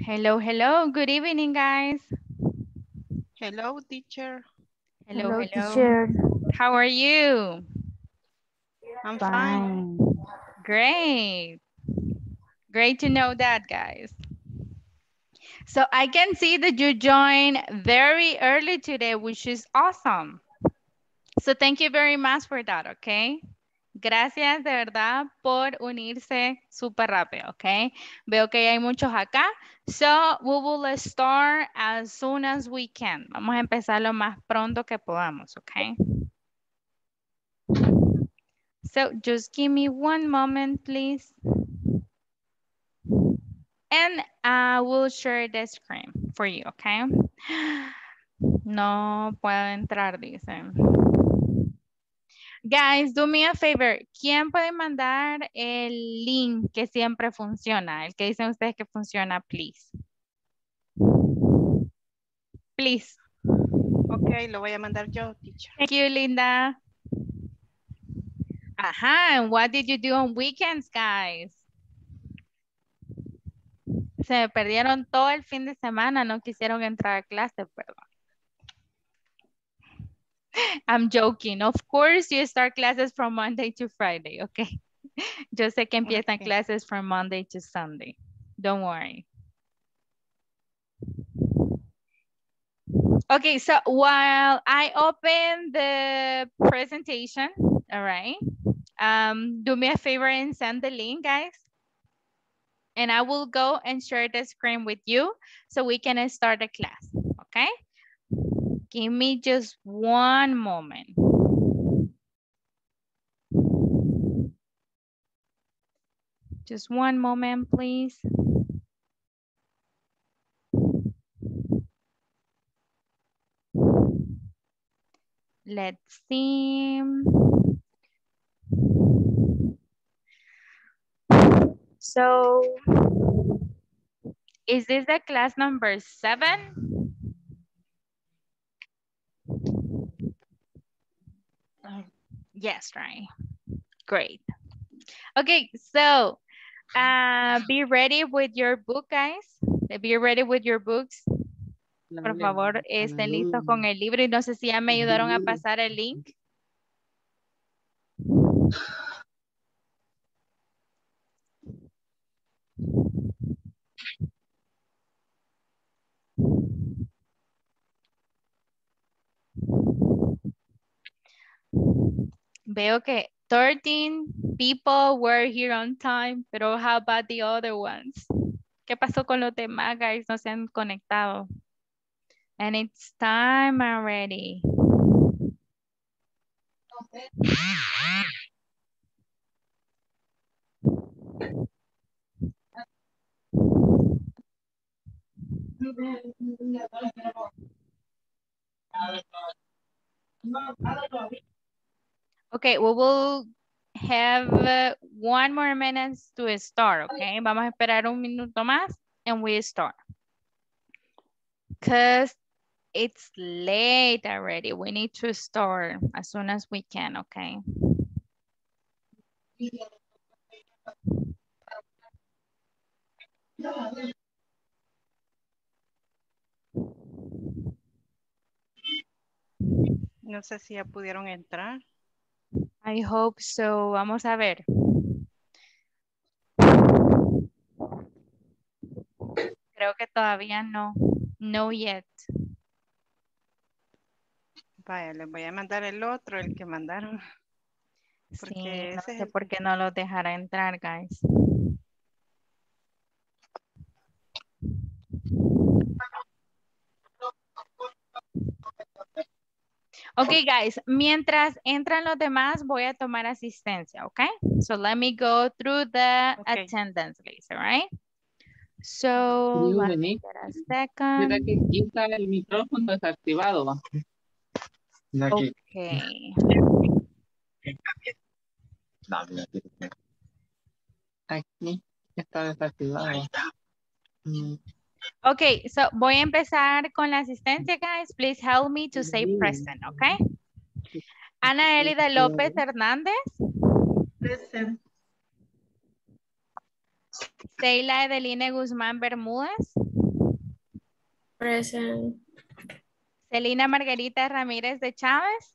Hello, hello. Good evening, guys. Hello, teacher. Hello, hello. Teacher. How are you? I'm fine. Great. Great to know that, guys. So I can see that you joined very early today, which is awesome. So thank you very much for that, okay? Gracias de verdad por unirse súper rápido, okay? Veo que hay muchos acá. So we will start as soon as we can. Vamos a empezar lo más pronto que podamos, okay? So just give me one moment, please. And I will share the screen for you, okay? No puedo entrar, dicen. Guys, do me a favor. ¿Quién puede mandar el link que siempre funciona? El que dicen ustedes que funciona, please. Please. Ok, lo voy a mandar yo, teacher. Thank you, Linda. Ajá, and what did you do on weekends, guys? Se me perdieron todo el fin de semana, no quisieron entrar a clase, perdón. I'm joking. Of course, you start classes from Monday to Friday, okay? Yo sé que empiezan okay. Classes from Monday to Sunday. Don't worry. Okay, so while I open the presentation, all right, do me a favor and send the link, guys. And I will go and share the screen with you so we can start the class, okay? Give me just one moment. Just one moment, please. Let's see. So, is this the class number 7? Yes, right. Great. Okay, so be ready with your book, guys. Be ready with your books. Por favor, estén listos con el libro. Y no sé si ya me ayudaron a pasar el link. Veo que 13 people were here on time, pero how about the other ones? ¿Qué pasó con los demás, guys? No se han conectado. And it's time already. Okay. Okay, we will have one more minute to start, okay? Vamos a esperar un minuto más and we start. Because it's late already. We need to start as soon as we can, okay? No sé si ya pudieron entrar. I hope so. Vamos a ver. Creo que todavía no. No yet. Vaya, les voy a mandar el otro, el que mandaron. Porque sí, no sé por qué no los dejará entrar, guys. Ok, guys, mientras entran los demás, voy a tomar asistencia, ok? So let me go through the attendance list, all right? So, let me get a second. Mira que quita el micrófono desactivado, va. Ok. Aquí está desactivado. Okay, so voy a empezar con la asistencia, guys. Please help me to say present, okay? Ana Elida López Hernández. Present. Seyla Edeline Guzmán Bermúdez. Present. Celina Margarita Ramírez de Chávez.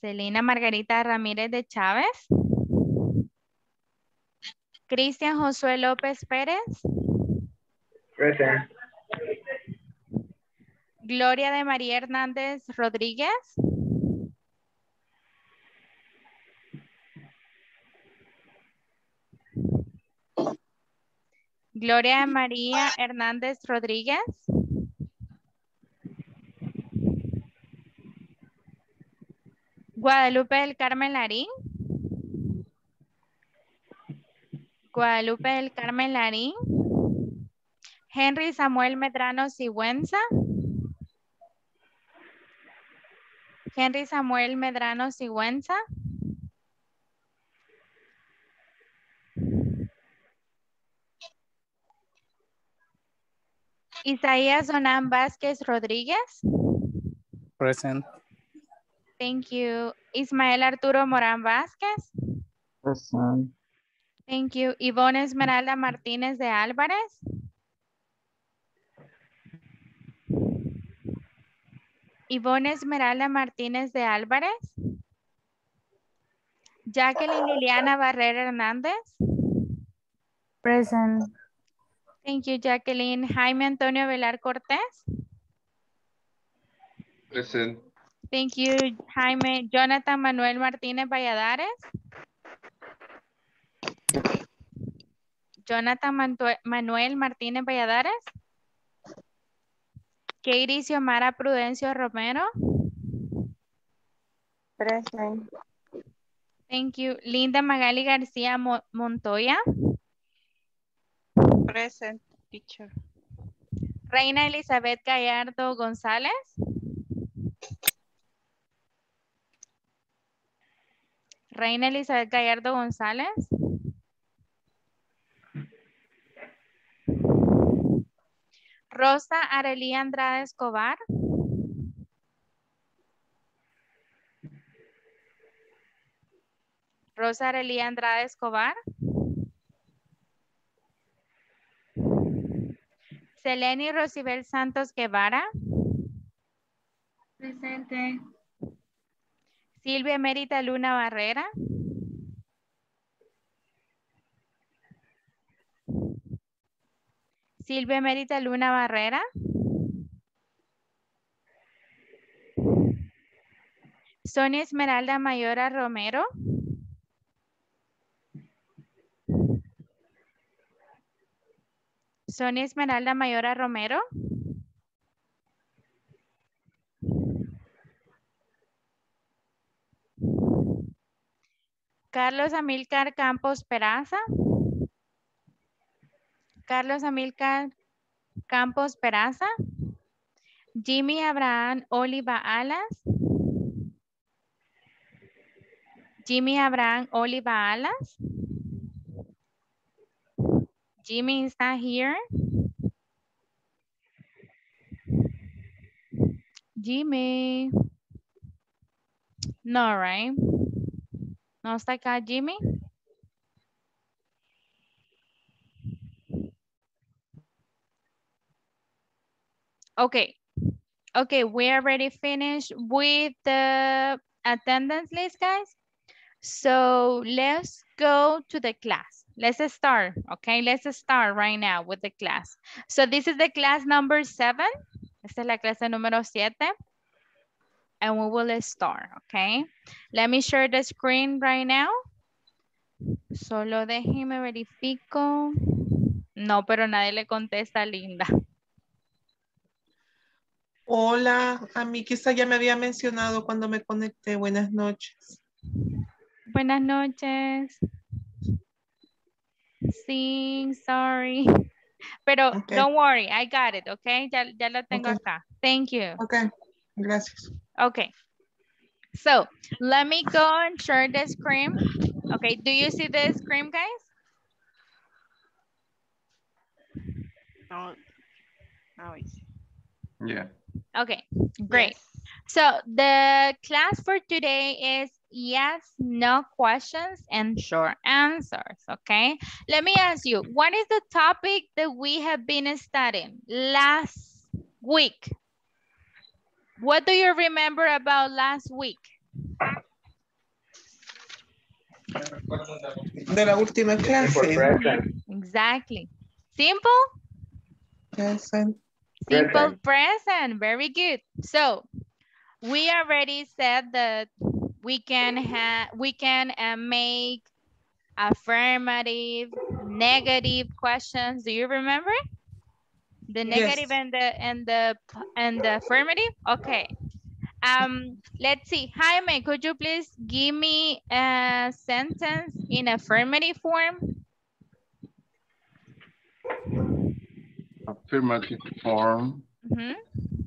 Celina Margarita Ramírez de Chávez. Cristian Josué López Pérez. Present. Gloria de María Hernández Rodríguez. Gloria de María Hernández Rodríguez. Guadalupe del Carmen Larín. Guadalupe del Carmen Larín. Henry Samuel Medrano Sigüenza. Henry Samuel Medrano Sigüenza. Isaías Onán Vázquez Rodríguez. Present. Thank you. Ismael Arturo Morán Vázquez. Present. Thank you. Ivonne Esmeralda Martínez de Álvarez. Ivonne Esmeralda Martínez de Álvarez. Jacqueline Liliana Barrera Hernández. Present. Thank you, Jacqueline. Jaime Antonio Velar Cortés. Present. Thank you, Jaime. Jonathan Manuel Martínez Valladares. Jonathan Manuel Martínez Valladares. Katie Xiomara Prudencio Romero. Present. Thank you. Linda Magali García Montoya. Present, teacher. Reina Elizabeth Gallardo González. Reina Elizabeth Gallardo González. Rosa Arelí Andrade Escobar. Rosa Arelí Andrade Escobar. Seleni Rosibel Santos Guevara. Presente. Silvia Emérita Luna Barrera. Silvia Emérita Luna Barrera. Sonia Esmeralda Mayora Romero. Sonia Esmeralda Mayora Romero. Carlos Amílcar Campos Peraza. Carlos Amílcar Campos Peraza. Jimmy Abraham Oliva Alas. Jimmy Abraham Oliva Alas. Jimmy is not here. Jimmy. No, right? ¿No está acá Jimmy? Okay. Okay, we already finished with the attendance list, guys. So let's go to the class. Let's start, okay? Let's start right now with the class. So this is the class number 7. Esta es la clase número 7. And we will start, okay? Let me share the screen right now. Solo déjeme verifico. No, pero nadie le contesta a Linda. Hola, a mí quizá ya me había mencionado cuando me conecté. Buenas noches. Buenas noches. Sí, sorry. Pero okay. Don't worry, I got it, okay? Ya lo tengo okay. Acá. Thank you. Okay, gracias. Okay, so let me go and share the screen. Okay, do you see the screen, guys? No, no, I see. Yeah. Okay, great. Yes. So the class for today is yes, no questions and short answers, okay? Let me ask you, what is the topic that we have been studying last week? What do you remember about last week? De la última clase. Exactly. Simple? Yes, simple present. Very good. So we already said that we can have, make affirmative, negative questions. Do you remember the negative and the affirmative? Okay. Let's see. Jaime, could you please give me a sentence in affirmative form? Affirmative form. Mm-hmm.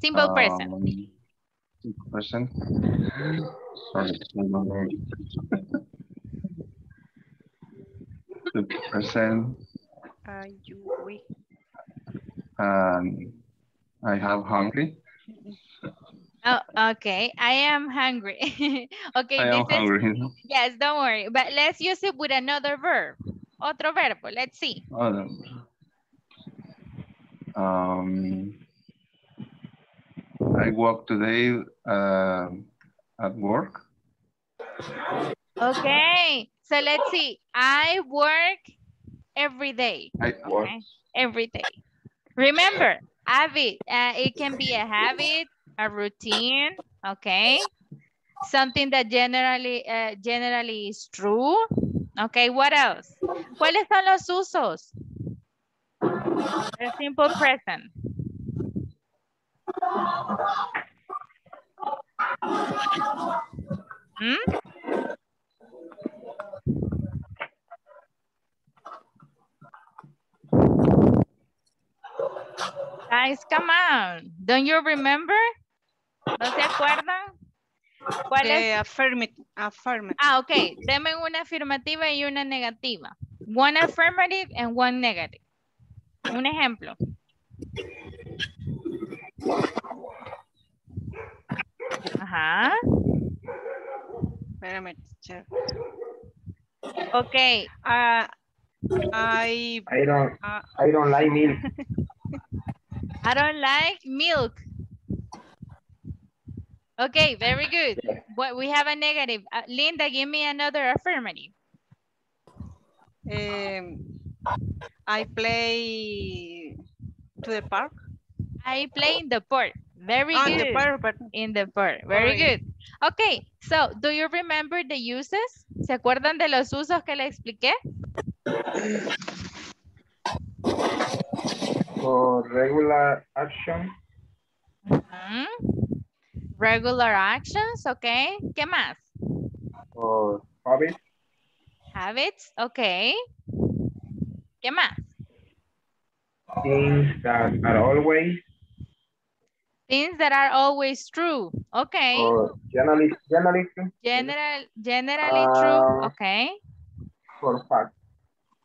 Simple present. Person. Sorry. The person. I have hungry. Oh, okay. I am hungry. Okay. I am hungry. Yes, don't worry. But let's use it with another verb. Otro verbo. Let's see. I walk today at work. Okay, so let's see. I work every day. Every day. Remember, habit. It can be a habit, a routine. Okay, something that generally is true. Okay, what else? ¿Cuáles son los usos? The simple present. Guys, come on. Don't you remember? ¿No se acuerdan? ¿Cuál es? Affirmative. Ah, ok. Deme una afirmativa y una negativa. One affirmative and one negative. Un ejemplo. Ajá. Espérame, teacher. Okay. I don't like milk. I don't like milk. Okay, very good. What we have a negative. Linda, give me another affirmative. I play to the park. I play in the park. Very good. In the park. Very good. Okay. So, do you remember the uses? ¿Se acuerdan de los usos que le expliqué? For regular action. Mm-hmm. Regular actions. Okay. ¿Qué más? For habits. Habits. Okay. ¿Qué más? Things that are always. Things that are always true. Okay. Generally true. Okay. For facts.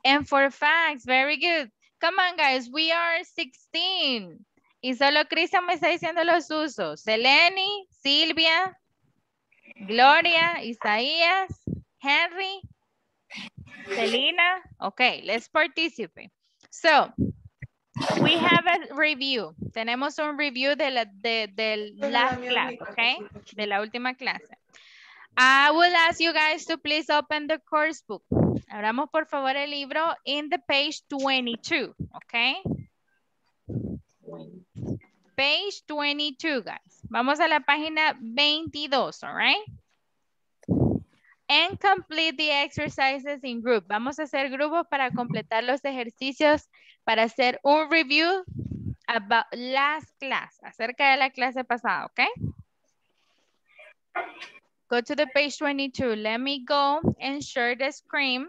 And for facts. Very good. Come on, guys. We are 16. Y solo Cristian me está diciendo los usos. Seleni, Silvia, Gloria, Isaías, Henry, Celina. Okay. Let's participate. So, we have a review. Tenemos un review de la last class, okay? De la última clase. I will ask you guys to please open the course book. Abramos por favor el libro in the page 22, okay? Page 22, guys. Vamos a la página 22, all right? And complete the exercises in group. Vamos a hacer grupos para completar los ejercicios, para hacer un review about last class, acerca de la clase pasada, okay? Go to the page 22. Let me go and share the screen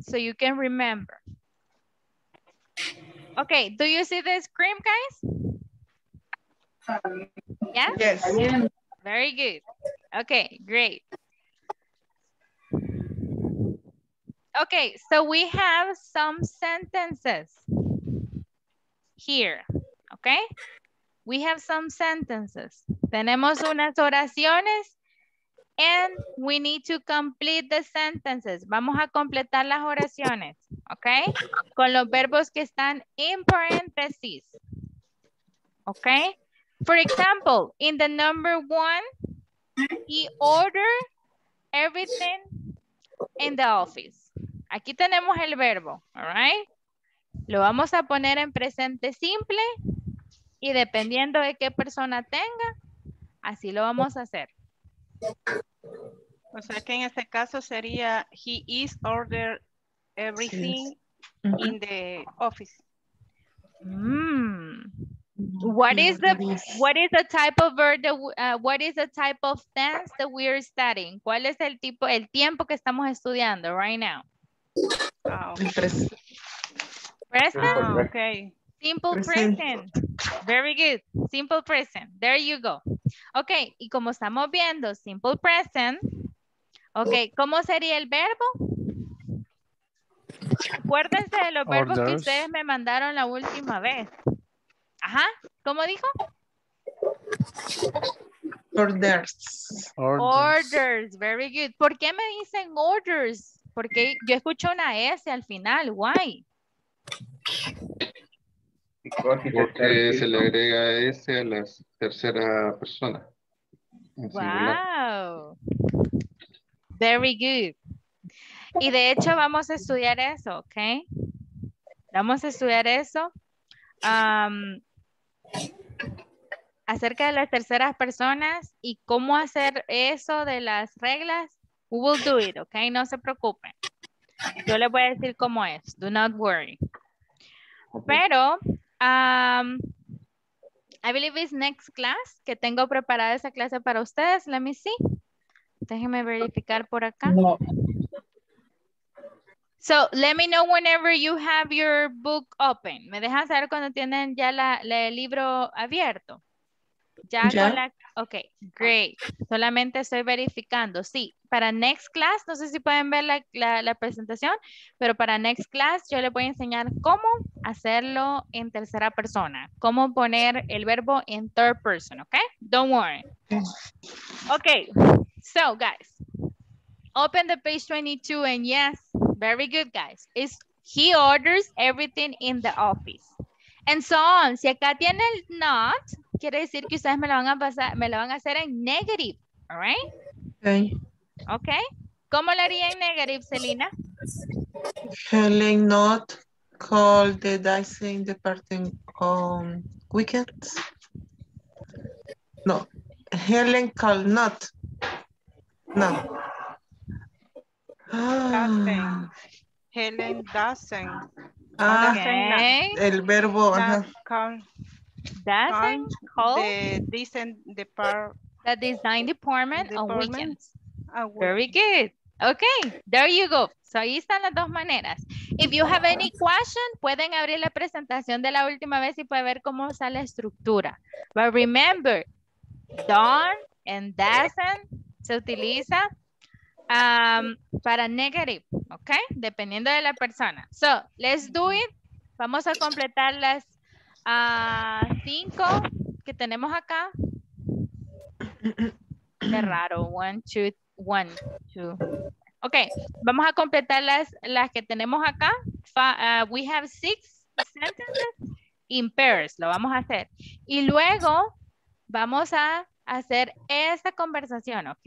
so you can remember. Okay, do you see the screen, guys? Yes? Yes. Very good. Okay, great. Okay, so we have some sentences here, okay? We have some sentences. Tenemos unas oraciones. And we need to complete the sentences. Vamos a completar las oraciones, ¿ok? Con los verbos que están en paréntesis, ¿ok? For example, in the number 1, he ordered everything in the office. Aquí tenemos el verbo, all right? Lo vamos a poner en presente simple y dependiendo de qué persona tenga, así lo vamos a hacer. O sea que en este caso sería he is ordered everything in the office. What is the type of tense that we are studying? ¿Cuál es el tiempo que estamos estudiando right now? Present. Present? Okay. Simple present. Very good. Simple present. There you go. Ok, y como estamos viendo, simple present. Ok, ¿cómo sería el verbo? Acuérdense de los verbos que ustedes me mandaron la última vez. Ajá, ¿cómo dijo? Orders. Orders, very good. ¿Por qué me dicen orders? Porque yo escucho una S al final, why? Porque se le agrega S a la tercera persona. Wow. Very good. Y de hecho vamos a estudiar eso, ¿ok? Vamos a estudiar eso. Acerca de las terceras personas y cómo hacer eso de las reglas. We will do it, ¿ok? No se preocupen. Yo les voy a decir cómo es. Do not worry. Pero... I believe it's next class, que tengo preparada esa clase para ustedes. Let me see. Déjenme verificar por acá. No. So, let me know whenever you have your book open. Me dejan saber cuando tienen ya el libro abierto. ¿Ya? Con la... Ok, great. Solamente estoy verificando. Sí, para next class, no sé si pueden ver la presentación, pero para next class yo les voy a enseñar cómo hacerlo en tercera persona. Cómo poner el verbo en third person, ok? Don't worry. Ok, so guys, open the page 22 and yes, very good guys. He orders everything in the office. And so on. Si acá tiene el not... quiere decir que ustedes me lo van a hacer en negative, all right? Okay. Okay. ¿Cómo lo haría en negative, Selena? Helen not called the dancing department on weekends. No. Helen called not. No. Ah. Helen doesn't. Ah, okay. El verbo. Doesn't call the design department on weekends. Very good. Okay, there you go. So ahí están las dos maneras. If you have any question, pueden abrir la presentación de la última vez y pueden ver cómo está la estructura. But remember, don't and doesn't se utiliza para negative, okay? Dependiendo de la persona. So let's do it. Vamos a completar las 5 que tenemos acá. Qué raro. 1, 2, 1, 2. Ok, vamos a completar las que tenemos acá. We have 6 sentences in pairs. Lo vamos a hacer. Y luego vamos a hacer esta conversación, ok.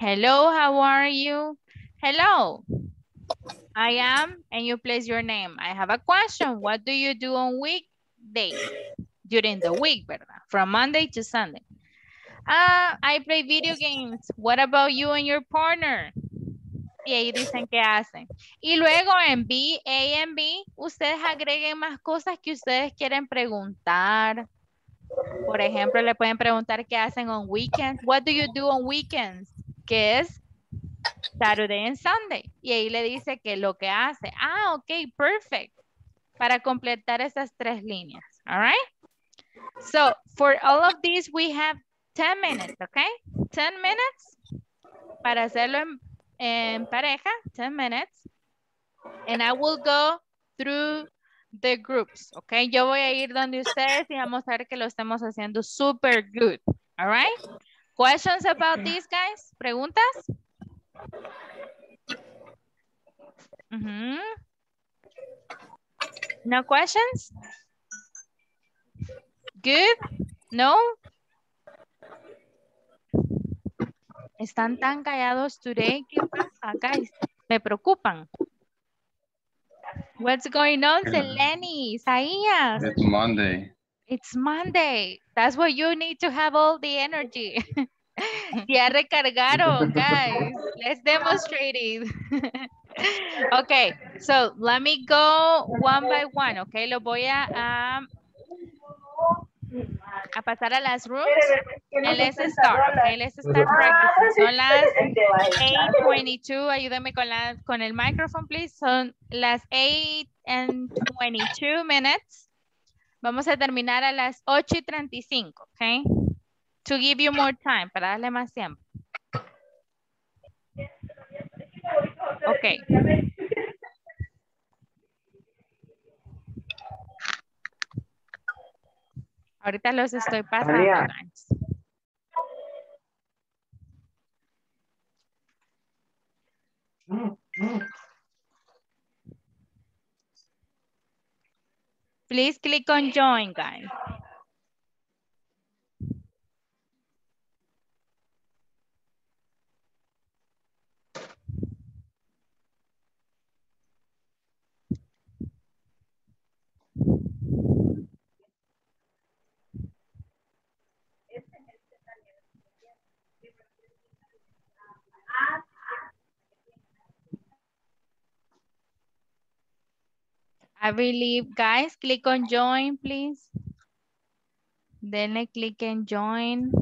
Hello, how are you? Hello, I am, and you place your name. I have a question. What do you do on weekends? Day during the week, ¿verdad? From Monday to Sunday. I play video games. What about you and your partner? Y ahí dicen qué hacen. Y luego en B, A and B, ustedes agreguen más cosas que ustedes quieren preguntar. Por ejemplo, le pueden preguntar qué hacen on weekends. What do you do on weekends? Que es Saturday and Sunday. Y ahí le dice que lo que hace. Ah, ok, perfect. Para completar esas 3 líneas, all right? So, for all of these, we have 10 minutes, okay? 10 minutes, para hacerlo en pareja, 10 minutes. And I will go through the groups, okay? Yo voy a ir donde ustedes y vamos a ver que lo estamos haciendo super good, All right. Questions about this, guys? ¿Preguntas? No questions? Good? No? Están tan callados today. ¿Qué pasa, guys? Me preocupan. What's going on, Seleni? Isaías? It's Monday. It's Monday. That's why you need to have all the energy. Ya recargaron, guys. Let's demonstrate it. Okay, so let me go one by one, okay? Lo voy a pasar a las rooms. And let's start, okay? Let's start practicing. Son las 8:22. Ayúdame con el micrófono, please. Son las 8:22 minutes. Vamos a terminar a las 8:35, okay? To give you more time, para darle más tiempo. Okay. Ahorita los estoy pasando. Please click on join, guys. I believe, guys, click on join, please. Then I click and join.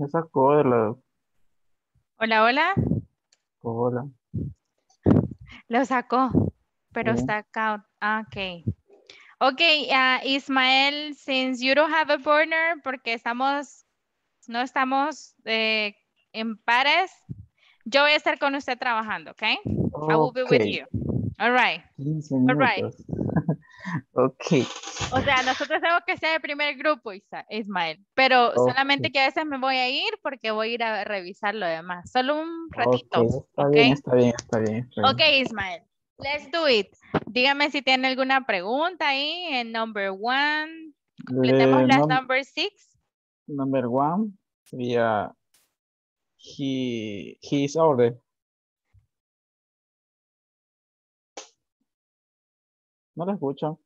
Esa cola. Hola, hola. Hola. Lo sacó, pero sí. Está acá. Ok. Ok, Ismael, since you don't have a partner, porque no estamos en pares, yo voy a estar con usted trabajando, ok? I will be with you. All right. All right. Ok. O sea, nosotros tenemos que ser el primer grupo, Ismael. Pero solamente que a veces me voy a ir porque voy a ir a revisar lo demás. Solo un ratito. Está bien. Ok, Ismael. Let's do it. Dígame si tiene alguna pregunta ahí en number one. Completemos las number six. Number one sería he is older. No lo escucho.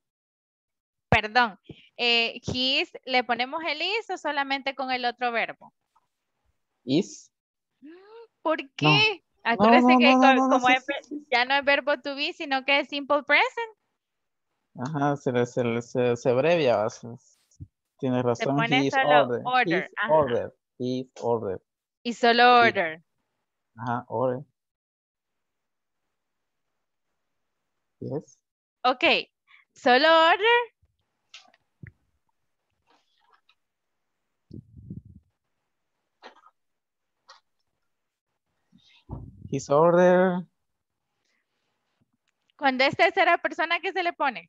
Perdón. His, ¿le ponemos el is o solamente con el otro verbo? Is. ¿Por qué? No. Acuérdense que ya no es verbo to be, sino que es simple present. Ajá, se abrevia. Tienes razón. Se pone solo order. Is order. Y solo order. Ajá, order. Yes. Ok, solo order. His order. Cuando es tercera persona, ¿qué se le pone?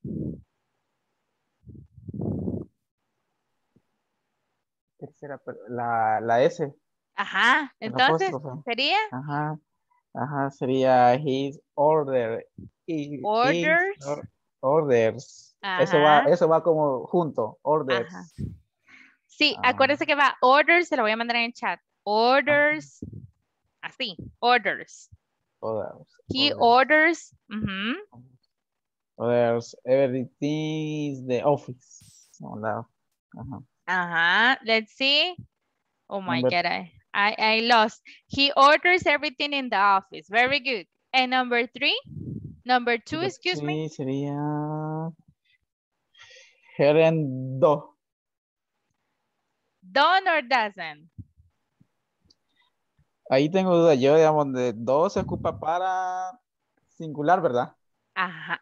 Tercera, la S. Ajá, entonces sería. Ajá, sería his order. Orders. Eso va como junto. Orders. Ajá. Sí, acuérdese que va orders. Se lo voy a mandar en el chat. Orders. Así. Orders. He orders. There's everything is the office. Oh, no. Let's see. Oh my God, I lost. He orders everything in the office. Very good. And number three? Number two, excuse me. Sería gerendo. Don or doesn't. Ahí tengo duda. Yo, digamos, de dos se ocupa para singular, ¿verdad? Ajá.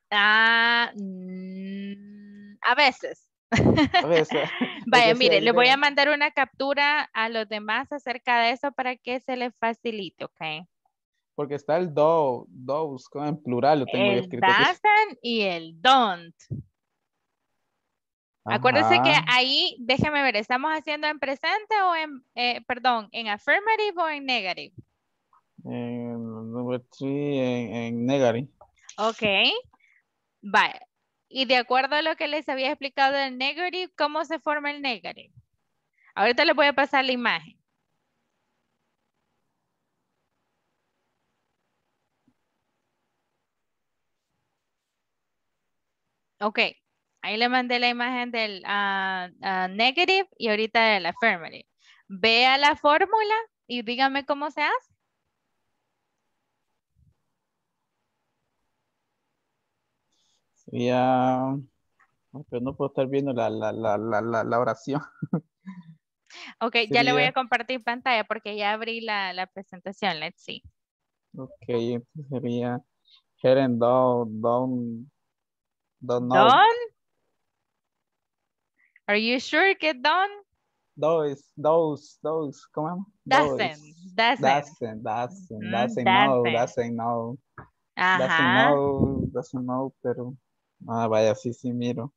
A veces. A veces. Vaya, mire, les voy a mandar una captura a los demás acerca de eso para que se les facilite, ¿ok? Porque está el do, dos, en plural lo tengo escrito. El doesn't y el don't. Ajá. Acuérdense que ahí, déjame ver, ¿estamos haciendo en presente o en, perdón, en affirmative o en negative? Number three, en negative. Ok, vale. Y de acuerdo a lo que les había explicado del negative, ¿cómo se forma el negative? Ahorita les voy a pasar la imagen. Ok. Ahí le mandé la imagen del negative y ahorita del affirmative. Vea la fórmula y dígame cómo se hace. Ya, pero no puedo estar viendo la oración. Ok, sería... ya le voy a compartir pantalla porque ya abrí la presentación. Let's see. Ok, entonces sería Heren Don. Are you sure que don? Those, ¿cómo? Doesn't know. Ajá. Doesn't know, pero, vaya, sí, miro.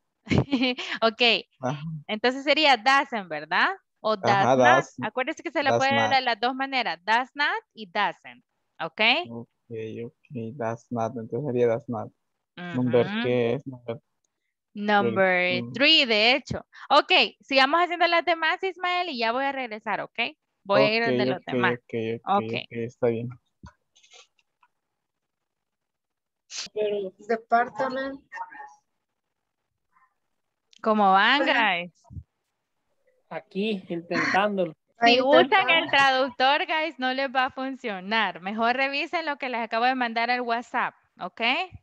Ok, ajá. Entonces sería doesn't, ¿verdad? O does, ajá, not. Acuérdense que se la puede dar de las dos maneras, does not y doesn't, ¿ok? Ok, does not, entonces sería does not. Uh-huh. Number three, de hecho. Ok, sigamos haciendo las demás, Ismael, y ya voy a regresar, ¿ok? Voy a ir de los demás. Ok, está bien. Department. ¿Cómo van, guys? Aquí, intentándolo. Si usan el traductor, guys, no les va a funcionar. Mejor revisen lo que les acabo de mandar al WhatsApp. ¿Ok?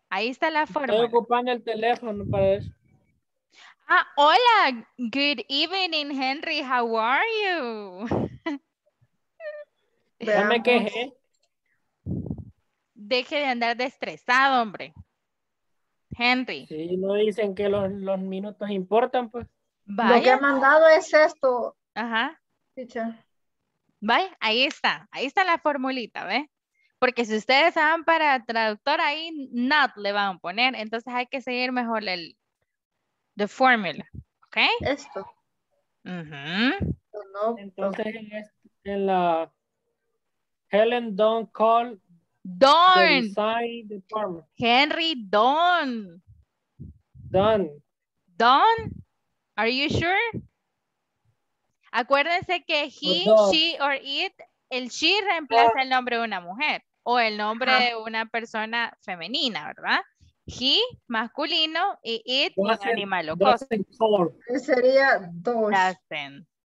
Ahí está la forma. Estoy ocupando el teléfono para eso. Ah, hola. Good evening, Henry. How are you? No me quejé. Deje de andar de estresado, hombre. Henry. Sí, no dicen que los minutos importan, pues. Vaya. Lo que ha mandado es esto. Ajá. Ficha. Vaya, ahí está. Ahí está la formulita, ¿ves? Porque si ustedes van para traductor, ahí not le van a poner. Entonces hay que seguir mejor the formula. ¿Ok? Esto. Uh-huh. No, entonces en la... Helen, don't call... Don. The Henry, don. Don. Don. Are you sure? Acuérdense que he, she, or it, el she reemplaza el nombre de una mujer. O el nombre de una persona femenina, ¿verdad? He, masculino, y it, un animal o cosa. Sería dos.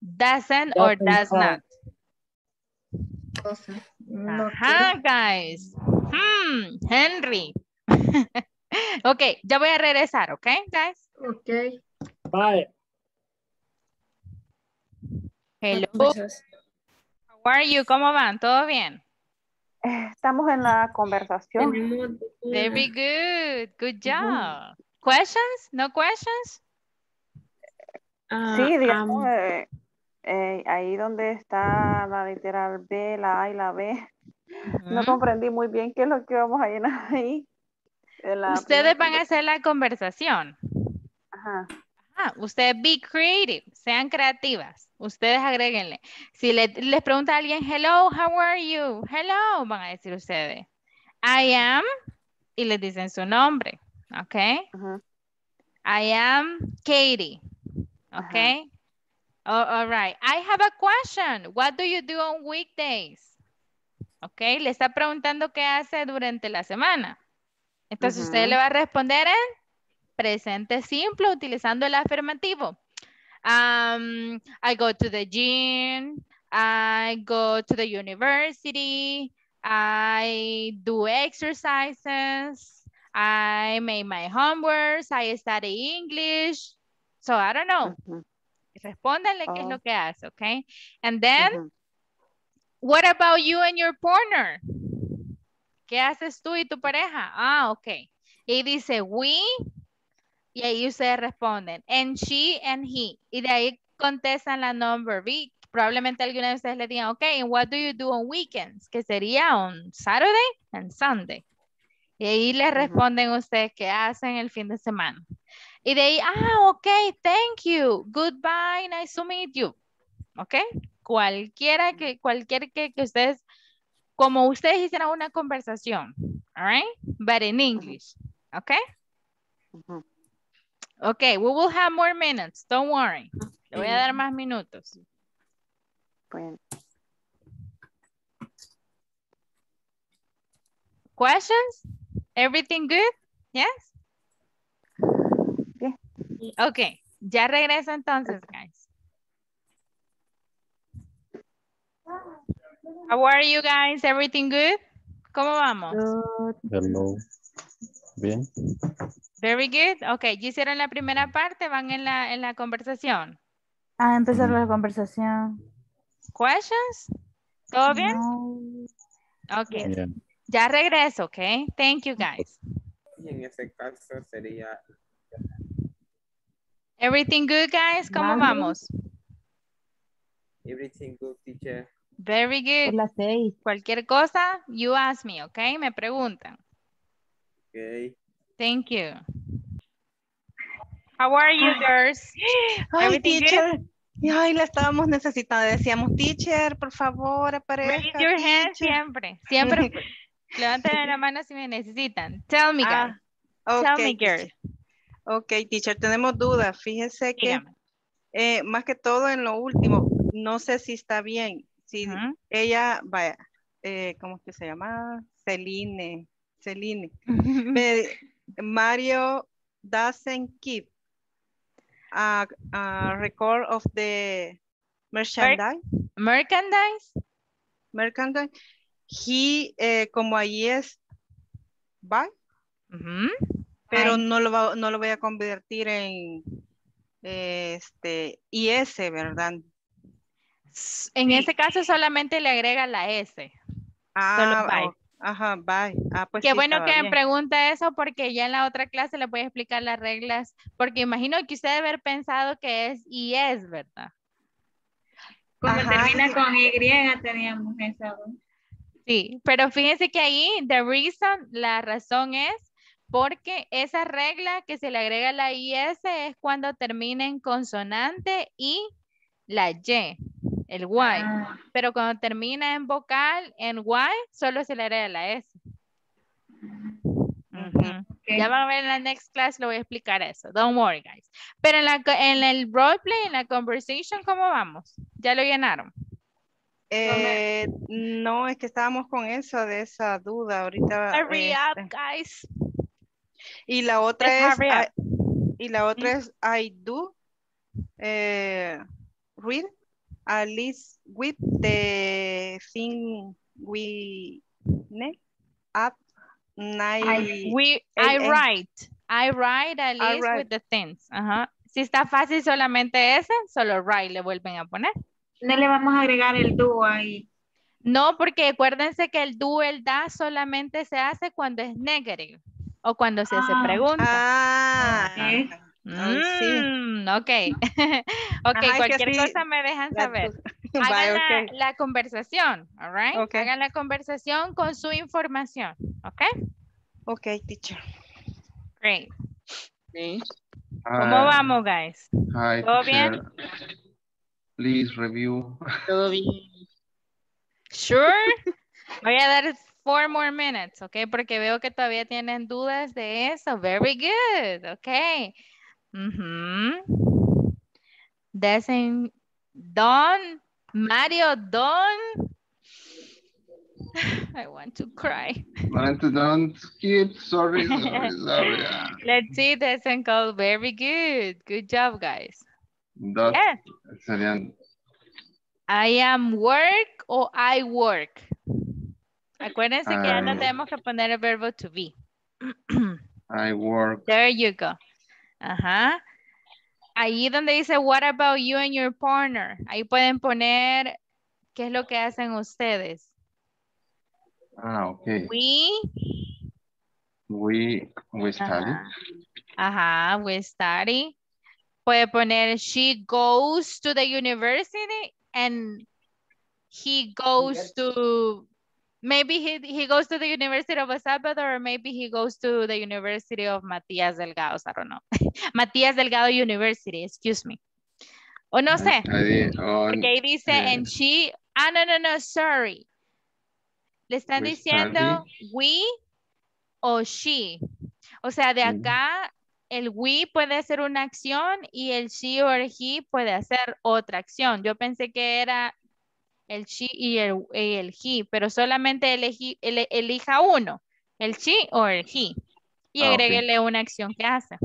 Doesn't or does not. No. Ajá, guys. Henry. Ok, ya voy a regresar, ¿ok, guys? Ok. Bye. Hello. How are you? ¿Cómo van? ¿Todo bien? Estamos en la conversación. Very good. Good job. Questions? No questions? Sí, digamos... ahí donde está la literal B, la A y la B. No comprendí muy bien qué es lo que vamos a llenar ahí. Ustedes van a hacer la conversación. Ajá. Ustedes be creative, sean creativas. Ustedes agréguenle. Si les pregunta a alguien, hello, how are you? Hello, van a decir ustedes. I am, y les dicen su nombre. Ok. Uh-huh. I am Katie. Ok. Uh-huh. Oh, all right. I have a question. What do you do on weekdays? Ok, le está preguntando qué hace durante la semana. Entonces usted le va a responder en Presente simple utilizando el afirmativo. I go to the gym. I go to the university. I do exercises. I make my homeworks. I study English. So I don't know. Respóndanle qué es lo que hace, okay? And then, what about you and your partner? ¿Qué haces tú y tu pareja? Ah, ok. Y dice we, y ahí ustedes responden, and she and he. Y de ahí contestan la number B. Probablemente alguna de ustedes le digan, ok, and what do you do on weekends? Que sería on Saturday and Sunday. Y ahí les responden ustedes qué hacen el fin de semana. Y de ahí, ah, ok, thank you, goodbye, nice to meet you. Ok, cualquier que ustedes, como ustedes hicieran una conversación, all right, but in English, ok? Ok, we will have more minutes, don't worry. Le voy a dar más minutos. Bueno. Questions? Everything good? Yes? Ok, ya regreso entonces, guys. How are you guys? Everything good? ¿Cómo vamos? Hello. Bien. Very good. Ok, ¿ya hicieron la primera parte? ¿Van en la conversación? Ah, empezar la conversación. ¿Questions? ¿Todo bien? No. Ok. Yeah. Ya regreso, ok. Thank you, guys. Y en ese caso sería... Everything good, guys? ¿Cómo vamos? Everything good, teacher. Very good. Por las 6. Cualquier cosa, you ask me, okay? Me preguntan. Okay. Thank you. How are you, girls? Ay, teacher. Good? Ay, la estábamos necesitando. Decíamos, teacher, por favor, aparezca. Raise your hand siempre. Siempre. Levanten la mano si me necesitan. Tell me, girl. Okay. Tell me, girl. Ok, teacher, tenemos dudas. Fíjese que, más que todo en lo último, no sé si está bien. Si ella, vaya, ¿cómo es que se llama? Celine. Mario doesn't keep a record of the merchandise. Merchandise. He, como ahí es, buy. Pero no lo voy a convertir en IS, ¿verdad? En ese caso solamente le agrega la S. Ah, solo bye. Ajá, bye. Ah, pues qué sí, bueno que me pregunta eso porque ya en la otra clase les voy a explicar las reglas. Porque imagino que usted debe haber pensado que es IS, ¿verdad? Como termina con Y, teníamos esa. Sí, pero fíjense que ahí la razón es porque esa regla que se le agrega la IS es cuando termina en consonante y la Y, el Y. Pero cuando termina en vocal, en Y, solo se le agrega la S. Okay. Ya van a ver en la next class, lo voy a explicar eso. Don't worry, guys. Pero en el roleplay, en la conversation, ¿cómo vamos? ¿Ya lo llenaron? No, es que estábamos con eso, de esa duda. Ahorita. Hurry up, guys. Y la otra es I do read at least with the thing we need at night. I write at least with the things. Si está fácil solamente ese, solo write le vuelven a poner. No le vamos a agregar el do ahí. No, porque acuérdense que el do, el da solamente se hace cuando es negativo. O cuando se hace pregunta. Ok, cualquier cosa me dejan saber. Hagan la conversación, all right? Hagan la conversación con su información, ¿ok? Ok, teacher. Great. Sí. ¿Cómo vamos, guys? ¿Todo bien? Please review. Todo bien. Sure. Voy a dar 4 more minutes, ok, porque veo que todavía tienen dudas de eso. Very good, ok. Don, Mario, Don. I want to cry. Don't skip. Sorry. Let's see, that's called very good. Good job, guys. That's yeah. Excellent. I am work or I work. Acuérdense que ya no tenemos que poner el verbo to be. I work. There you go. Ajá. Ahí donde dice, what about you and your partner? Ahí pueden poner, ¿qué es lo que hacen ustedes? Ah, ok. We study. Ajá, we study. Puede poner, she goes to the university and he goes to... Maybe he goes to the University of El Salvador, or maybe he goes to the University of Matías Delgado. I don't know. Matías Delgado University, excuse me. O no sé. Porque dice, and she, no, sorry. Le están diciendo study. We o she. O sea, de acá, el we puede hacer una acción y el she o el he puede hacer otra acción. Yo pensé que era... el she y el he, pero solamente elija uno, el she o el he, y agréguele una acción que hace.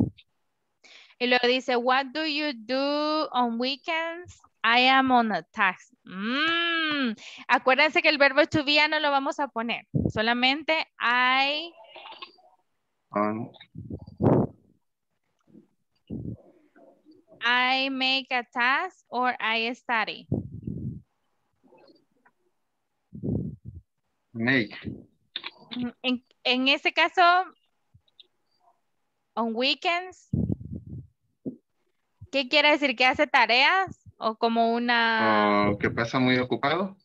Y luego dice, what do you do on weekends? I am on a task. Acuérdense que el verbo to be ya no lo vamos a poner, solamente I... I make a task or I study. Make. En ese caso, on weekends, ¿qué quiere decir? ¿Que hace tareas? ¿O como una...? ¿Que pasa muy ocupado?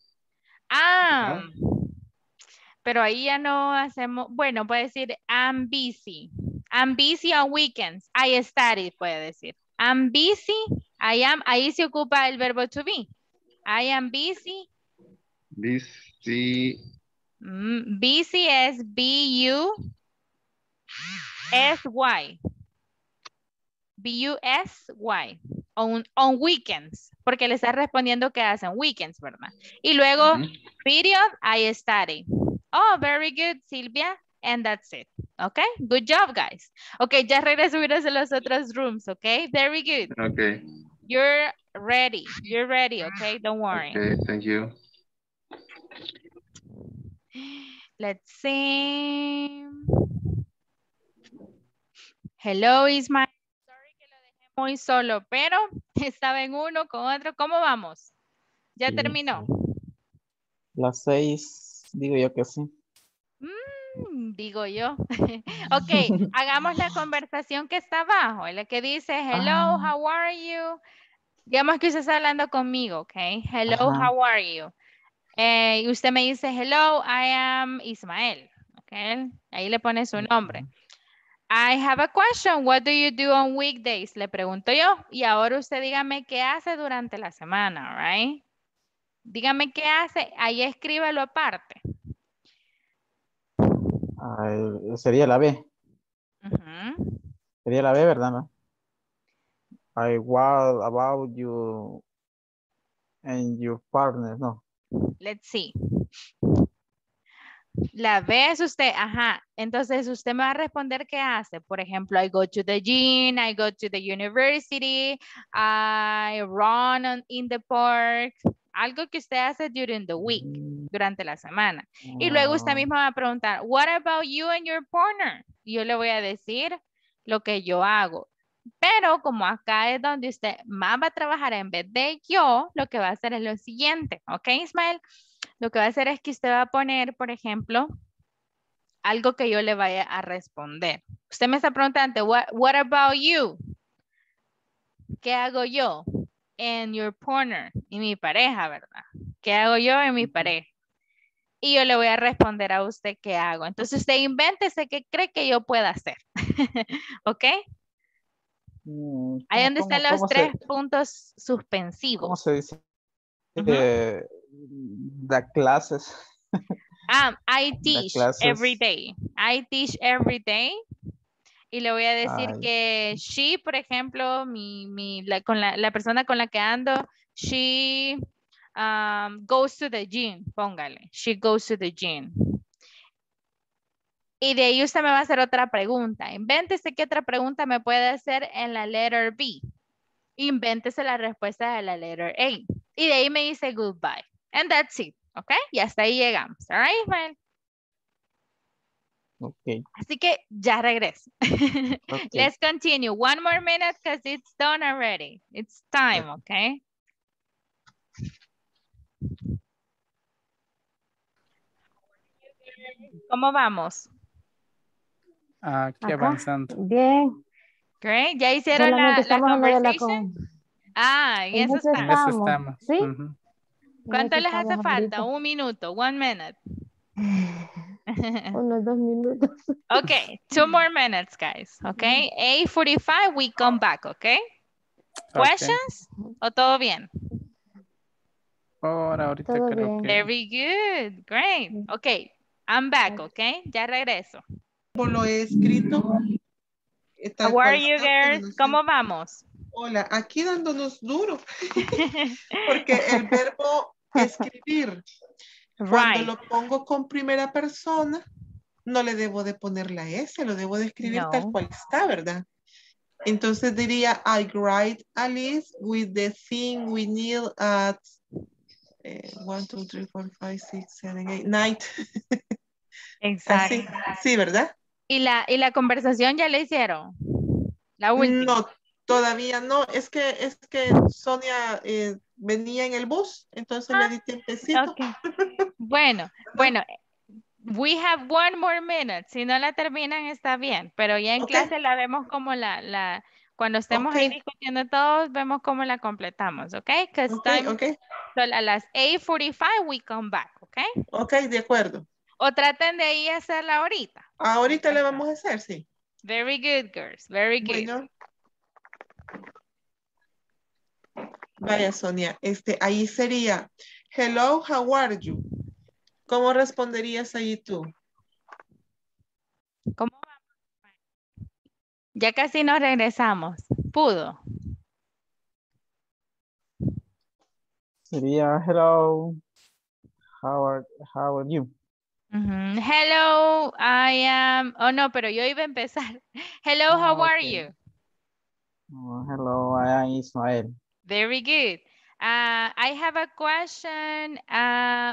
Ah, ¿no? Pero ahí ya no hacemos... Bueno, puede decir, I'm busy. I'm busy on weekends. I study, puede decir. I'm busy, I am... Ahí se ocupa el verbo to be. I am busy. Busy... Busy es B-U-S-Y. B-U-S-Y. On weekends. Porque le está respondiendo que hacen weekends, ¿verdad? Y luego, period, I study. Oh, very good, Silvia. And that's it. Okay? Good job, guys. Okay, ya regresamos a los otros rooms, okay? Very good. Okay. You're ready. You're ready, okay? Don't worry. Okay, thank you. Let's see. Hello, Ismael. Sorry que lo dejé muy solo, pero estaba en uno con otro. ¿Cómo vamos? ¿Ya terminó? Las 6, digo yo que sí. Digo yo. Ok, hagamos la conversación que está abajo, la que dice, hello, how are you? Digamos que usted está hablando conmigo, ok. Hello, how are you? Y usted me dice, hello, I am Ismael. Okay. Ahí le pone su nombre. I have a question. What do you do on weekdays? Le pregunto yo. Y ahora usted dígame qué hace durante la semana, right? Dígame qué hace. Ahí escríbalo aparte. Sería la B. Sería la B, ¿verdad? No? What about you and your partner, no. Let's see. La B es usted, ajá. Entonces usted me va a responder qué hace. Por ejemplo, I go to the gym, I go to the university, I run in the park. Algo que usted hace during the week, durante la semana. Y luego usted misma va a preguntar, what about you and your partner? Yo le voy a decir lo que yo hago. Pero como acá es donde usted más va a trabajar en vez de yo, lo que va a hacer es lo siguiente. ¿Ok, Ismael? Lo que va a hacer es que usted va a poner, por ejemplo, algo que yo le vaya a responder. Usted me está preguntando, what about you? ¿Qué hago yo? And your partner. Y mi pareja, ¿verdad? ¿Qué hago yo en mi pareja? Y yo le voy a responder a usted qué hago. Entonces usted invéntese qué cree que yo pueda hacer. ¿Ok? Ahí donde están los tres puntos suspensivos. ¿Cómo se dice? Da clases. I teach every day. I teach every day. Y le voy a decir que she, por ejemplo, la persona con la que ando, she goes to the gym, póngale. She goes to the gym. Y de ahí usted me va a hacer otra pregunta. Invéntese qué otra pregunta me puede hacer en la letter B. Invéntese la respuesta de la letter A. Y de ahí me dice goodbye. And that's it. ¿Ok? Y hasta ahí llegamos. All right, Ismael. Okay. Así que ya regreso. Okay. Let's continue. One more minute because it's done already. It's time, okay? ¿Cómo vamos? Aquí avanzando. Bien. Great. ¿Ya hicieron la conversación? Y eso estamos. ¿Sí? Uh-huh. ¿Cuánto les hace falta? Un minuto, 1 minute. Unos 2 minutos. Okay, 2 more minutes, guys. Okay, 8:45, we come back, okay? Questions? ¿O todo bien? Ahorita todo creo bien. Que... Very good, great. Okay, I'm back, okay? Ya regreso. Por lo he escrito. How are you, girls? ¿Cómo vamos? Hola, aquí dándonos duro. Porque el verbo escribir... Cuando lo pongo con primera persona, no le debo de poner la S, lo debo de escribir tal cual está, ¿verdad? Entonces diría, I write a list with the thing we need at 1, 2, 3, 4, 5, 6, 7, 8, 9. Exacto. Así. Sí, ¿verdad? ¿Y la conversación ya la hicieron? La última. No, todavía no. Es que Sonia... venía en el bus, entonces le di tiempecito. Okay. Bueno, we have 1 more minute. Si no la terminan, está bien, pero ya en clase la vemos como la cuando estemos ahí discutiendo todos, vemos cómo la completamos, ¿ok? So a las 8:45 we come back, ¿ok? Ok, de acuerdo. O traten de ahí hacerla ahorita. Ahorita la vamos a hacer, sí. Very good, girls, very good. Bueno. Vaya, Sonia, ahí sería, hello, how are you? ¿Cómo responderías ahí tú? ¿Cómo vamos? Ya casi nos regresamos. ¿Pudo? Sería, hello, how are you? Hello, I am, pero yo iba a empezar. Hello, how are you? Hello, I am Ismael. Very good. I have a question.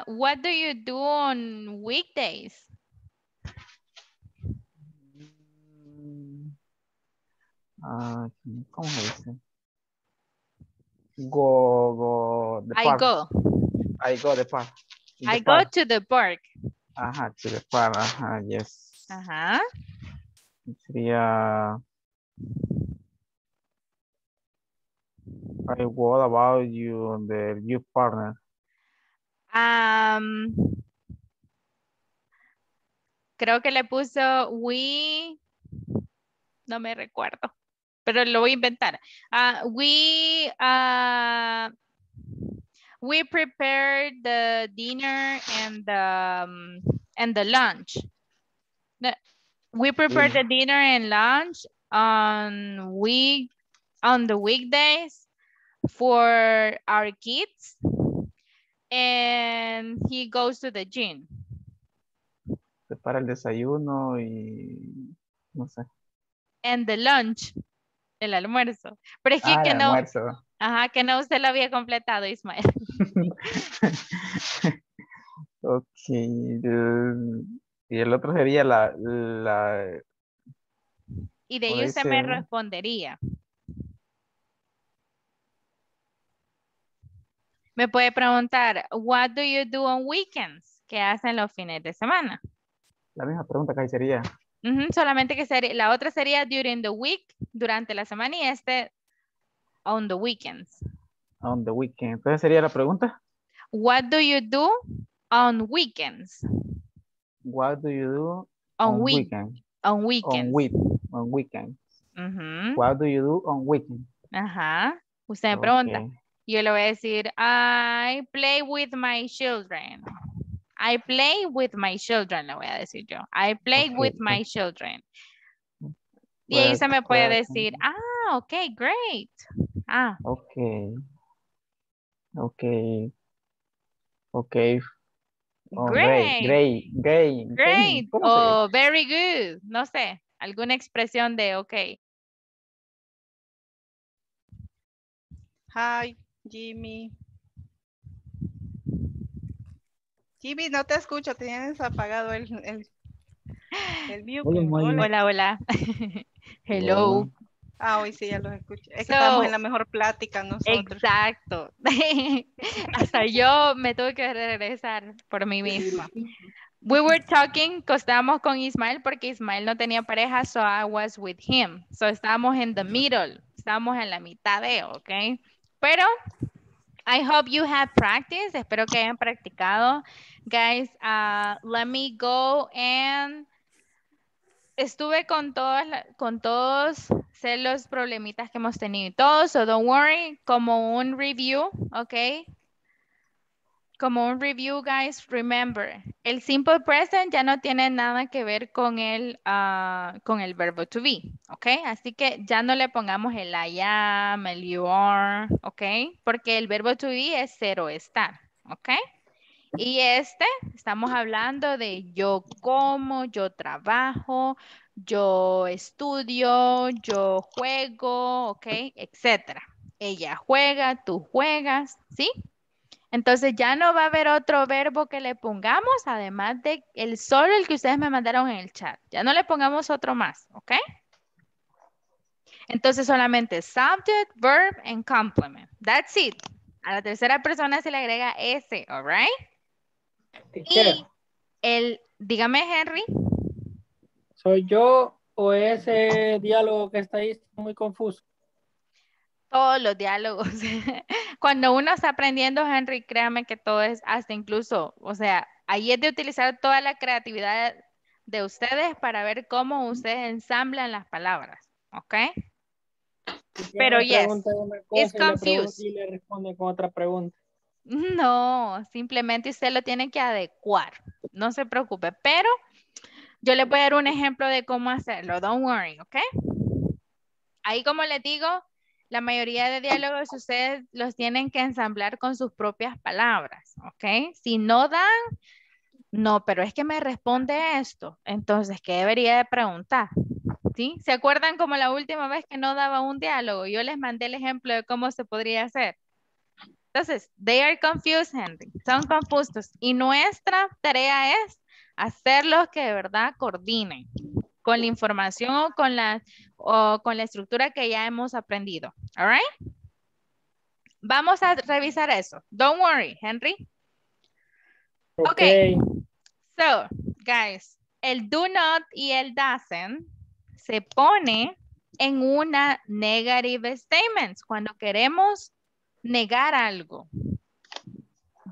What do you do on weekdays? ¿Cómo se dice? Go the park. I go the park. I go to the park. To the park. Yes. Sería... What about you and the youth partner? Creo que le puso we, no me recuerdo, pero lo voy a inventar. We prepared the dinner and the lunch. We prepared the dinner and lunch on the weekdays. For our kids, and he goes to the gym. Prepara el desayuno y no sé. And the lunch, el almuerzo. Pero es que, el almuerzo. Que no usted lo había completado, Ismael. Y el otro sería la y de ellos se me respondería. Me puede preguntar, what do you do on weekends? ¿Qué hacen los fines de semana? La misma pregunta que ahí sería. Solamente que la otra sería during the week, durante la semana, y on the weekends. On the weekend. Entonces sería la pregunta. What do you do on weekends? What do you do on weekend? On weekends. On weekends. What do you do on weekends? Usted me pregunta. Yo le voy a decir, I play with my children. I play with my children, le voy a decir yo. I play with my children. Y ahí se me puede decir, ok, great. Ok. Okay. Oh, great. Great. Great. Great. O very good. No sé. Alguna expresión de okay. Hi, Jimmy. Jimmy, no te escucho. Tienes apagado el mute. Hola, hola. Hello. Ah, hoy sí ya los escuché. Es que estamos en la mejor plática nosotros. Exacto. Hasta yo me tuve que regresar por mí misma. We were talking, estábamos con Ismael porque Ismael no tenía pareja, so I was with him. So estábamos in the middle. Estábamos en la mitad de, ¿ok? Pero, I hope you have practiced. Espero que hayan practicado. Guys, let me go and... Estuve con todos sé los problemitas que hemos tenido y todos, so don't worry, como un review, ok. Como un review, guys, remember, el simple present ya no tiene nada que ver con el verbo to be, ok. Así que ya no le pongamos el I am, el you are, ok, porque el verbo to be es cero estar, ok. Y estamos hablando de yo como, yo trabajo, yo estudio, yo juego, ok, etcétera. Ella juega, tú juegas, ¿sí? Entonces ya no va a haber otro verbo que le pongamos, además de solo el que ustedes me mandaron en el chat. Ya no le pongamos otro más, ¿ok? Entonces solamente subject, verb, and complement. That's it. A la tercera persona se le agrega S, all right? Y dígame, Henry. ¿Soy yo o ese diálogo que está ahí está muy confuso? Todos los diálogos. Cuando uno está aprendiendo, Henry, créame que todo es hasta incluso, o sea, ahí es de utilizar toda la creatividad de ustedes para ver cómo ustedes ensamblan las palabras, ¿ok? Pero yes, it's confused. Y le responde con otra pregunta. No, simplemente usted lo tiene que adecuar. No se preocupe, pero yo le voy a dar un ejemplo de cómo hacerlo. Don't worry, ¿ok? Ahí como les digo, la mayoría de diálogos ustedes los tienen que ensamblar con sus propias palabras, ¿ok? Si no dan, no, pero es que me responde esto. Entonces, ¿qué debería de preguntar? ¿Sí? ¿Se acuerdan como la última vez que no daba un diálogo? Yo les mandé el ejemplo de cómo se podría hacer. Entonces, they are confused, Henry. Son confusos. Y nuestra tarea es hacerlos que de verdad coordinen con la información o con la estructura que ya hemos aprendido. All right? Vamos a revisar eso. Don't worry, Henry. Okay. So, guys, el do not y el doesn't se pone en una negative statement cuando queremos negar algo.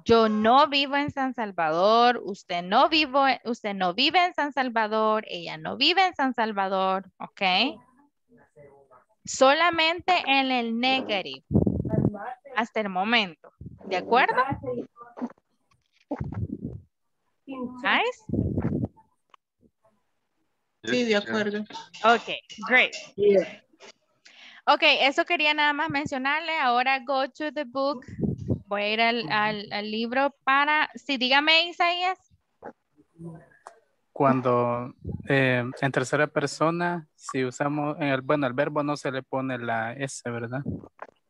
Yo no vivo en San Salvador, usted no vive en San Salvador, ella no vive en San Salvador, ¿ok? Solamente en el negative hasta el momento, ¿de acuerdo? Nice. Sí, de acuerdo. Ok, great. Yeah. Ok, eso quería nada más mencionarle. Ahora go to the book. Voy a ir al libro para... Sí, dígame, Isaías. Cuando en tercera persona, si usamos... el verbo no se le pone la S, ¿verdad?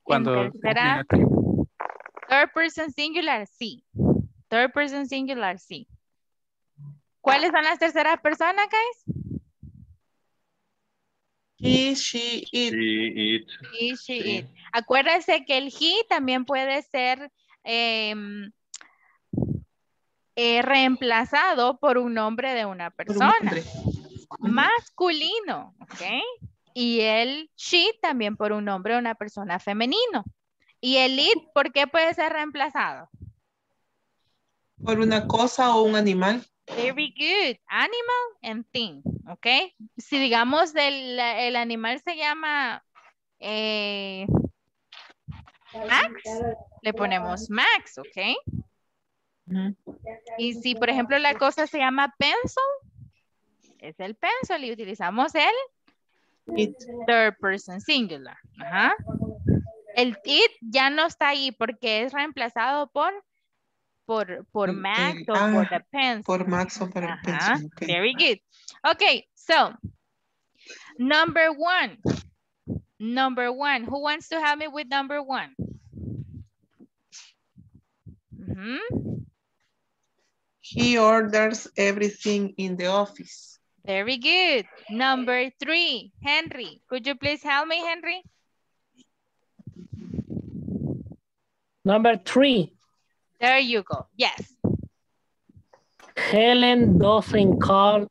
Cuando... En tercera, third person singular, sí. Third person singular, sí. ¿Cuáles son las terceras personas, guys? He, she, it. He, she, it. Acuérdense que el he también puede ser reemplazado por un nombre de una persona. Masculino, ¿ok? Y el she también por un nombre de una persona femenino. Y el it, ¿por qué puede ser reemplazado? Por una cosa o un animal. Very good. Animal and thing, ¿ok? Si digamos el animal se llama Max, le ponemos Max, ¿ok? Y si, por ejemplo, la cosa se llama pencil, es el pencil y utilizamos el third person singular. Ajá. El it ya no está ahí porque es reemplazado por por Max or for the pencil. For Max or for the pencil. Okay. Very good. Okay, so number 1. Number 1. Who wants to help me with number 1? Mm-hmm. He orders everything in the office. Very good. Number 3, Henry. Could you please help me, Henry? Number 3. There you go. Yes. Helen doesn't call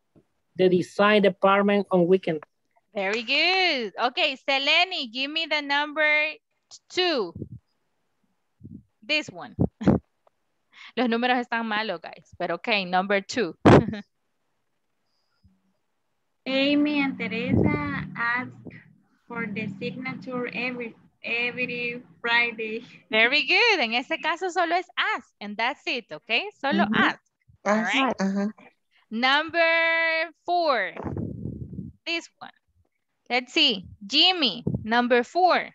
the design department on weekends. Very good. Okay, Seleni, give me the number 2. This one. Los números están malos, guys. But okay, number 2. Amy and Teresa ask for the signature every Friday. Very good. En este caso solo es ask and that's it, okay? Solo ask. All right. Number 4. This one. Let's see. Jimmy, number 4.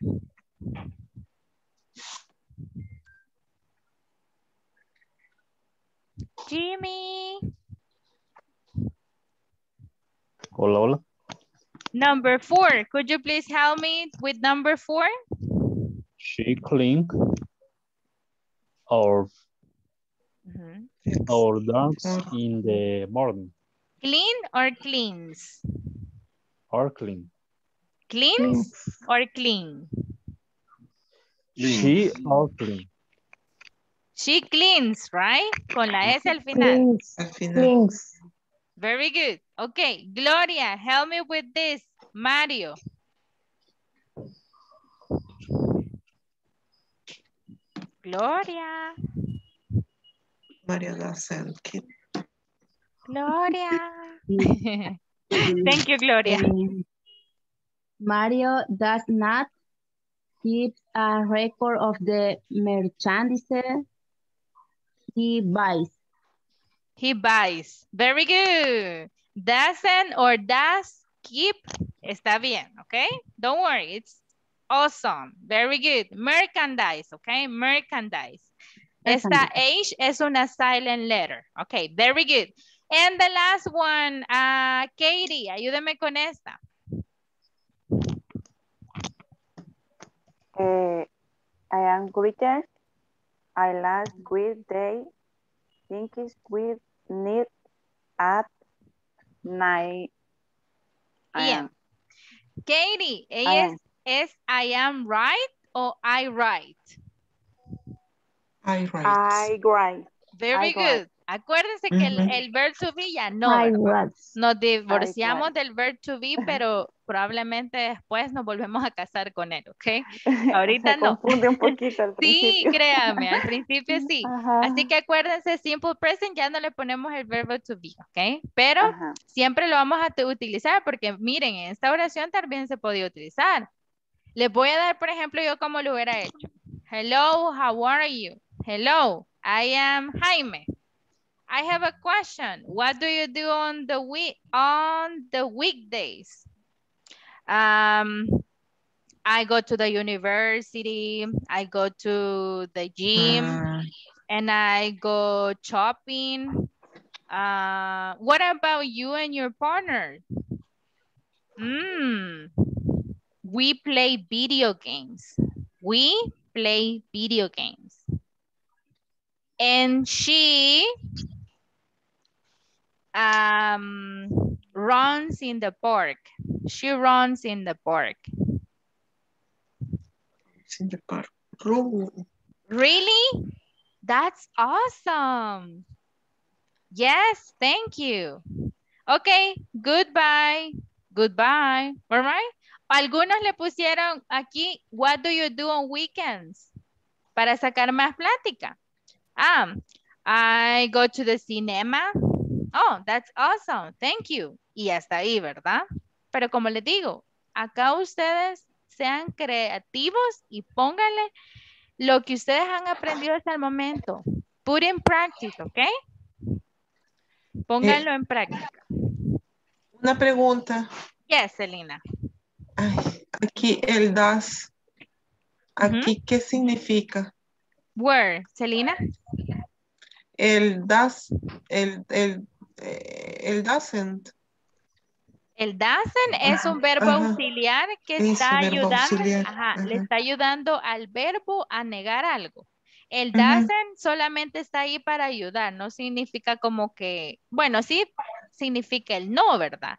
Jimmy. Hola, hola. Number 4. Could you please help me with number 4? She cleaned our dogs in the morning. Clean or cleans? Or clean. Cleans or clean? She or clean. She cleans, right? Con la S al final. Cleans. Very good. Okay, Gloria, help me with this. Mario. Gloria. Mario doesn't keep. Gloria. Thank you, Gloria. Mario does not keep a record of the merchandise he buys. He buys. Very good. Doesn't or does keep. Está bien, okay? Don't worry. It's awesome. Very good. Merchandise, okay? Merchandise. Esta H es una silent letter. Okay, very good. And the last one, Katie, ayúdame con esta. I am greeted. I last with day. Think is with need at 9 p.m. Katie, ella es I am right or I write? I write. I write. Very good. Acuérdense que el verb to be ya no. Nos divorciamos del verb to be, pero probablemente después nos volvemos a casar con él, ¿ok? Ahorita se no. Confunde un poquito al principio. Sí, créame, al principio sí. Ajá. Así que acuérdense, simple present ya no le ponemos el verbo to be, ¿ok? Pero siempre lo vamos a utilizar porque miren, en esta oración también se podía utilizar. Les voy a dar, por ejemplo, yo como lo hubiera hecho. Hello, how are you? Hello, I am Jaime. I have a question. What do you do on the weekdays? I go to the university. I go to the gym, and I go shopping. What about you and your partner? We play video games. We play video games. And she runs in the park. She runs in the park. In the park. Oh. Really? That's awesome. Yes, thank you. Okay, goodbye. Goodbye. All right. Algunos le pusieron aquí, what do you do on weekends? Para sacar más plática. I go to the cinema. Oh, that's awesome. Thank you. Y hasta ahí, ¿verdad? Pero como les digo, acá ustedes sean creativos y pónganle lo que ustedes han aprendido hasta el momento. Put in practice, ¿ok? Pónganlo en práctica. Una pregunta. Yes, Selena. Aquí el das. Aquí, ¿qué significa? Where, Selena? El doesn't. El doesn't es un verbo auxiliar que está ayudando, le está ayudando al verbo a negar algo. El doesn't solamente está ahí para ayudar, no significa como que, bueno, sí significa el no, ¿verdad?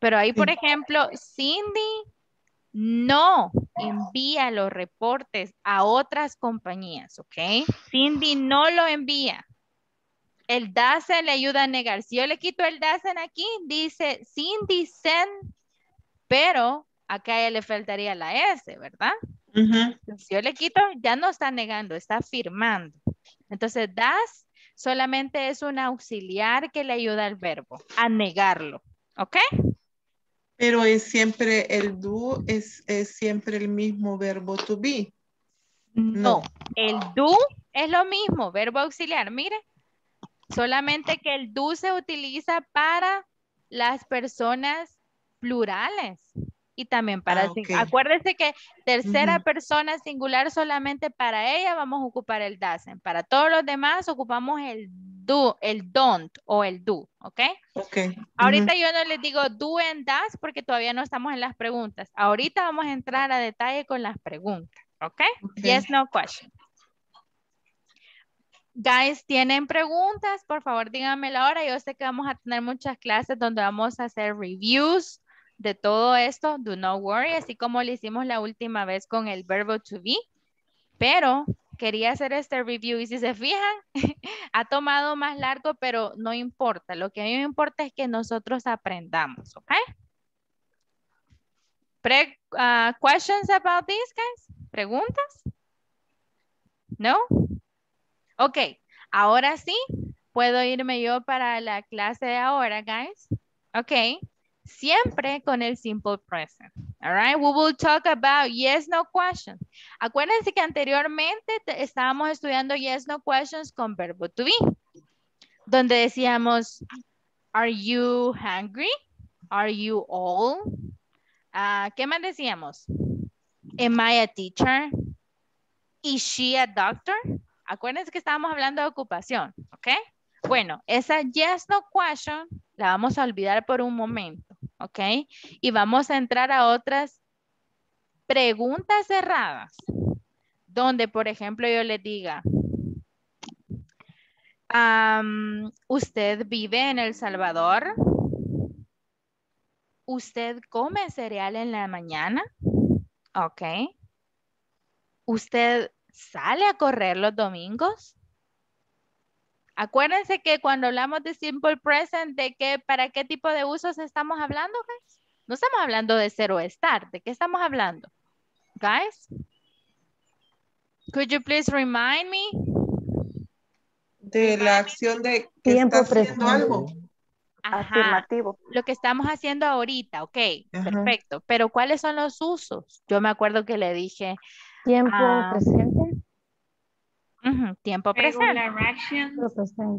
Pero ahí, por ejemplo, Cindy no envía los reportes a otras compañías, ¿ok? Cindy no lo envía. El doesn't le ayuda a negar. Si yo le quito el doesn't aquí, dice Cindy send, pero acá ya le faltaría la S, ¿verdad? Si yo le quito, ya no está negando, está afirmando. Entonces, does solamente es un auxiliar que le ayuda al verbo a negarlo, ¿ok? Pero es siempre el do, es siempre el mismo verbo to be. No, el do es lo mismo, verbo auxiliar, mire. Solamente que el do se utiliza para las personas plurales y también para... Acuérdense que tercera persona singular, solamente para ella vamos a ocupar el doesn't. Para todos los demás ocupamos el do, el don't o el do, ¿ok? Ahorita yo no les digo do and does porque todavía no estamos en las preguntas. Ahorita vamos a entrar a detalle con las preguntas, ¿ok? Yes, no question. Guys, ¿tienen preguntas? Por favor, díganmela ahora. Yo sé que vamos a tener muchas clases donde vamos a hacer reviews de todo esto. Do not worry, así como lo hicimos la última vez con el verbo to be. Pero quería hacer este review y si se fijan, ha tomado más largo, pero no importa. Lo que a mí me importa es que nosotros aprendamos, ¿ok? Questions about this, guys? ¿Preguntas? ¿No? Ok, ahora sí, puedo irme yo para la clase de ahora, guys. Ok, siempre con el simple present. All right, we will talk about yes, no questions. Acuérdense que anteriormente estábamos estudiando yes, no questions con verbo to be, donde decíamos, are you hungry? Are you all? ¿Qué más decíamos? Am I a teacher? Is she a doctor? Acuérdense que estábamos hablando de ocupación, ¿ok? Bueno, esa yes, no question la vamos a olvidar por un momento, ¿ok? Y vamos a entrar a otras preguntas cerradas, donde, por ejemplo, yo les diga, ¿usted vive en El Salvador? ¿Usted come cereal en la mañana? ¿Ok? ¿Usted sale a correr los domingos? Acuérdense que cuando hablamos de simple present, ¿de qué, para qué tipo de usos estamos hablando, guys? No estamos hablando de ser o estar. ¿De qué estamos hablando? Guys, could you please remind me? De la acción de que tiempo está haciendo algo. Afirmativo. Lo que estamos haciendo ahorita, ok, perfecto. Pero ¿cuáles son los usos? Yo me acuerdo que le dije... Tiempo presente. Tiempo presente. Regular actions.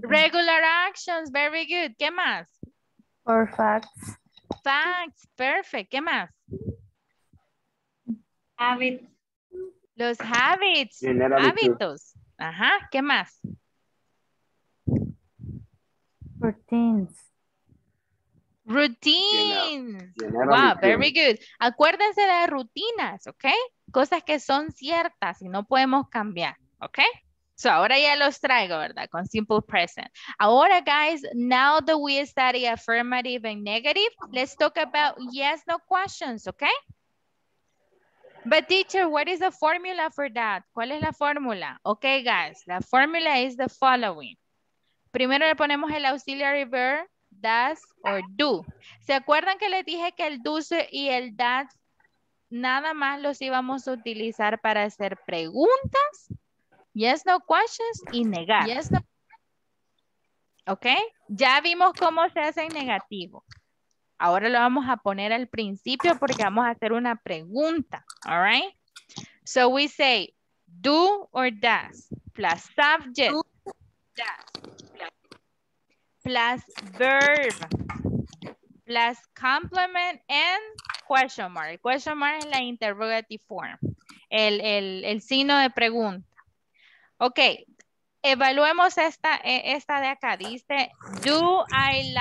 Regular actions, very good. ¿Qué más? Or facts. Facts, perfect. ¿Qué más? Habits. Los habits. Hábitos. Ajá, ¿qué más? Routines. Routines. Wow, very good. Acuérdense de rutinas, ¿ok? Cosas que son ciertas y no podemos cambiar, ¿ok? So, ahora ya los traigo, ¿verdad? Con simple present. Ahora, guys, now that we study affirmative and negative, let's talk about yes, no questions, ¿ok? But teacher, what is the formula for that? ¿Cuál es la fórmula? Ok, guys, la fórmula is the following. Primero le ponemos el auxiliary verb, does or do. ¿Se acuerdan que les dije que el do y el that nada más los íbamos a utilizar para hacer preguntas? Yes, no questions y negar. Yes, no. ¿Ok? Ya vimos cómo se hace en negativo. Ahora lo vamos a poner al principio porque vamos a hacer una pregunta. All right? So we say do or does plus subject. Do, does. Plus verb, plus complement and question mark. Question mark es la interrogative form, el signo de pregunta. Ok, Evaluemos esta de acá. Dice, do I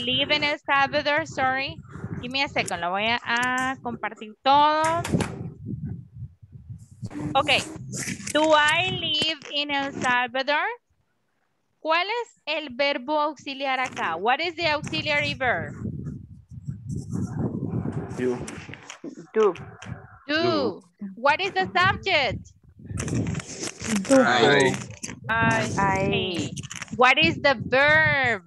live in El Salvador? Sorry. Give me a second. Lo voy a compartir todo. Ok. Do I live in El Salvador? ¿Cuál es el verbo auxiliar acá? What is the auxiliary verb? Do. Do. Do. What is the subject? I. What is the verb?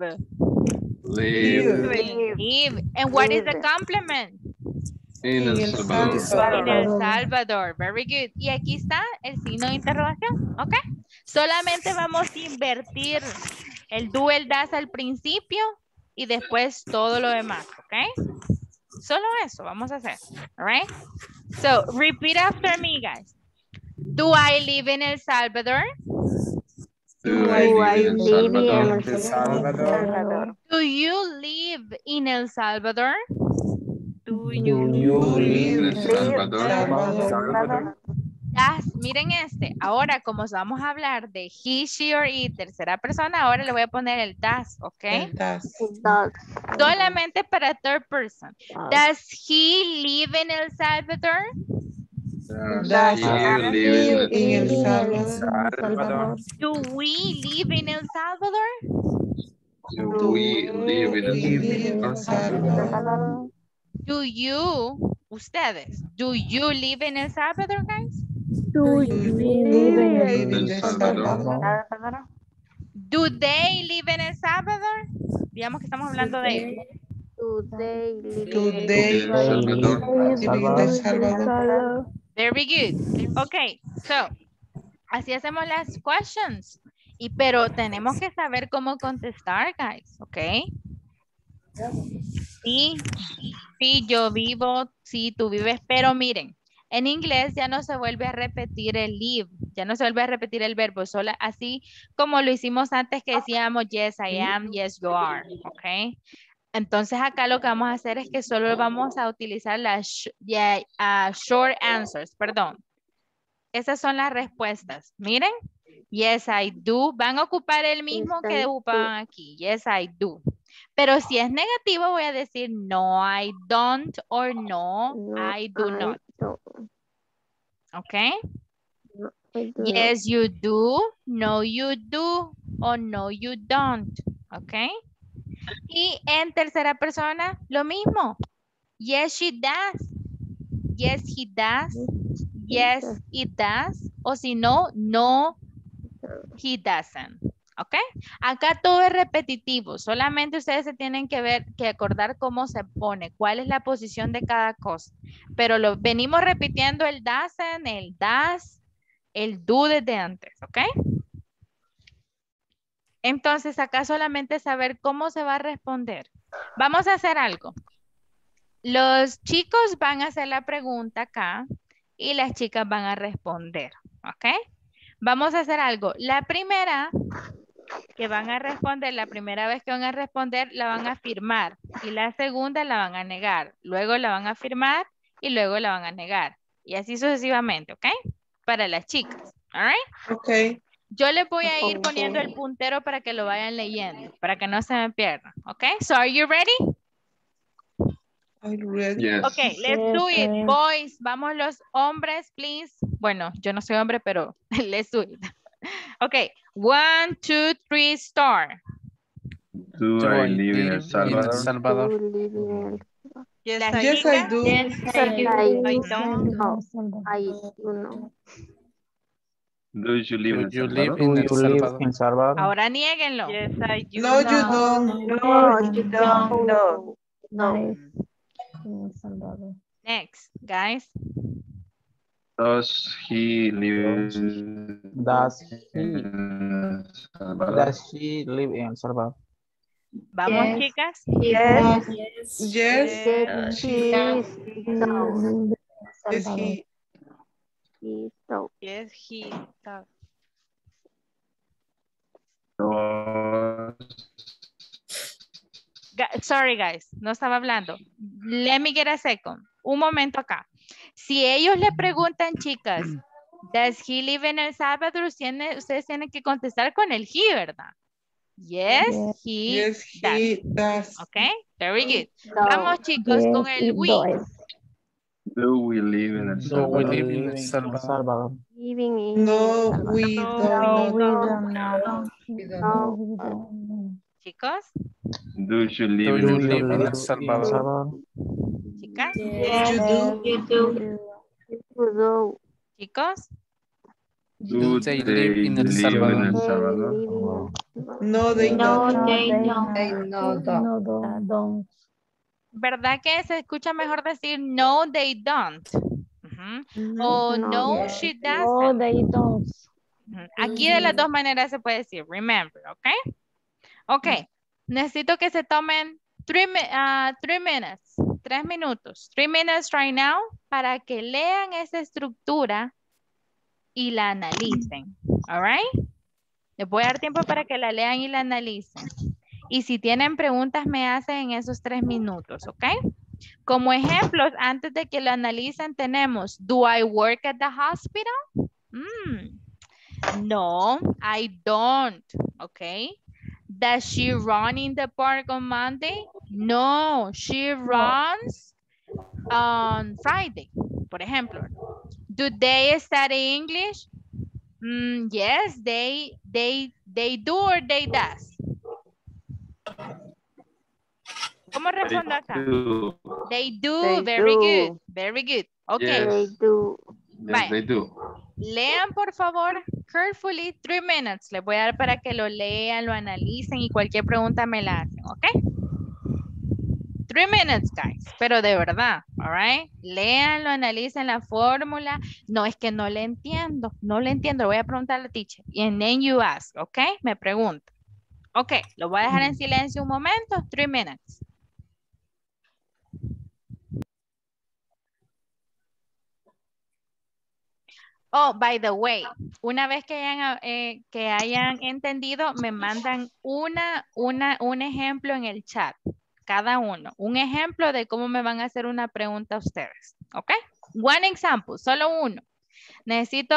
Live. And what is the complement? In El Salvador. In El Salvador. Very good. Y aquí está el signo de interrogación. Ok. Solamente vamos a invertir el do, el das al principio y después todo lo demás. Ok. Solo eso vamos a hacer. All right. So repeat after me, guys. Do I live in El Salvador? Do I live in El Salvador? Do you live in El Salvador? Do you live in El Salvador? Yes, miren este. Ahora, como vamos a hablar de he, she, or it, tercera persona, ahora le voy a poner el does, ¿ok? El does. Solamente para third person. Does he live in El Salvador? Does he live in El Salvador? Do we live in El Salvador? Do we live in El Salvador? Do you live in El Salvador, guys? Do you live in El Salvador? Do they live in El Salvador? Digamos que estamos hablando de... Do they live in El Salvador? Very good. Okay, so, así hacemos las questions. Pero tenemos que saber cómo contestar, guys, okay? Sí, yo vivo, sí, tú vives, pero miren, en inglés ya no se vuelve a repetir el live, ya no se vuelve a repetir el verbo, solo así como lo hicimos antes que decíamos yes, I am, yes, you are, ok. Entonces acá lo que vamos a hacer es que solo vamos a utilizar las short answers, perdón. Esas son las respuestas, miren. Yes, I do. Van a ocupar el mismo que ocupan aquí. Yes, I do. Pero si es negativo, voy a decir no, I don't, or no, I do not. Okay? Yes, you do. No, you do. O no, you don't. Okay? Y en tercera persona, lo mismo. Yes, she does. Yes, he does. Yes, it does. O si no, no. He doesn't, ¿ok? Acá todo es repetitivo, solamente ustedes se tienen que ver, que acordar cómo se pone, cuál es la posición de cada cosa, pero lo venimos repitiendo el doesn't, el does, el do desde antes, ¿ok? Entonces acá solamente saber cómo se va a responder. Vamos a hacer algo. Los chicos van a hacer la pregunta acá y las chicas van a responder, ¿ok? Vamos a hacer algo. La primera que van a responder, la primera vez que van a responder, la van a firmar. Y la segunda la van a negar. Luego la van a firmar y luego la van a negar. Y así sucesivamente, ¿ok? Para las chicas, ¿all right? Ok. Yo les voy a ir poniendo el puntero para que lo vayan leyendo, para que no se me pierdan, ¿ok? So, are you ready? Yes. Okay, let's do it, boys. Vamos los hombres, please. Bueno, yo no soy hombre, pero let's do it. Okay, 1, 2, 3, start. Do I live in El Salvador? Yes, I do. I don't know. Do you live in El Salvador? Ahora nieguenlo. Yes, I do. No, you don't. Next, guys. Does she live in El Salvador? Vamos, chicas. Yes, she does. Sorry, guys, no estaba hablando. Let me get a second. Un momento acá. Si ellos le preguntan, chicas, Does he live in El Salvador? Ustedes tienen que contestar con el he, ¿verdad? Yes, he, yes, does. He does. Okay, very good. No. Vamos, chicos, yes, con el we. Does. Do we live in El Salvador? Do we live in El Salvador? No, we don't. No, we don't. Chicos. Do you live in El Salvador? Chicas. Yes, you do. Chicos. Do they live in El Salvador? No, they don't. No, don't. ¿Verdad que se escucha mejor decir no, they don't? O no, she doesn't. No, they don't. Aquí de las dos maneras se puede decir, remember, ¿ok? Ok, necesito que se tomen 3 minutes. 3 minutos. 3 minutes right now para que lean esa estructura y la analicen. All right? Les voy a dar tiempo para que la lean y la analicen. Y si tienen preguntas, me hacen en esos 3 minutos, ¿ok? Como ejemplos, antes de que lo analicen, tenemos, ¿do I work at the hospital? No, I don't, ¿ok? ¿Does she run in the park on Monday? No, she runs on Friday, por ejemplo. ¿Do they study English? Yes, they do or they does. ¿Cómo respondo acá? They do. Very good. Okay. Yes, they do. Yes, they do. Lean, por favor, carefully, 3 minutes. Les voy a dar para que lo lean, lo analicen y cualquier pregunta me la hacen, ¿ok? 3 minutes, guys. Pero de verdad, all right? Leanlo, analicen la fórmula. No, es que no le entiendo. Voy a preguntar a la teacher. And then you ask, ¿ok? Me pregunta. Ok, lo voy a dejar en silencio un momento. 3 minutes. Oh, by the way, una vez que hayan entendido, me mandan un ejemplo en el chat. Cada uno. Un ejemplo de cómo me van a hacer una pregunta a ustedes. ¿Ok? One example. Solo uno. Necesito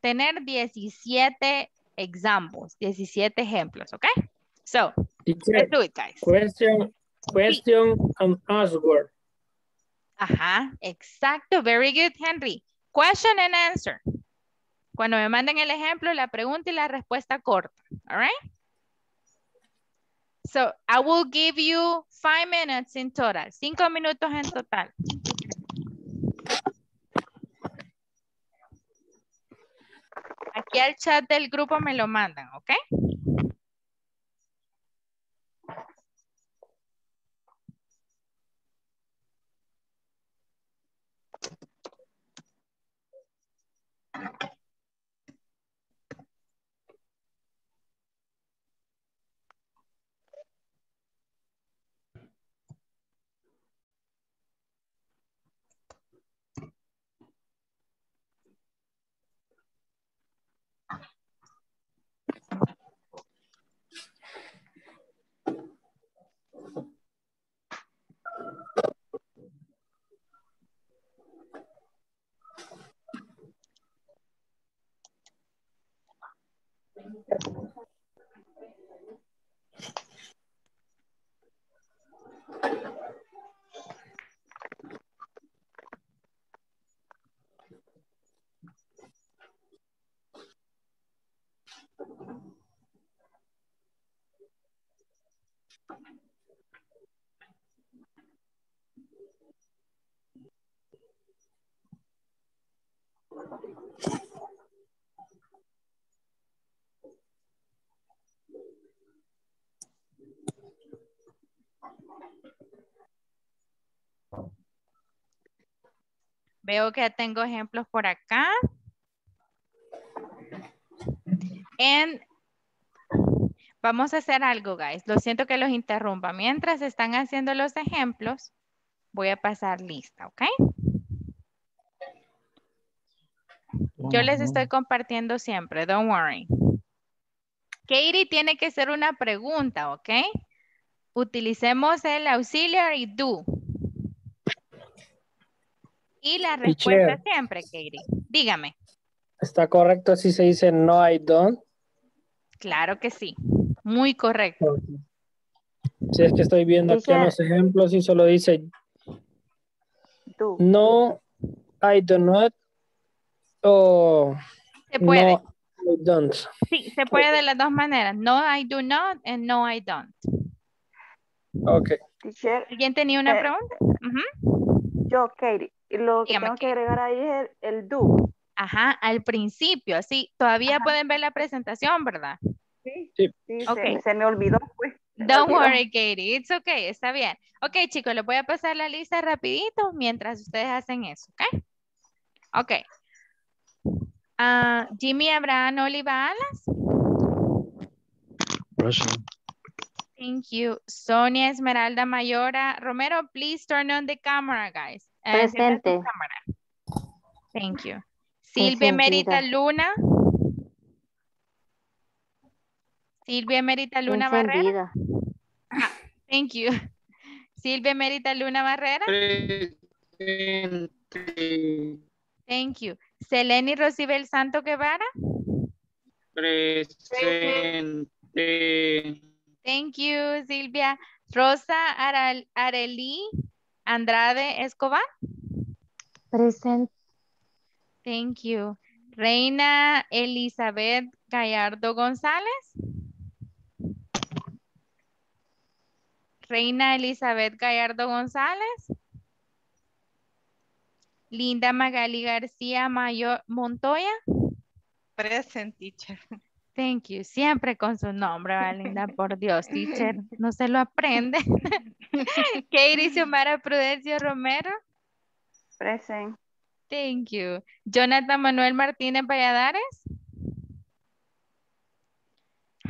tener 17 examples. 17 ejemplos. ¿Ok? So, let's do it, guys. Question and answer. Ajá. Exacto. Very good, Henry. Question and answer. Cuando me manden el ejemplo, la pregunta y la respuesta corta. All right? So, I will give you 5 minutes in total. 5 minutos en total. Aquí al chat del grupo me lo mandan, ¿ok? Veo que tengo ejemplos por acá. And vamos a hacer algo, guys. Lo siento que los interrumpa. Mientras están haciendo los ejemplos, voy a pasar lista, ¿ok? Yo les estoy compartiendo siempre, don't worry. Katie tiene que ser una pregunta, ¿ok? Utilicemos el auxiliary do. Y la respuesta siempre, Katie. Dígame. ¿Está correcto si se dice no, I don't? Claro que sí. Muy correcto. Okay. Si es que estoy viendo aquí en los ejemplos y solo dice no, I do not o se puede. No, I don't. Sí, se puede de las dos maneras. No, I do not and no, I don't. Ok. ¿Alguien tenía una pregunta? Yo, Katie. Lo que tengo que agregar ahí es el do. Ajá, al principio, sí. Todavía pueden ver la presentación, ¿verdad? Sí, sí. Okay. Se me olvidó, pues. Don't worry, Katie. It's okay. Está bien. Ok, chicos, les voy a pasar la lista rapidito mientras ustedes hacen eso, ¿ok? Ok. Jimmy Abraham Oliva Alas. Present. Thank you. Sonia Esmeralda Mayora Romero, please turn on the camera, guys. Presente. Thank you. Silvia Emérita Luna. Silvia Emérita Luna Barrera. Ah, thank you. Silvia Emérita Luna Barrera. Presente. Thank you. Seleni Rosibel Santos Guevara. Presente. Thank you, Silvia. Rosa Arelí Andrade Escobar. Presente. Thank you. Reina Elizabeth Gallardo González. Reina Elizabeth Gallardo González. Linda Magali García Montoya. Present, teacher. Thank you. Siempre con su nombre, Linda. Por Dios, teacher. No se lo aprende. Katie Xiomara Prudencio Romero. Present. Thank you. Jonathan Manuel Martínez Valladares.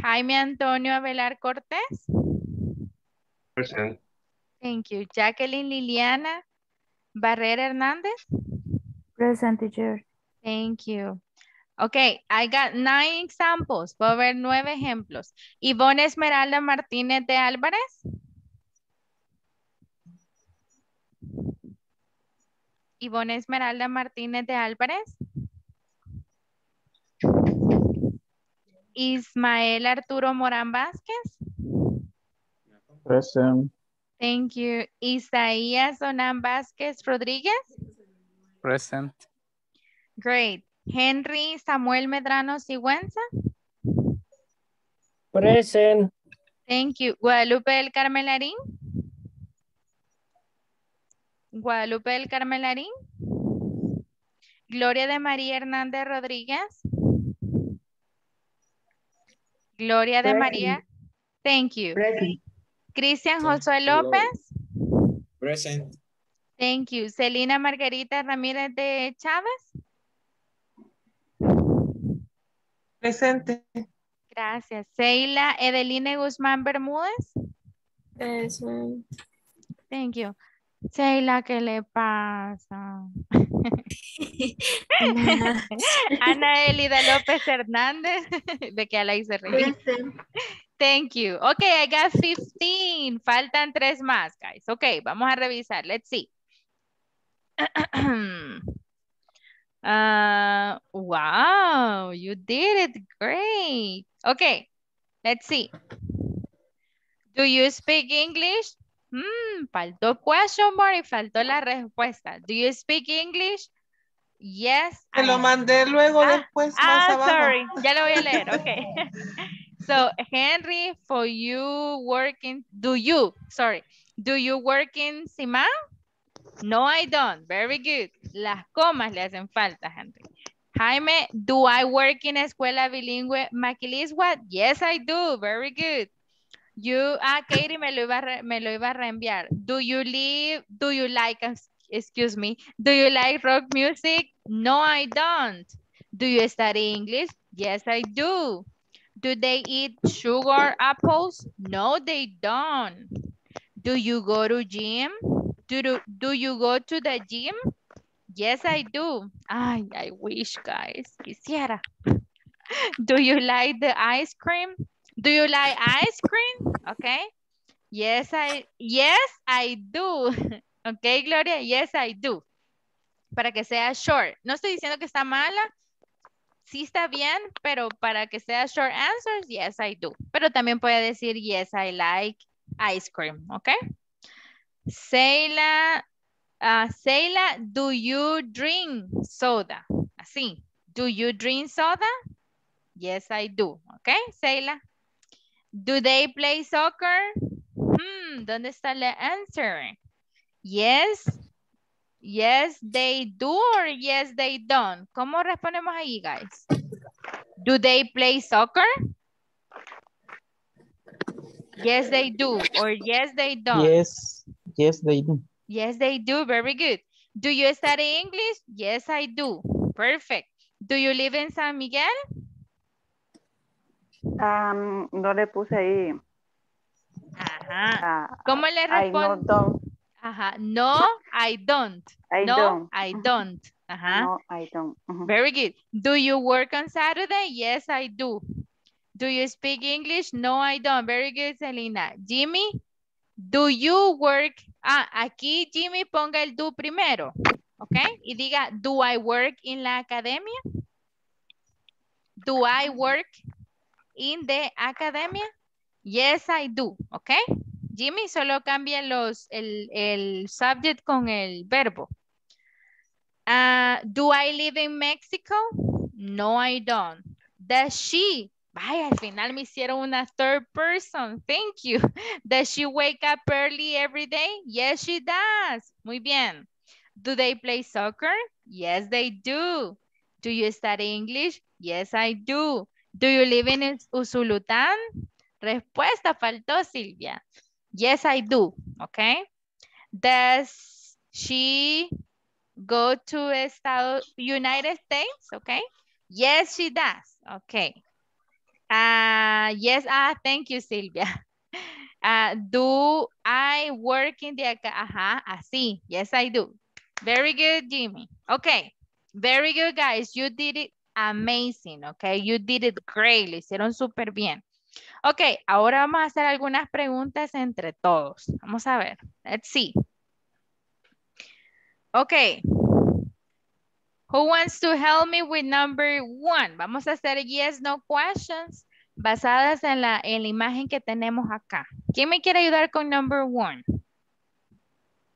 Jaime Antonio Velar Cortés. Present. Thank you. Jacqueline Liliana Barrera Hernández. Present, teacher. Thank you. Okay, I got 9 examples. Voy a ver 9 ejemplos. Ivonne Esmeralda Martínez de Álvarez. Ivonne Esmeralda Martínez de Álvarez. Ismael Arturo Morán Vázquez. Present. Thank you. Isaías Onán Vázquez Rodríguez. Present. Great. Henry Samuel Medrano Sigüenza. Present. Thank you. Guadalupe del Carmen Larín. Guadalupe del Carmen Larín. Gloria de María Hernández Rodríguez. Gloria de María. Thank you. Present. Cristian Josué López. Present. Thank you. Celina Margarita Ramírez de Chávez. Presente. Gracias. Seyla Edeline Guzmán Bermúdez. Present. Thank you. Seyla, ¿qué le pasa? Ana Elida López Hernández. De que a la hice reír. Thank you. Ok, I got 15. Faltan 3 más, guys. Ok, vamos a revisar. Let's see. Wow, you did it great. Okay, let's see. Do you speak English? Faltó question mark y faltó la respuesta. Do you speak English? Yes. Te lo mandé luego después más abajo. Sorry, ya lo voy a leer. Okay. So Henry, for you working, do you work in Sima? No, I don't. Very good. Las comas le hacen falta, Henry. Jaime, do I work in escuela bilingüe Maquilisguat? Yes, I do. Very good. You, Katie me lo iba a reenviar. Do you like rock music? No, I don't. Do you study English? Yes, I do. Do they eat sugar apples? No, they don't. Do you go to gym? Do you go to the gym? Yes, I do. Ay, I wish, guys. Quisiera. Do you like the ice cream? Do you like ice cream? Okay. Yes, I do. Okay, Gloria. Yes, I do. para que sea short. No estoy diciendo que está mala, sí está bien, pero para que sea short answers, yes, I do. Pero también puede decir, yes, I like ice cream, ¿ok? Seyla, do you drink soda? Así, do you drink soda? Yes, I do, ¿ok? Seyla, do they play soccer? ¿Dónde está la answer? Yes, they do or yes, they don't. ¿Cómo respondemos ahí, guys? Do they play soccer? Yes, they do or yes, they don't. Yes, they do. Yes, they do. Very good. Do you study English? Yes, I do. Perfect. Do you live in San Miguel? No le puse ahí. Ajá. ¿Cómo le respondo? Ajá. No, I don't. Ajá. No, I don't. Uh-huh. Very good. Do you work on Saturday? Yes, I do. Do you speak English? No, I don't. Very good, Selena. Jimmy, do you work? Ah, aquí Jimmy ponga el do primero, ¿ok? Y diga, do I work in la academia? Do I work in the academia? Yes, I do, ¿ok? Jimmy, solo cambia el subject con el verbo. Do I live in Mexico? No, I don't. Does she? Vaya, al final me hicieron una third person. Thank you. Does she wake up early every day? Yes, she does. Muy bien. Do they play soccer? Yes, they do. Do you study English? Yes, I do. Do you live in Usulután? Respuesta faltó, Silvia. Yes, I do. Okay. Does she go to United States? Okay. Yes, she does. Okay. Yes, thank you, Silvia. Do I work in the, ajá, así, yes, I do. Very good, Jimmy. Okay, very good, guys. You did it amazing, okay? You did it great, lo hicieron súper bien. Okay, ahora vamos a hacer algunas preguntas entre todos. Vamos a ver, let's see. Okay. Who wants to help me with number one? Vamos a hacer yes, no questions basadas en la imagen que tenemos acá. ¿Quién me quiere ayudar con number one?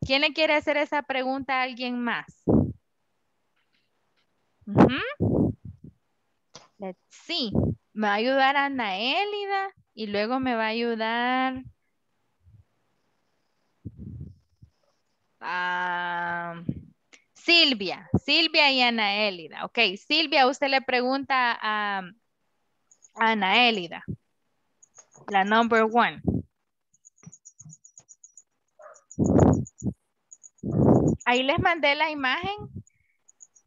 ¿Quién le quiere hacer esa pregunta a alguien más? Uh-huh. Let's see. Me va a ayudar Ana Elida y luego me va a ayudar... Silvia y Ana Elida. Ok, Silvia, usted le pregunta a Ana Elida. La number one. Ahí les mandé la imagen.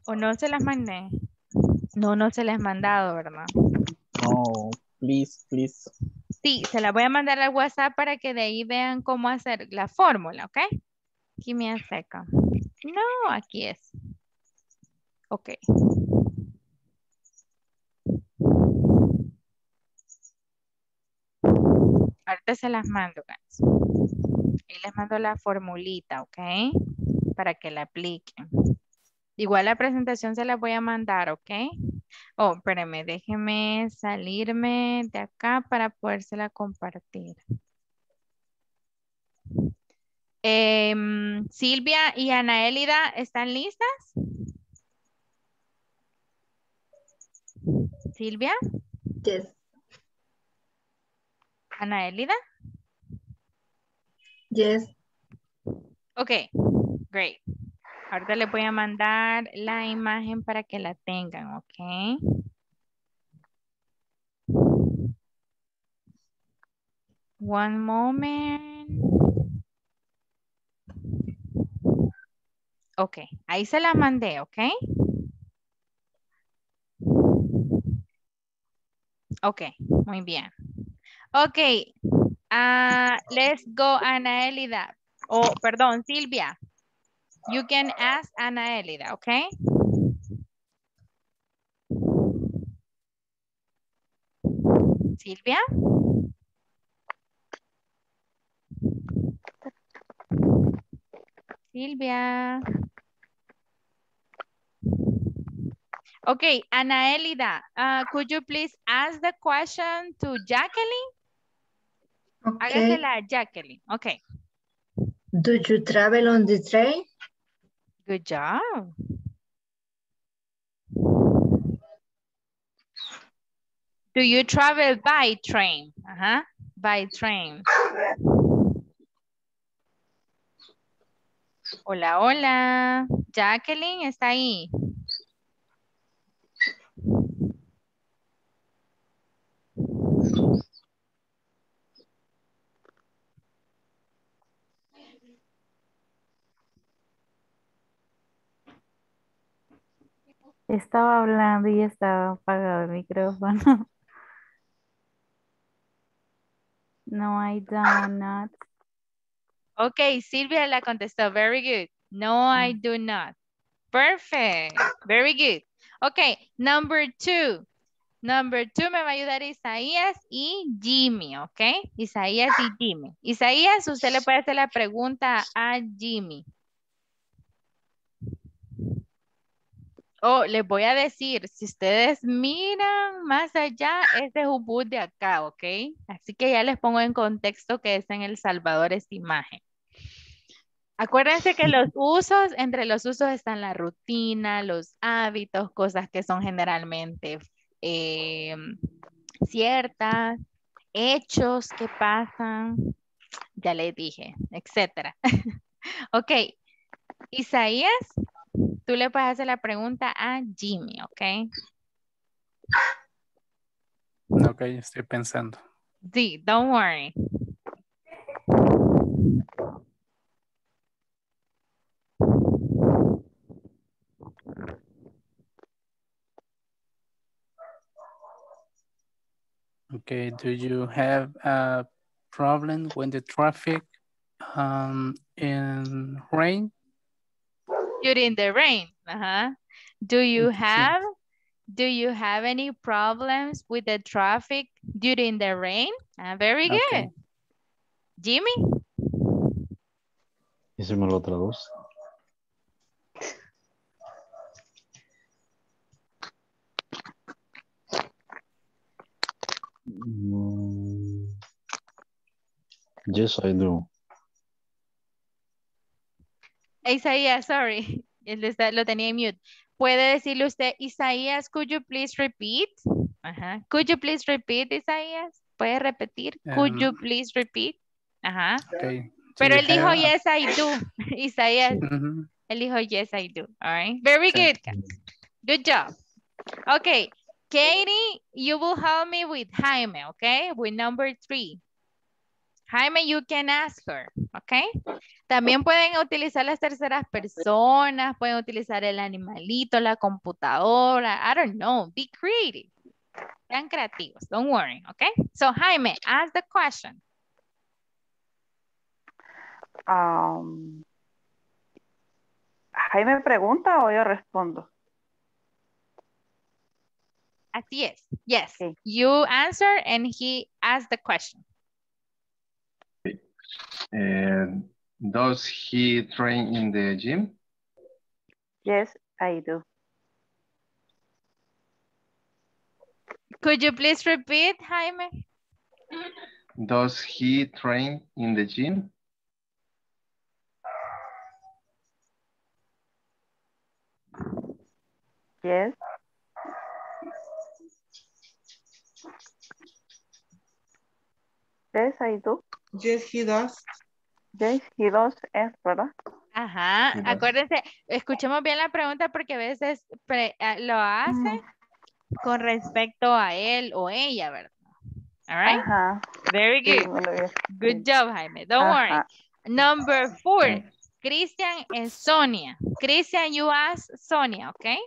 ¿O no se las mandé? No, no se las he mandado, ¿verdad? No, please. Sí, se la voy a mandar al WhatsApp para que de ahí vean cómo hacer la fórmula, ¿ok? Give me a second. No, aquí es. Ok. Ahorita se las mando, guys. Y les mando la formulita, ok. Para que la apliquen. Igual la presentación se la voy a mandar, ok. Oh, espérenme, déjenme salirme de acá para podérsela compartir. Silvia y Ana Elida, ¿están listas? Silvia? Yes. Ana Elida? Yes. Ok, great. Ahorita les voy a mandar la imagen para que la tengan, ok. One moment. Ok, ahí se la mandé, ok. Ok, muy bien. Ok, let's go, Ana Elida. Oh, perdón, Silvia. You can ask Ana Elida, ok. Silvia. Silvia. Okay, Ana Elida, could you please ask the question to Jacqueline? Okay. Hágasela, Jacqueline. Okay. Do you travel on the train? Good job. Do you travel by train? Uh-huh. By train. Hola, hola. Jacqueline, ¿está ahí? Estaba hablando y estaba apagado el micrófono. No, I do not. Okay, Silvia la contestó. Very good. No, I do not. Perfect. Very good. Okay, number two. Number two me va a ayudar Isaías y Jimmy, ¿ok? Isaías y Jimmy. Isaías, usted le puede hacer la pregunta a Jimmy. Oh, les voy a decir, si ustedes miran más allá, este es un bus de acá, ¿ok? Así que ya les pongo en contexto que es en El Salvador esta imagen. Acuérdense que los usos, entre los usos están la rutina, los hábitos, cosas que son generalmente ciertas, hechos que pasan, ya les dije, etcétera. Ok, Isaías, tú le puedes hacer la pregunta a Jimmy, ¿ok? Ok, estoy pensando. Sí, don't worry. Okay, do you have a problem with the traffic in rain? During the rain, Do you have any problems with the traffic during the rain? Very good. Okay. Jimmy? ¿Y si me lo traduce? Yes, I do. Isaías, sorry, lo tenía en mute. ¿Puede decirle usted, Isaías, could you please repeat? Ajá. Could you please repeat, Isaías? ¿Puede repetir? Could you please repeat? Ajá. Okay. Pero él dijo, yes, I do. Isaías, él dijo, yes, I do. All right. Very good. Good job. Okay. Katie, you will help me with Jaime, okay? With number 3. Jaime, you can ask her, okay? También pueden utilizar las terceras personas, pueden utilizar el animalito, la computadora, I don't know, be creative. Sean creativos, don't worry, okay? So, Jaime, ask the question. ¿Jaime pregunta o yo respondo? Así es. Yes. Okay. You answer and he asks the question. Does he train in the gym? Yes, I do. Could you please repeat, Jaime? Does he train in the gym? Yes. Yes, I do. Yes, he does. Yes, he does, es verdad. Ajá, acuérdense, escuchemos bien la pregunta porque a veces lo hace con respecto a él o ella, ¿verdad? All right. Ajá. Very good. Sí, good job, Jaime. Don't worry. Number 4, Cristian and Sonia. Cristian, you ask Sonia, okay?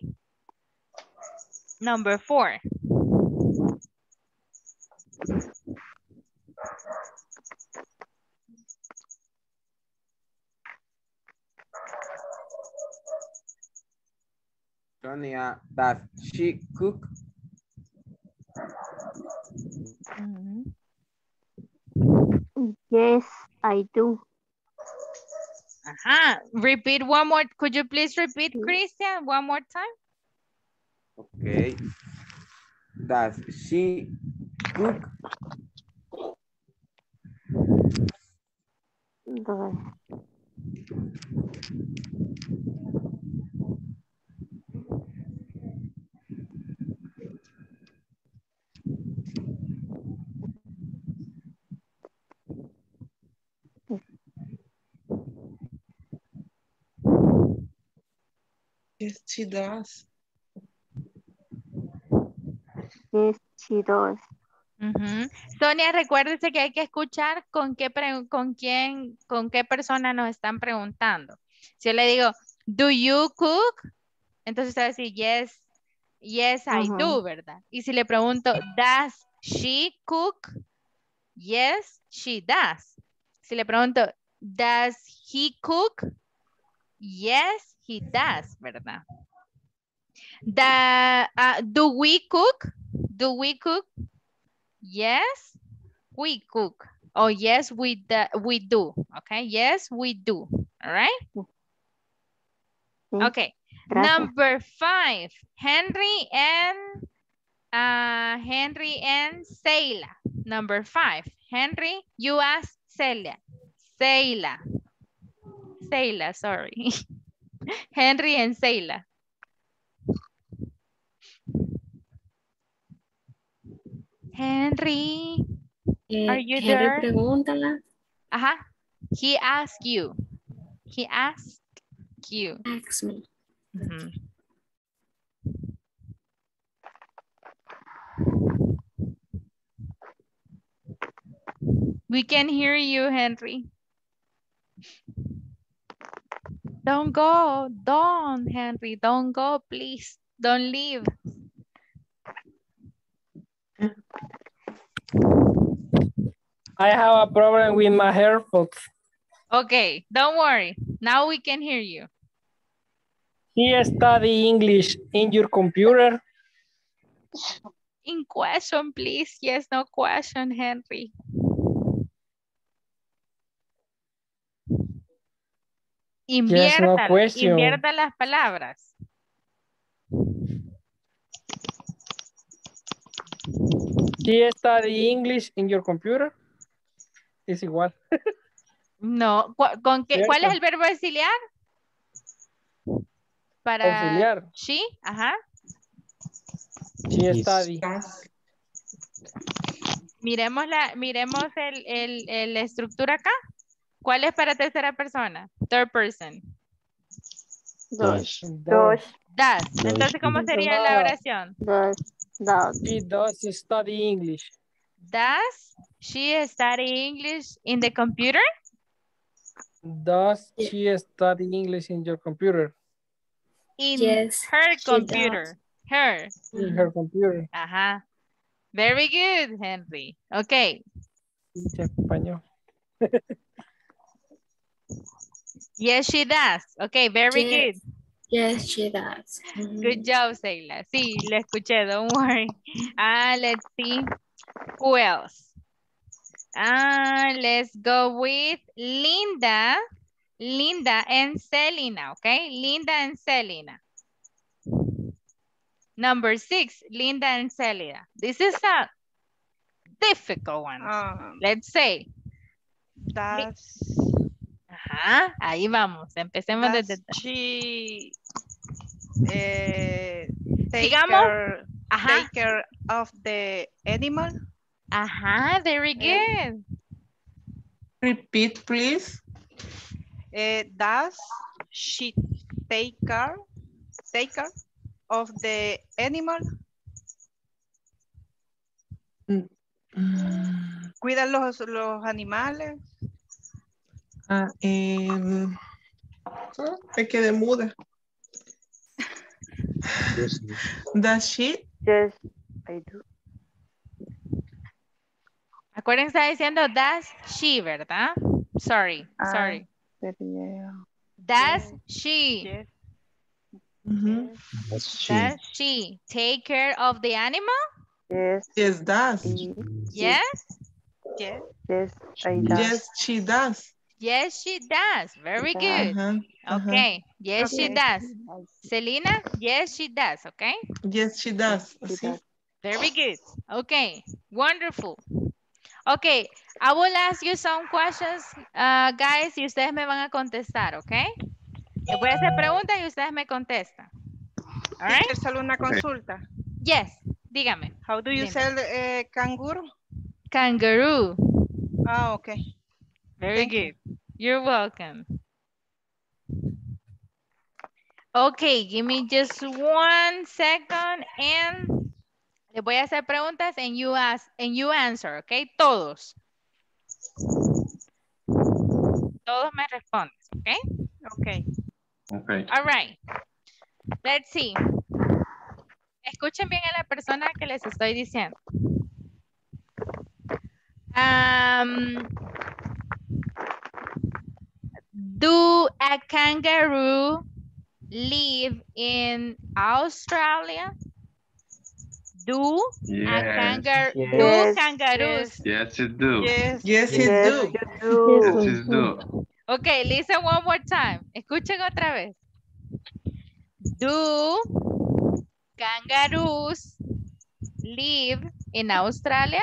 Number 4. Sonia, does she cook? Yes, I do. Repeat one more. Could you please repeat, Christian, one more time? Okay. Does she cook? Yes, she does. Yes, she does. Uh-huh. Sonia, recuérdese que hay que escuchar con qué persona nos están preguntando. Si yo le digo, do you cook? Entonces usted va a decir, yes, I do, ¿verdad? Y si le pregunto, does she cook? Yes, she does. Si le pregunto, does he cook? Yes, he does, ¿verdad? Do we cook? Do we cook? Yes, we cook. Oh, yes, we do. Okay, yes, we do. All right? Okay. Gracias. Number 5, Henry and Seyla. Number 5, Henry, you ask Seyla, sorry. Henry and Seyla. Henry, are you Henry there? Pregúntala. Ajá. He asked you. He asked you. Ask me. Mm-hmm. We can hear you, Henry. Don't go. Don't, Henry. Don't go, please. Don't leave. I have a problem with my AirPods. Okay, don't worry. Now we can hear you. He study English in your computer. In question, please. Yes, no question, Henry. Invierta las palabras. He study English in your computer. Es igual. No, ¿con qué? ¿Cuál es el verbo auxiliar? Para auxiliar. Sí, ajá. Sí, está bien. Miremos la estructura acá. ¿Cuál es para tercera persona? Third person. Dos. Does. Entonces, ¿cómo sería la oración? Does. She does study English. Does she study English in the computer? Does she study English in your computer? In her computer. Ajá. Very good, Henry. Okay. Yes, she does. Okay, very good. Yes, she does. Good job, Seyla. Sí, le escuché, don't worry. Let's see. Who else? Let's go with Linda. Linda and Selena, okay? Linda and Selena. Number 6, Linda and Selena. This is a difficult one. Let's say. Ajá, ahí vamos. Empecemos desde... take care of the animal. Ajá, very good. Repeat, please. Does she take care of the animal? ¿Cuidan los animales? Me quedé muda. Does she? Yes, I do. Acuérdense, está diciendo does she, ¿verdad? Sorry. Does she? Yes. Mm-hmm. Does she take care of the animal? Yes. Yes, does. Yes? Yes. Yes, I do. Yes, she does. Yes, she does. Very good. Okay. Yes, she does. Selena, yes, she does. Okay. Yes, she does. Yes, very good. Okay. Wonderful. Okay. I will ask you some questions, guys, y ustedes me van a contestar, okay? Les voy a hacer preguntas y ustedes me contestan. All right? Teacher, solo una consulta. Yes. Dígame. How do you sell kangaroo? Kangaroo. Ah, okay. Very good. You're welcome. Okay, give me just 1 second and les voy a hacer preguntas and you answer, okay? Todos. Todos me responden, okay? Okay. Okay. All right. Let's see. Escuchen bien a la persona que les estoy diciendo. Do a kangaroo live in Australia? Do yes. a kangaroo? Yes. Do kangaroos? Yes, it do. Yes, yes, it, yes do. It do. Yes, it do. Okay, listen one more time. Escuchen otra vez. Do kangaroos live in Australia?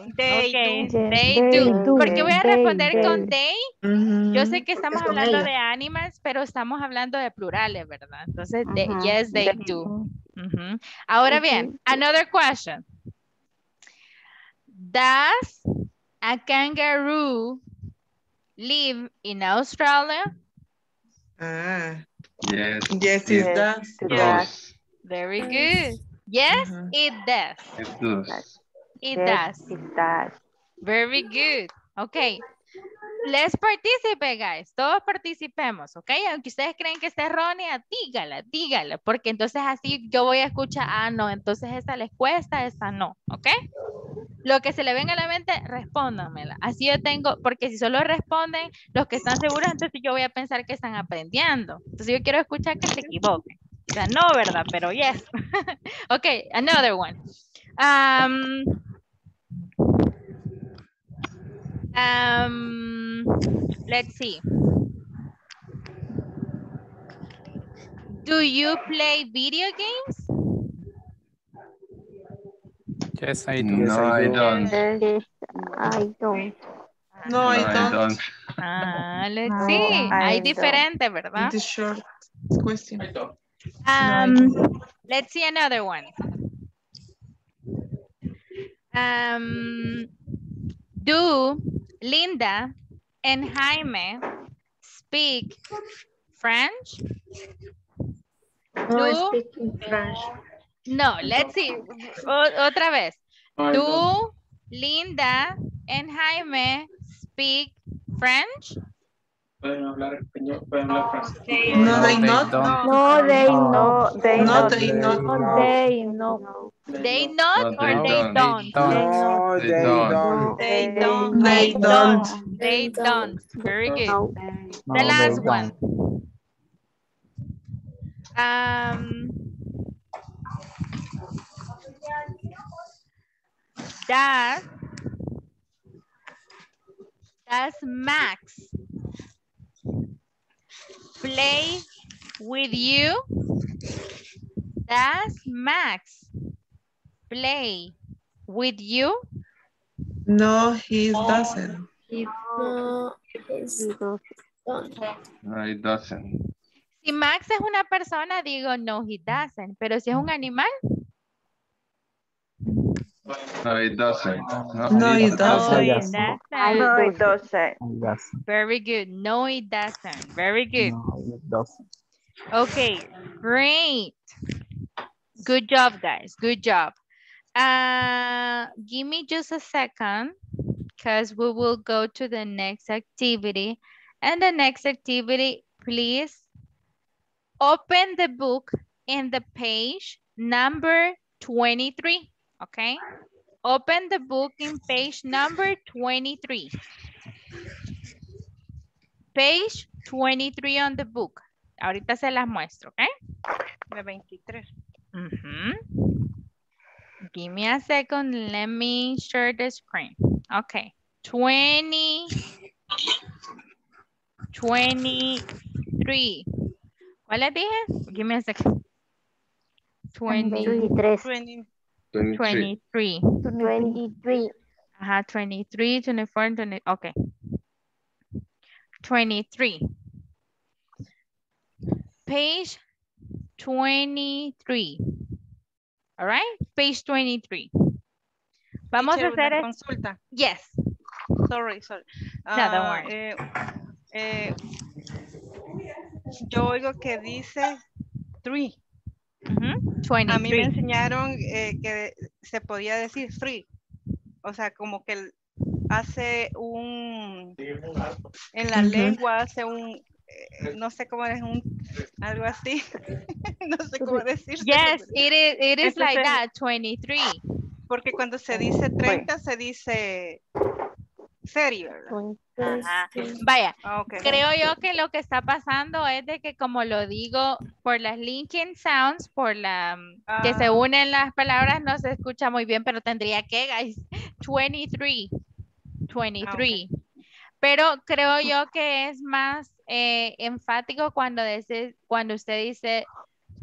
They okay. do. They do. Porque voy a responder con they. Yo sé que estamos hablando de animals, pero estamos hablando de plurales, ¿verdad? Entonces, yes, they do. Ahora bien, another question. Does a kangaroo live in Australia? Yes. Yes, it does. Yes. Very good. Yes, it does. It does. It does. Yes, it does. Very good. Okay. Let's participate, guys. Todos participemos, okay? Aunque ustedes creen que está errónea, dígala, porque entonces así yo voy a escuchar, ah, no, entonces esta les cuesta, esta no, okay? Lo que se le venga a la mente, respóndanmela. Así yo tengo, porque si solo responden los que están seguros, entonces yo voy a pensar que están aprendiendo. Entonces yo quiero escuchar que se equivoquen. O sea, no, ¿verdad? Pero yes. Okay, another one. Let's see. Do you play video games? Yes, I do. No, I don't. Yes, I don't. No, I don't. Ah, let's see. No, hay diferente, ¿verdad? This short question. I don't. Let's see another one. Do Linda and Jaime speak French? No, I speak in French. No, let's see. Otra vez. Do Linda and Jaime speak French? Pueden hablar español, pueden hablar francés. No, they not. No, they not. They not. They not. They not or they don't. No, they don't. They don't. They don't. They don't. Very good. The last one. That's Max. Play with you? Does Max play with you? No, he doesn't. No, he doesn't. Si Max es una persona, digo no, he doesn't. Pero si es un animal. No, he doesn't. No, he doesn't. No, he doesn't. Very good. No, he doesn't. Very good. No, he doesn't. Okay, great. Good job, guys. Good job. Give me just a second because we will go to the next activity And the next activity, please open the book in the page number 23, okay? Open the book in page number 23. Page 23 on the book. Ahorita se las muestro, okay? The 23. Give me a second. Let me share the screen. Okay. 23. ¿Cuál les dije? Give me a second. 23. Ajá, 23, 24, 20, okay. 23. Page 23. All right? Page 23. Vamos a hacer una consulta. Yes. Sorry. No, don't worry. Yo oigo que dice 3. A mí me enseñaron que se podía decir 3. O sea, como que hace un... En la lengua hace un... no sé cómo es un... Algo así. No sé cómo decir. Yes, it is like that, 23. Porque cuando se dice 30, se dice... Serio. Ajá. Vaya, okay, creo yo que lo que está pasando es de que, como lo digo, por las linking sounds, por la que se unen las palabras, no se escucha muy bien, pero tendría que, guys, 23. Okay. Pero creo yo que es más enfático cuando usted dice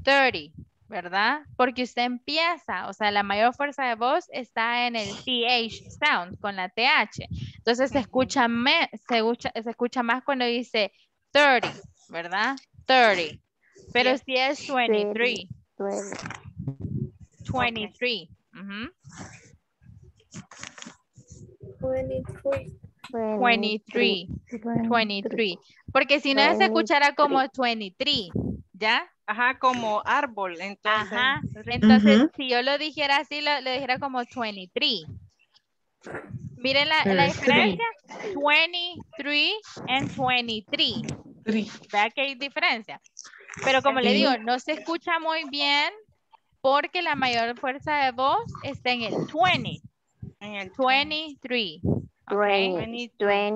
30, ¿verdad? Porque usted empieza, o sea, la mayor fuerza de voz está en el TH sound, con la TH. Entonces se escucha más cuando dice 30, ¿verdad? 30. Pero si es 23. 23. 23. Porque si no se escuchará como 23, ¿ya? Ajá, como árbol, entonces. Ajá. Entonces, si yo lo dijera así, lo dijera como 23. Miren la diferencia. 23 and 23. ¿Vean que hay diferencia? Pero como le digo, no se escucha muy bien porque la mayor fuerza de voz está en el 20. En el 23. Okay. 23.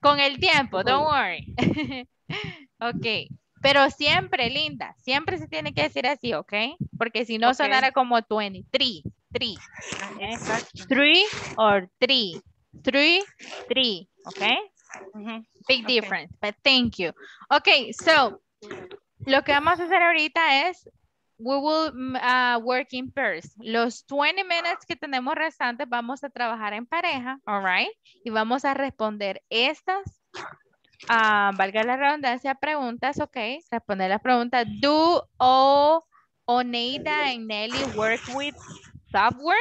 Con el tiempo, don't worry. Ok, pero siempre, Linda, siempre se tiene que decir así, ¿ok? Porque si no sonara como 23, 3, 3 or 3. 3, okay? Big difference, but thank you. Okay, so, lo que vamos a hacer ahorita es, we will work in pairs. Los 20 minutes que tenemos restantes vamos a trabajar en pareja, all right? Y vamos a responder estas, valga la redundancia, preguntas, okay? Responder las preguntas. Do Oneida and Nelly work with software?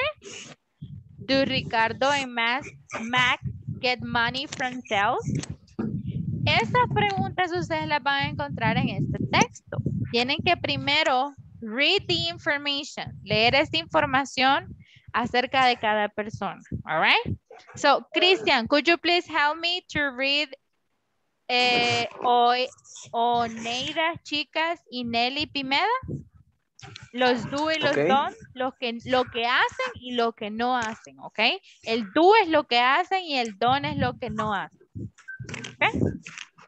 Do Ricardo and Max get money from sales? Estas preguntas ustedes las van a encontrar en este texto. Tienen que primero read the information, leer esta información acerca de cada persona. All right? So, Christian, could you please help me to read Oneida Chicas y Nelly Pineda? Los do y los don't, lo que hacen y lo que no hacen, ¿ok? El do es lo que hacen y el don es lo que no hacen.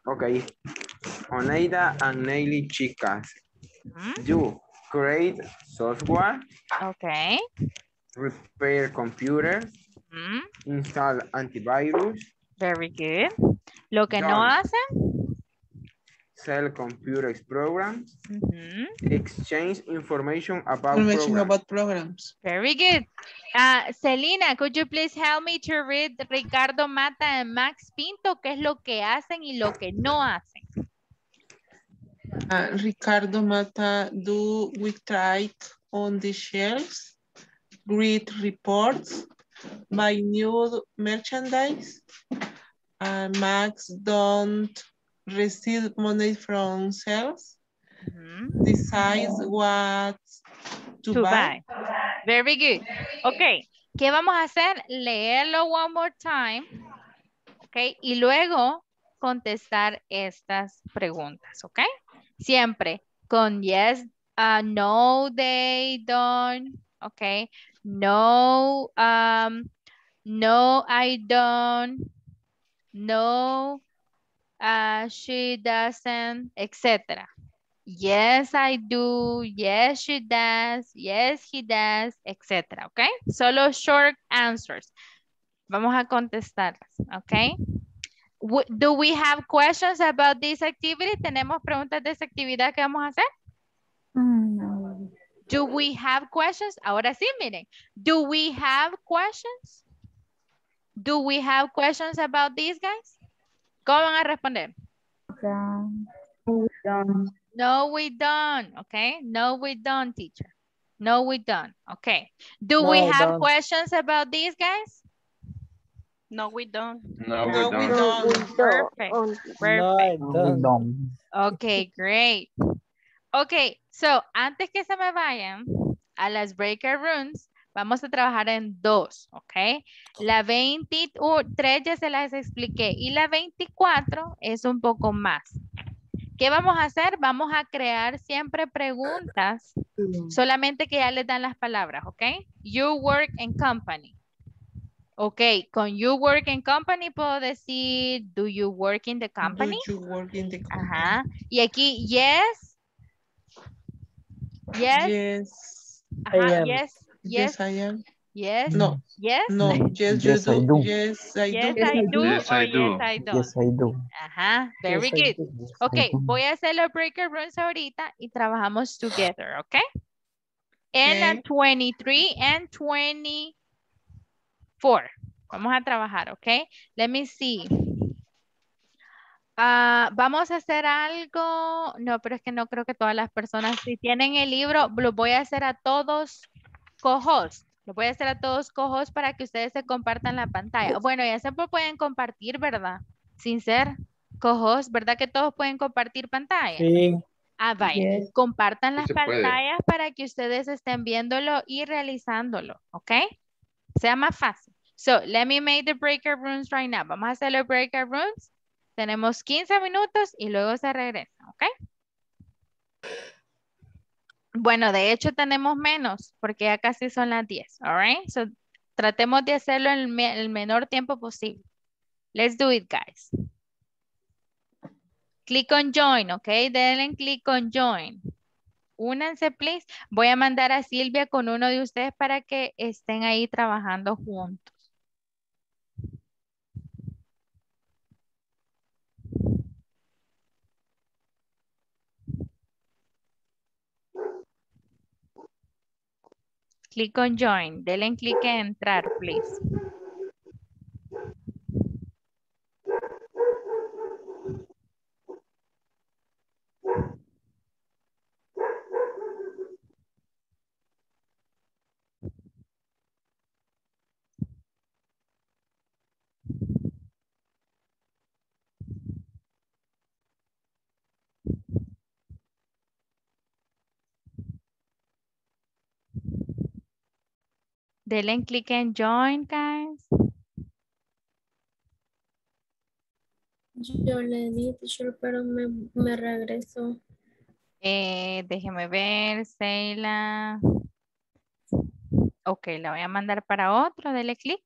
¿Ok? Oneida and Nelly Chicas. Do create software. Ok. Repair computers. Install antivirus. Very good. Lo que no hacen. Sell computer programs, exchange information about programs. Very good. Selena, could you please help me to read Ricardo Mata and Max Pinto? ¿Qué es lo que hacen y lo que no hacen? Ricardo Mata, do we try on the shelves, read reports, my new merchandise. Max don't receive money from sales. Mm-hmm. Decides what to buy. Very good. Ok. ¿Qué vamos a hacer? Leerlo one more time. Ok. Y luego contestar estas preguntas. Ok. Siempre con yes, no, they don't. Ok. No, no, I don't. No, she doesn't, etc. Yes, I do. Yes, she does. Yes, he does, etc. Okay? Solo short answers. Vamos a contestarlas. Okay? Do we have questions about this activity? ¿Tenemos preguntas de esta actividad que vamos a hacer? No. Do we have questions? Ahora sí, miren. Do we have questions? Do we have questions about these guys? ¿Cómo van a responder? No, we don't. Okay. No, we don't, teacher. No, we don't. Okay. Do we have questions about these guys? No, we don't. No, we don't. Perfect. Perfect. Okay, great. Okay, so antes que se me vayan a las breaker rooms, vamos a trabajar en dos, ¿ok? La 23 ya se las expliqué y la 24 es un poco más. ¿Qué vamos a hacer? Vamos a crear siempre preguntas, solamente que ya les dan las palabras, ¿ok? You work in company. Ok, con you work in company puedo decir, do you work in the company? Do you work in the company. Ajá. Y aquí, yes. Yes. Yes. Ajá, yes. Yes. Yes, I am. Yes. No. Yes. No. Yes, yes, you do. I do. Yes, I do. Yes, I do. Yes, I do. Yes, I do. Yes, I do. Ajá. Very yes, good. Yes, okay. Voy a hacer los breaker runs ahorita y trabajamos together, okay? En la 23 and 24. Vamos a trabajar, okay? Let me see. Vamos a hacer algo. No, pero es que no creo que todas las personas, si tienen el libro, lo voy a hacer a todos. Co-host. Lo voy a hacer a todos co-host para que ustedes se compartan la pantalla. Bueno, ya se pueden compartir, ¿verdad? Sin ser co-host, ¿verdad que todos pueden compartir pantalla? Sí. Ah, vaya. Yes. Compartan las pantallas para que ustedes estén viéndolo y realizándolo, ¿ok? Sea más fácil. So, let me make the breaker rooms right now. Vamos a hacer los breaker rooms. Tenemos 15 minutos y luego se regresa, ¿ok? Bueno, de hecho tenemos menos porque ya casi son las 10. All right? So, tratemos de hacerlo en el menor tiempo posible. Let's do it, guys. Click on join, ¿ok? Denle click on join. Únanse, please. Voy a mandar a Silvia con uno de ustedes para que estén ahí trabajando juntos. Click on join. Denle clic en entrar, please. Denle click and join, guys. Yo le di, teacher, pero me regresó. Déjeme ver, Seyla. Ok, la voy a mandar para otro. Dele click.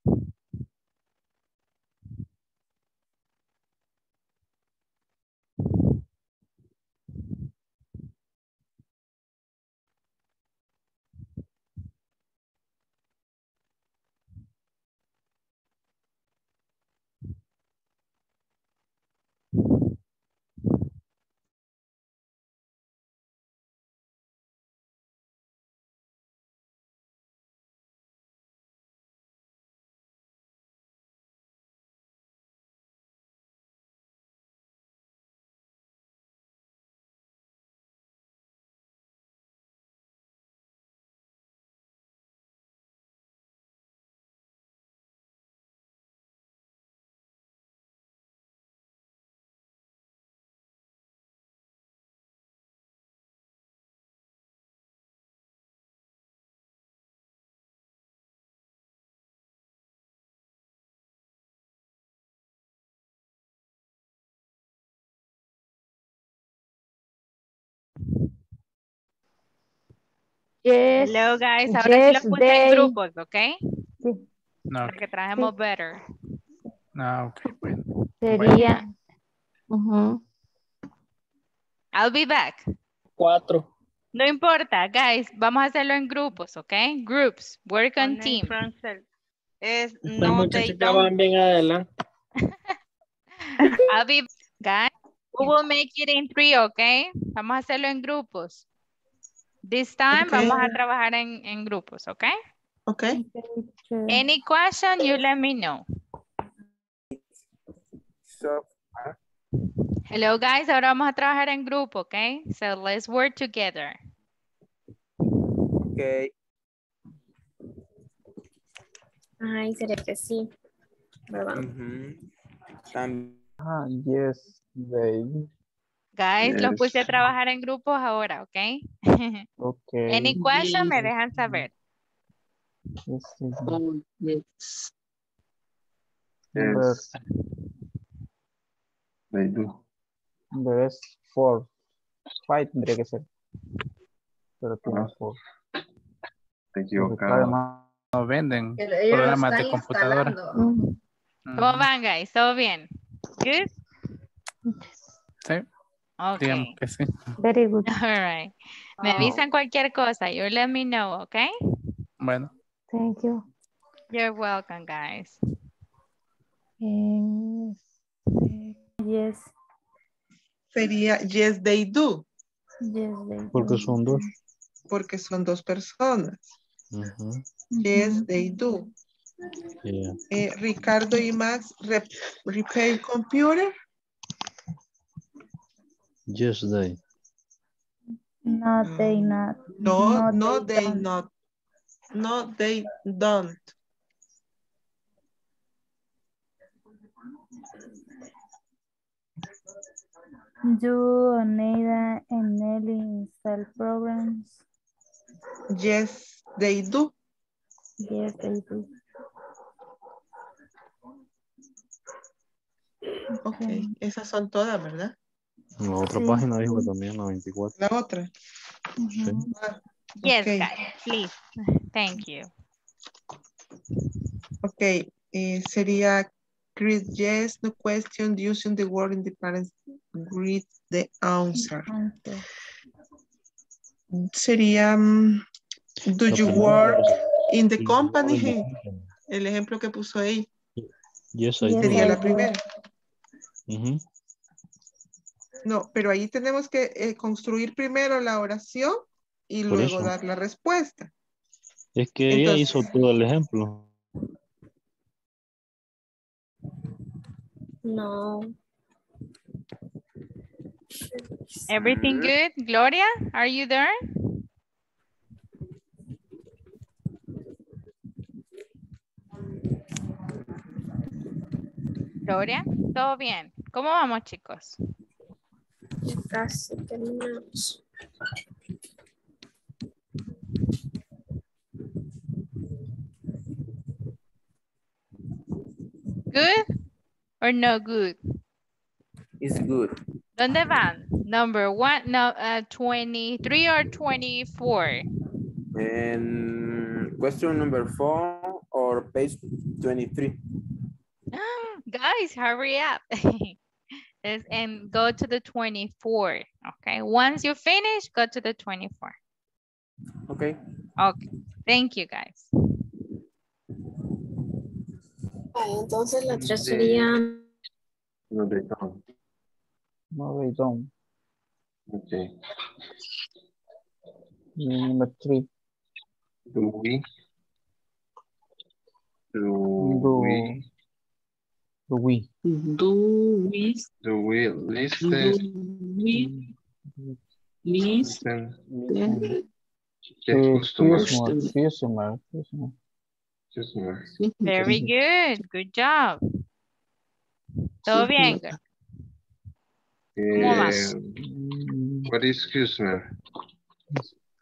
Yes. Hello guys, ahora yes, sí los puse en grupos, ¿ok? Sí. No, porque trajemos sí. Better. No, ok, bueno. Sería. Bueno. I'll be back. 4. No importa, guys, vamos a hacerlo en grupos, ¿ok? Groups, work on team. Es, no, they don't. Bien adelante. I'll be back, guys. We will make it in 3, ¿ok? Vamos a hacerlo en grupos. This time, okay. Vamos a trabajar en grupos, ¿ok? Ok. Any question, you let me know. So, hello, guys. Ahora vamos a trabajar en grupo, ¿ok? So, let's work together. Ok. Ay, será que sí. Ah, yes, baby. Guys, yes. Los puse a trabajar en grupos ahora, ¿ok? Ok. Any question, me dejan saber. Yes, yes. Oh, yes. Yes. They do. There is 4, 5 tendría que ser. Pero tiene 4. Te equivocado. No venden programas de computadora. ¿Cómo van, guys? ¿Todo bien? ¿Good? Sí. Okay. Digamos que sí. Very good. All right. Me avisan cualquier cosa. You let me know, okay? Bueno. Thank you. You're welcome, guys. Yes. Sería yes, they do. Yes, they do. Porque son dos. Porque son dos personas. Uh-huh. Yes, they do. Yeah. Ricardo y Max repair computer. Yes, they. No, they not. No, no, they not. No, they don't. Do Oneida and Nelly install programs? Yes, they do. Yes, they do. Okay, esas son todas, ¿verdad? La otra sí. Página dijo que también la 24. La otra. Sí. Yes, okay. Guys, please. Thank you. Okay, sería greet yes, no question, using the word in the parents, greet the answer. Okay. Sería, do you work in the company? El ejemplo que puso ahí. Yes, I do. Sería la primera. Uh-huh. No, pero ahí tenemos que construir primero la oración y por luego eso. Dar la respuesta. Es que entonces, ella hizo todo el ejemplo. No. Everything good? Gloria, are you there? Gloria, todo bien. ¿Cómo vamos, chicos? Casi terminamos. Good or no good? It's good. ¿Dónde van? Number 1, no, 23 or 24? Question number 4 or page 23. Guys, hurry up. And go to the 24, okay? Once you finish, go to the 24. Okay. Okay, thank you, guys. Entonces la 3 sería... No, they don't. No, they don't. Okay. Number 3. Do we listen customer. Very good. Good job. Todo bien. ¿Cómo vas? What is customer?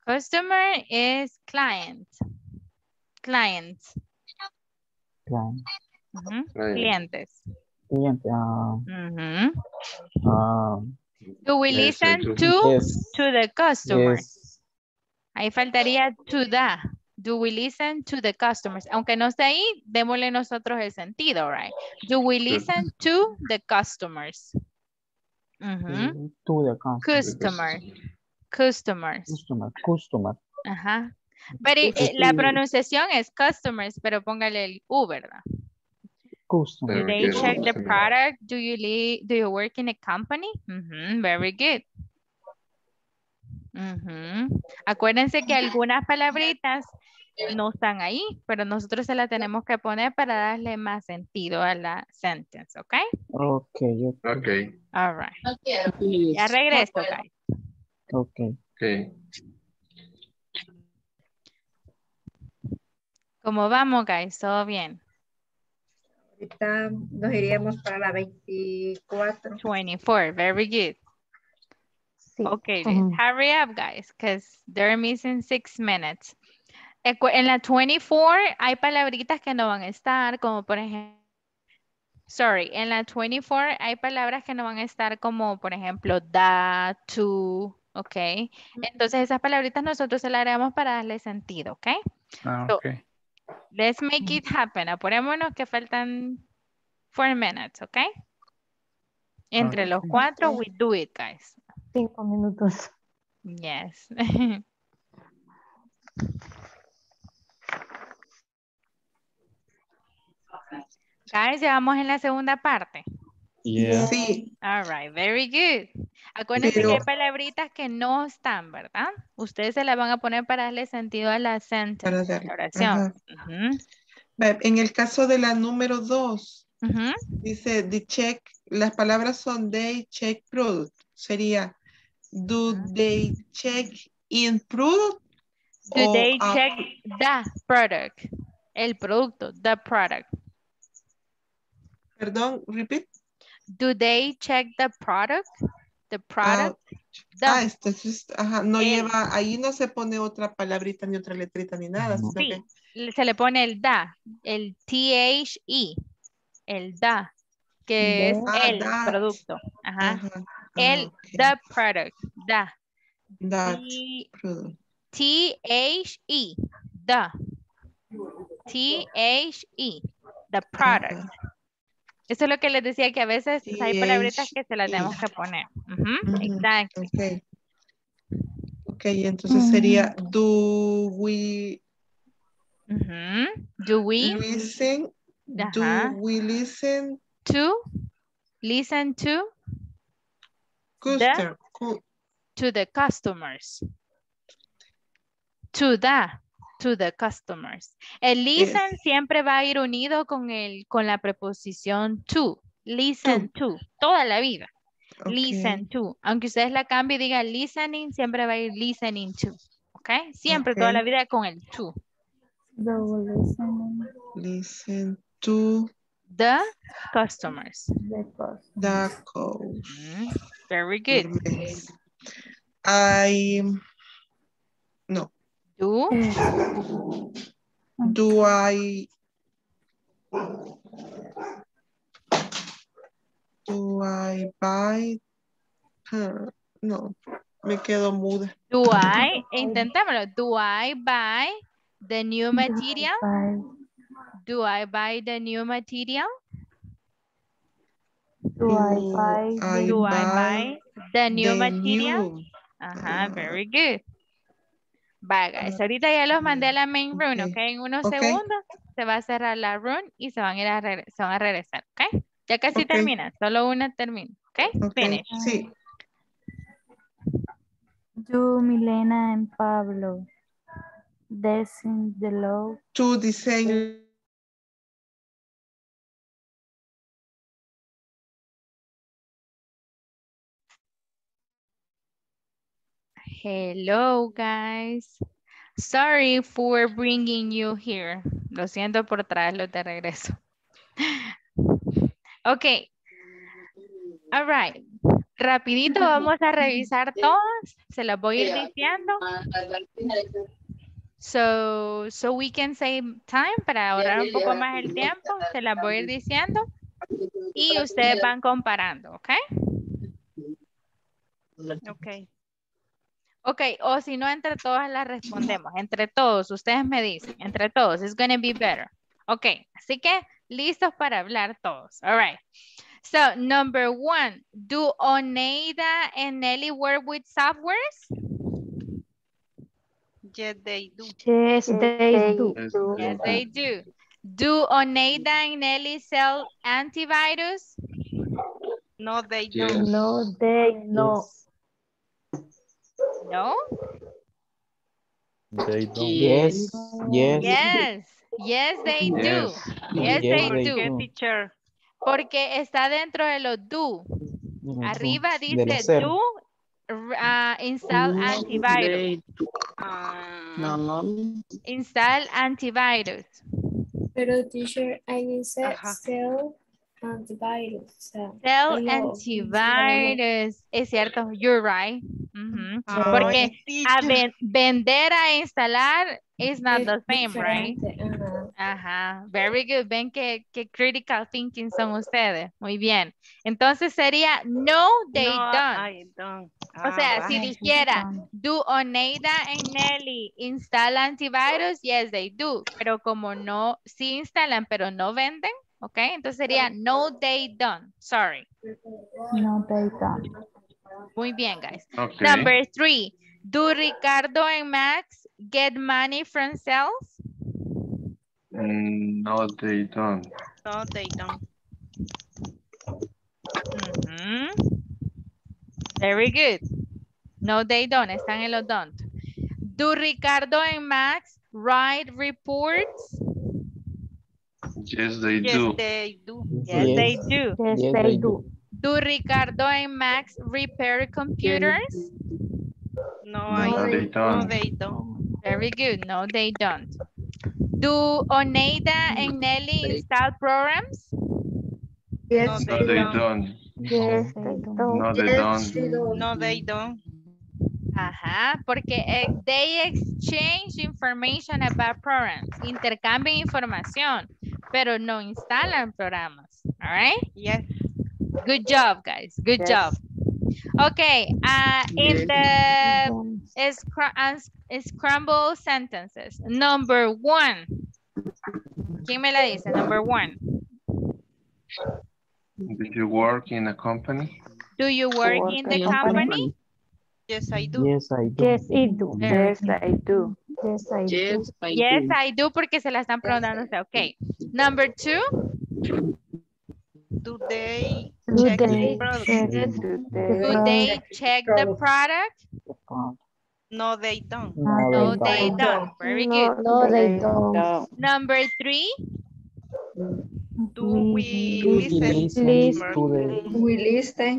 Customer is client. Client. Uh-huh. Clientes. Uh-huh. Do we listen to the customer? Yes. Ahí faltaría to the. Do we listen to the customers? Aunque no esté ahí, démosle nosotros el sentido, right? Do we listen to the customers? Uh-huh. To the customers. Customer. Ajá. Pero la pronunciación es customers, pero póngale el U, ¿verdad? Customer. Do they check the product? Do you work in a company? Uh-huh. Very good. Uh-huh. Acuérdense que algunas palabritas no están ahí, pero nosotros se las tenemos que poner para darle más sentido a la sentence, ¿ok? Ok. All right. Okay. Ya regreso, guys. Okay. ¿Cómo vamos, guys? ¿Todo bien? Ahorita nos iríamos para la 24. 24, very good. Okay, hurry up, guys, because they're missing 6 minutes. En la 24 hay palabritas que no van a estar, como por ejemplo, en la 24 hay palabras que no van a estar, como por ejemplo, da, to, okay. Entonces esas palabritas nosotros se las agregamos para darle sentido, okay? So, let's make it happen. Apurémonos que faltan 4 minutes, okay? Entre los 4, we do it, guys. 5 minutos. Yes. Guys, ya vamos en la segunda parte. Yeah. Sí. All right, very good. Acuérdense que hay palabritas que no están, ¿verdad? Ustedes se las van a poner para darle sentido a la sentence, a la oración. En el caso de la número 2, dice the check, las palabras son they check product. Sería do they check in product? Do they check the product? El producto, the product. Perdón, repeat. Do they check the product? The product. No lleva, ahí no se pone otra palabrita ni otra letrita ni nada. Sí, se le pone el da, el T-H-E, el da, que es el producto. The product, the T-H-E, the T-H-E, the product. Eso es lo que les decía, que a veces hay palabritas que se las tenemos que poner. Exacto. Ok, entonces sería do we listen to to the customers. To the customers. El listen siempre va a ir unido con la preposición to. Listen to. Toda la vida. Okay. Listen to. Aunque ustedes la cambien y digan listening, siempre va a ir listening to. ¿Ok? Siempre, toda la vida con el to. Listen to. The customers. The customers. Very good. Do I buy her? No, me quedo muda. Intentémoslo. Do I buy the new material? Do I buy the new material? Do I buy the new material? Ajá, very good. Bye, guys. Ahorita ya los mandé a la main room, ¿ok? En unos segundos se va a cerrar la room y se van a regresar, ¿ok? Ya casi termina, solo una termina, ¿ok? Finish. Sí. Do Milena and Pablo design the logo? To design. Hello, guys. Sorry for bringing you here. Lo siento por traerlos de regreso. Ok. All right. Rapidito vamos a revisar todas. Se las voy a ir diciendo. So we can save time para ahorrar un poco más el tiempo. Se las voy a ir diciendo. Y ustedes van comparando, ¿ok? Ok. Ok, o si no, entre todas las respondemos. Entre todos, ustedes me dicen. Entre todos, it's gonna be better. Ok, así que listos para hablar todos. All right. So, number one, do Oneida and Nelly work with softwares? Yes, they do. Yes, they do. Yes, they do. Do Oneida and Nelly sell antivirus? No, they don't. Yes. No, they no. No? They don't. Yes. Yes. Yes. Yes, they do. Yes, they do. Teacher. Porque está dentro de los do. Arriba dice do install antivirus. Install antivirus. Pero teacher, I need to sell antivirus. Sell antivirus. Es cierto, you're right. Uh-huh. Porque a vender a instalar is not the same, right? Ajá, very good. Ven que critical thinking son ustedes. Muy bien. Entonces sería no, they don't. O sea, si dijera do Oneida and Nelly install antivirus, yes, they do. Pero como no, sí instalan, pero no venden, ¿ok? Entonces sería no, they don't. Sorry. No, they don't. Muy bien, guys. Okay. Number three. Do Ricardo and Max get money from sales? No, they don't. No, they don't. Mm-hmm. Very good. No, they don't. Están en los don't. Do Ricardo and Max write reports? Yes, they do. Yes, they do. Yes, they do. Yes, they do. Do Ricardo and Max repair computers? No, they don't. Very good. No, they don't. Do Oneida and Nelly install programs? Yes, no, they don't. Yes, they don't. No, they don't. No, they don't. Ajá, porque they exchange information about programs. Intercambian información, pero no instalan programas. All right? Yes. Good job, guys. Good job. Okay, in the scramble sentences, number one. ¿Quién me la dice? Number one. Do you work in a company? Do you work in the company? Yes, I do. Yes, I do. Yes, I do. Yes, I do. Yes, I do. Yes, I do. Yes, I do, porque se la están preguntando. Okay. Number two. Do they check the product? No, they don't. No, they don't. Very good. No, they don't. Number three. Do we listen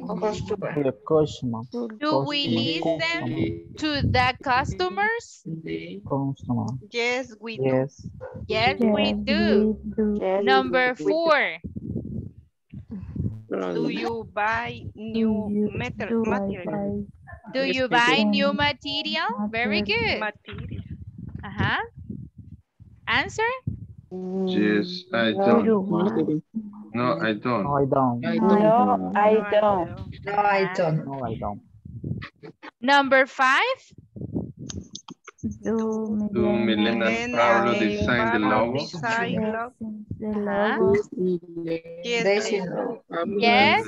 to the customers? Yes, we do. Yes, we do. Number four. Do you buy new material? Do you buy new material? Very good. Material. Uh-huh. Answer? Yes, I don't. No, I don't. No, I don't. No, I don't. No, I don't. No, I don't. Number five? Do Milena and Paolo design the logo? Yes, they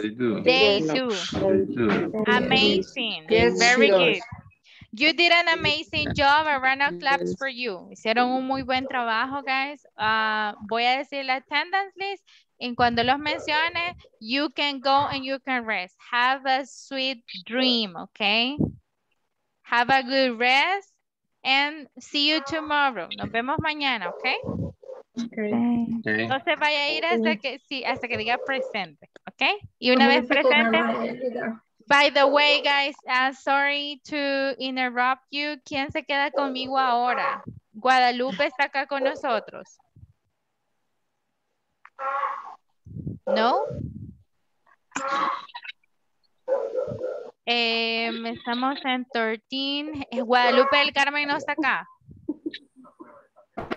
do. Amazing. Yes, very good. You did an amazing job. A round of claps for you. Hicieron un muy buen trabajo, guys. Voy a decir la attendance list. En cuando los mencione, you can go and you can rest. Have a sweet dream, okay? Have a good rest. And see you tomorrow. Nos vemos mañana, ¿ok? Okay. No se vaya a ir hasta que diga presente, ¿ok? Y una vez presente, by the way, guys, sorry to interrupt you. ¿Quién se queda conmigo ahora? Guadalupe está acá con nosotros. ¿No? Estamos en 13. Guadalupe del Carmen no está acá.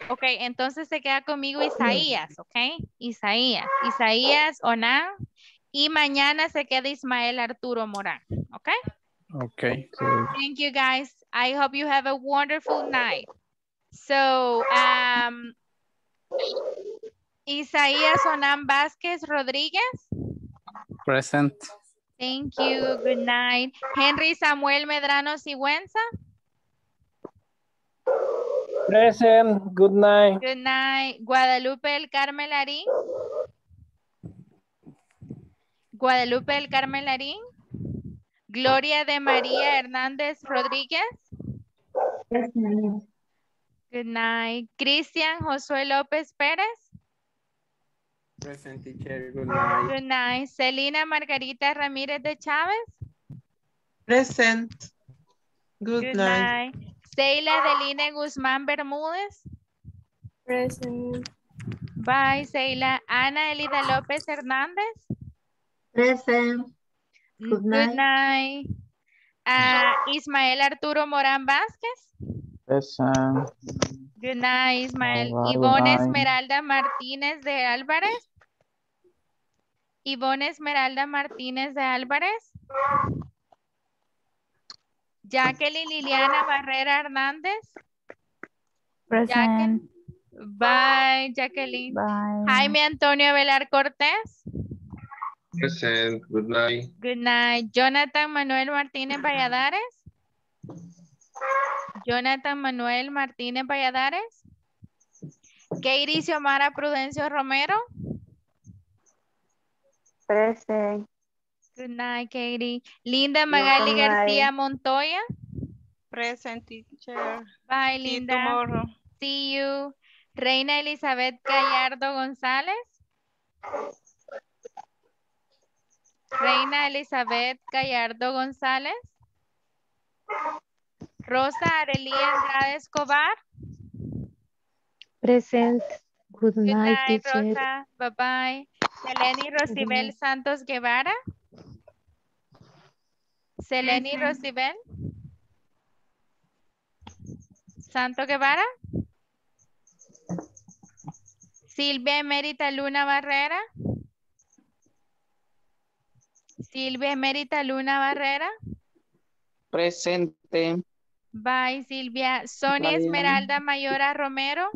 Ok, entonces se queda conmigo Isaías, ok. Isaías Onán. Y mañana se queda Ismael Arturo Morán, ok. Okay. Thank you guys. I hope you have a wonderful night. So, Isaías Onán Vázquez Rodríguez. Present. Thank you. Good night. Henry Samuel Medrano Sigüenza. Present. Good night. Good night. Guadalupe del Carmen Larín. Guadalupe del Carmen Larín. Gloria de María Hernández Rodríguez. Present. Good night. Cristian Josué López Pérez. Present, teacher. Good night. Good night. Celina Margarita Ramírez de Chávez. Present. Good night. Seyla Edeline Guzmán Bermúdez. Present. Bye, Seyla. Ana Elida López Hernández. Present. Good night. Ismael Arturo Morán Vázquez. Present. Good night, Ismael. Right, Ivonne Esmeralda Martínez de Álvarez. Ivonne Esmeralda Martínez de Álvarez. Jacqueline Liliana Barrera Hernández. Present. Bye, Jacqueline. Bye. Jaime Antonio Velar Cortés. Present. Good night. Good night. Jonathan Manuel Martínez Valladares. Jonathan Manuel Martínez Valladares. Katie Xiomara Prudencio Romero. Present. Good night, Katie. Linda Magali García Montoya. Present, teacher. Bye, Linda. See you tomorrow. See you. Reina Elizabeth Gallardo González. Reina Elizabeth Gallardo González. Rosa Arelí Andrade Escobar. Present. Good night, Rosa. Bye-bye. Seleni Rosibel Santos Guevara. Seleni Rosibel Santos Guevara. Silvia Emérita Luna Barrera. Silvia Emérita Luna Barrera. Presente. Bye, Silvia. Sonia Esmeralda Mayora Romero.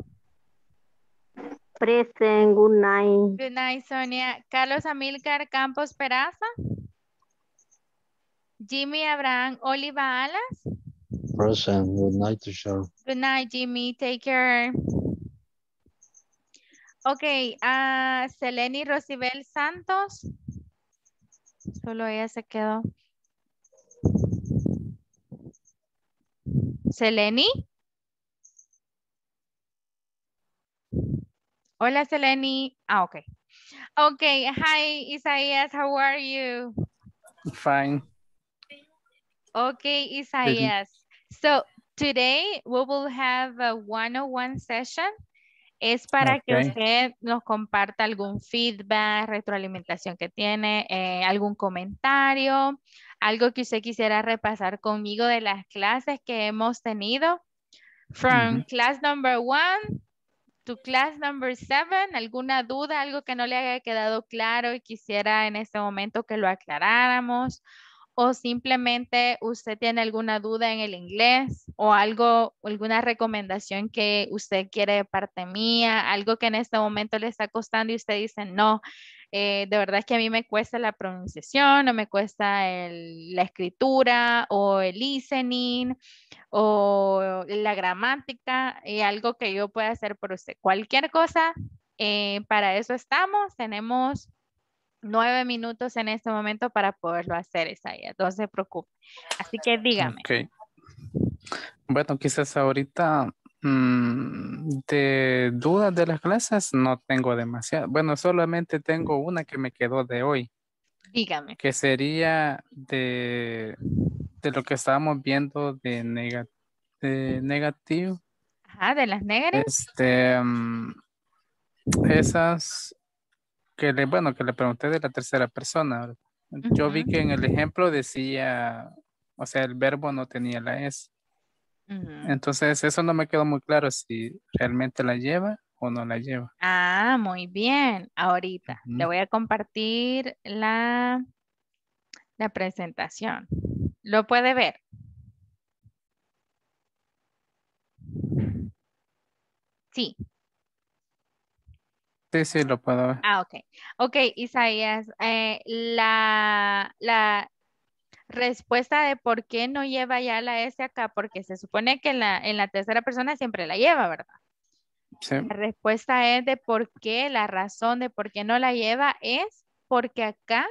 Present. Good night. Good night, Sonia. Carlos Amílcar Campos Peraza. Jimmy Abraham Oliva Alas. Present. Good night, teacher. Good night, Jimmy. Take care. Okay. Seleni Rosibel Santos. Solo ella se quedó. Seleni. Hola, Seleni. Ah, okay. Okay. Hi, Isaías. How are you? Fine. Okay, Isaías. So, today we will have a 101 session. Es para que usted nos comparta algún feedback, retroalimentación que tiene, algún comentario, algo que usted quisiera repasar conmigo de las clases que hemos tenido. From class number 1 to class number 7, alguna duda, algo que no le haya quedado claro y quisiera en este momento que lo aclaráramos. O simplemente usted tiene alguna duda en el inglés o algo, alguna recomendación que usted quiere de parte mía, algo que en este momento le está costando y usted dice, no, de verdad es que a mí me cuesta la pronunciación o me cuesta la escritura o el listening o la gramática, y algo que yo pueda hacer por usted. Cualquier cosa, para eso estamos, tenemos 9 minutos en este momento para poderlo hacer, Isaías, no se preocupe. Así que dígame. Okay. Bueno, quizás ahorita de dudas de las clases no tengo demasiado. Bueno, solamente tengo una que me quedó de hoy. Dígame. Que sería de lo que estábamos viendo de negativo. Ajá, de las negras. Esas... que le pregunté de la tercera persona. Yo vi que en el ejemplo decía, o sea, el verbo no tenía la S. Entonces, eso no me quedó muy claro si realmente la lleva o no la lleva. Ah, muy bien. Ahorita le voy a compartir la presentación. ¿Lo puede ver? Sí. Sí, sí, lo puedo ver. Ah, ok. Ok, Isaías, la respuesta de por qué no lleva ya la S acá, porque se supone que en la tercera persona siempre la lleva, ¿verdad? Sí. La respuesta es de por qué, la razón de por qué no la lleva es porque acá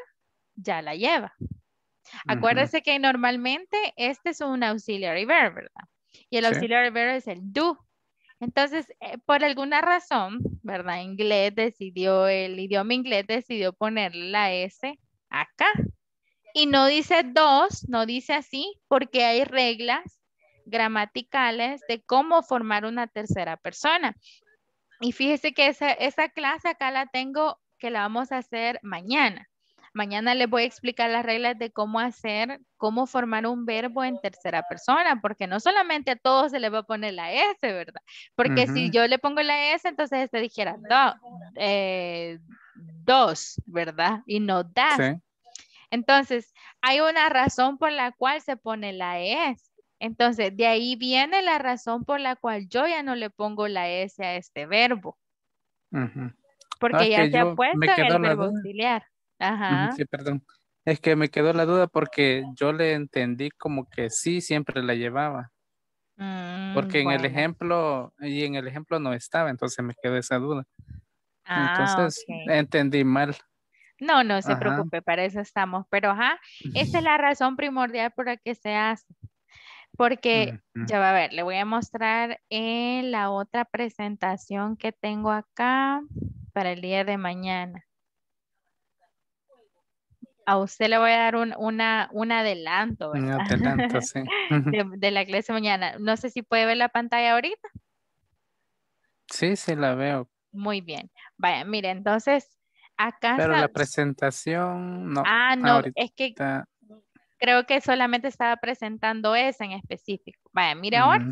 ya la lleva. Acuérdense que normalmente este es un auxiliary verb, ¿verdad? Y el auxiliary verb es el do. Entonces, por alguna razón, ¿verdad? El idioma inglés decidió poner la S acá. Y no dice dos, no dice así, porque hay reglas gramaticales de cómo formar una tercera persona. Y fíjese que esa clase acá la tengo, que la vamos a hacer mañana. Mañana les voy a explicar las reglas de cómo formar un verbo en tercera persona, porque no solamente a todos se les va a poner la S, ¿verdad? Porque si yo le pongo la S, entonces este dijera dos, ¿verdad? Y no das. Sí. Entonces, hay una razón por la cual se pone la S. Entonces, de ahí viene la razón por la cual yo ya no le pongo la S a este verbo. Porque ya se ha puesto el verbo auxiliar. Ajá. Sí, perdón. Es que me quedó la duda porque yo le entendí como que sí, siempre la llevaba. Porque en el ejemplo, y en el ejemplo no estaba, entonces me quedó esa duda. Entonces, entendí mal. No, no se preocupe, para eso estamos. Pero esa es la razón primordial por la que se hace. Porque, ya va a ver, le voy a mostrar en la otra presentación que tengo acá para el día de mañana. A usted le voy a dar un adelanto, ¿verdad? Un adelanto, sí. De la clase de mañana. No sé si puede ver la pantalla ahorita. Sí, sí la veo. Muy bien. Vaya, mire, entonces acá... Pero la presentación no. Ah, no, ahorita. Es que creo que solamente estaba presentando esa en específico. Vaya, mire ahora.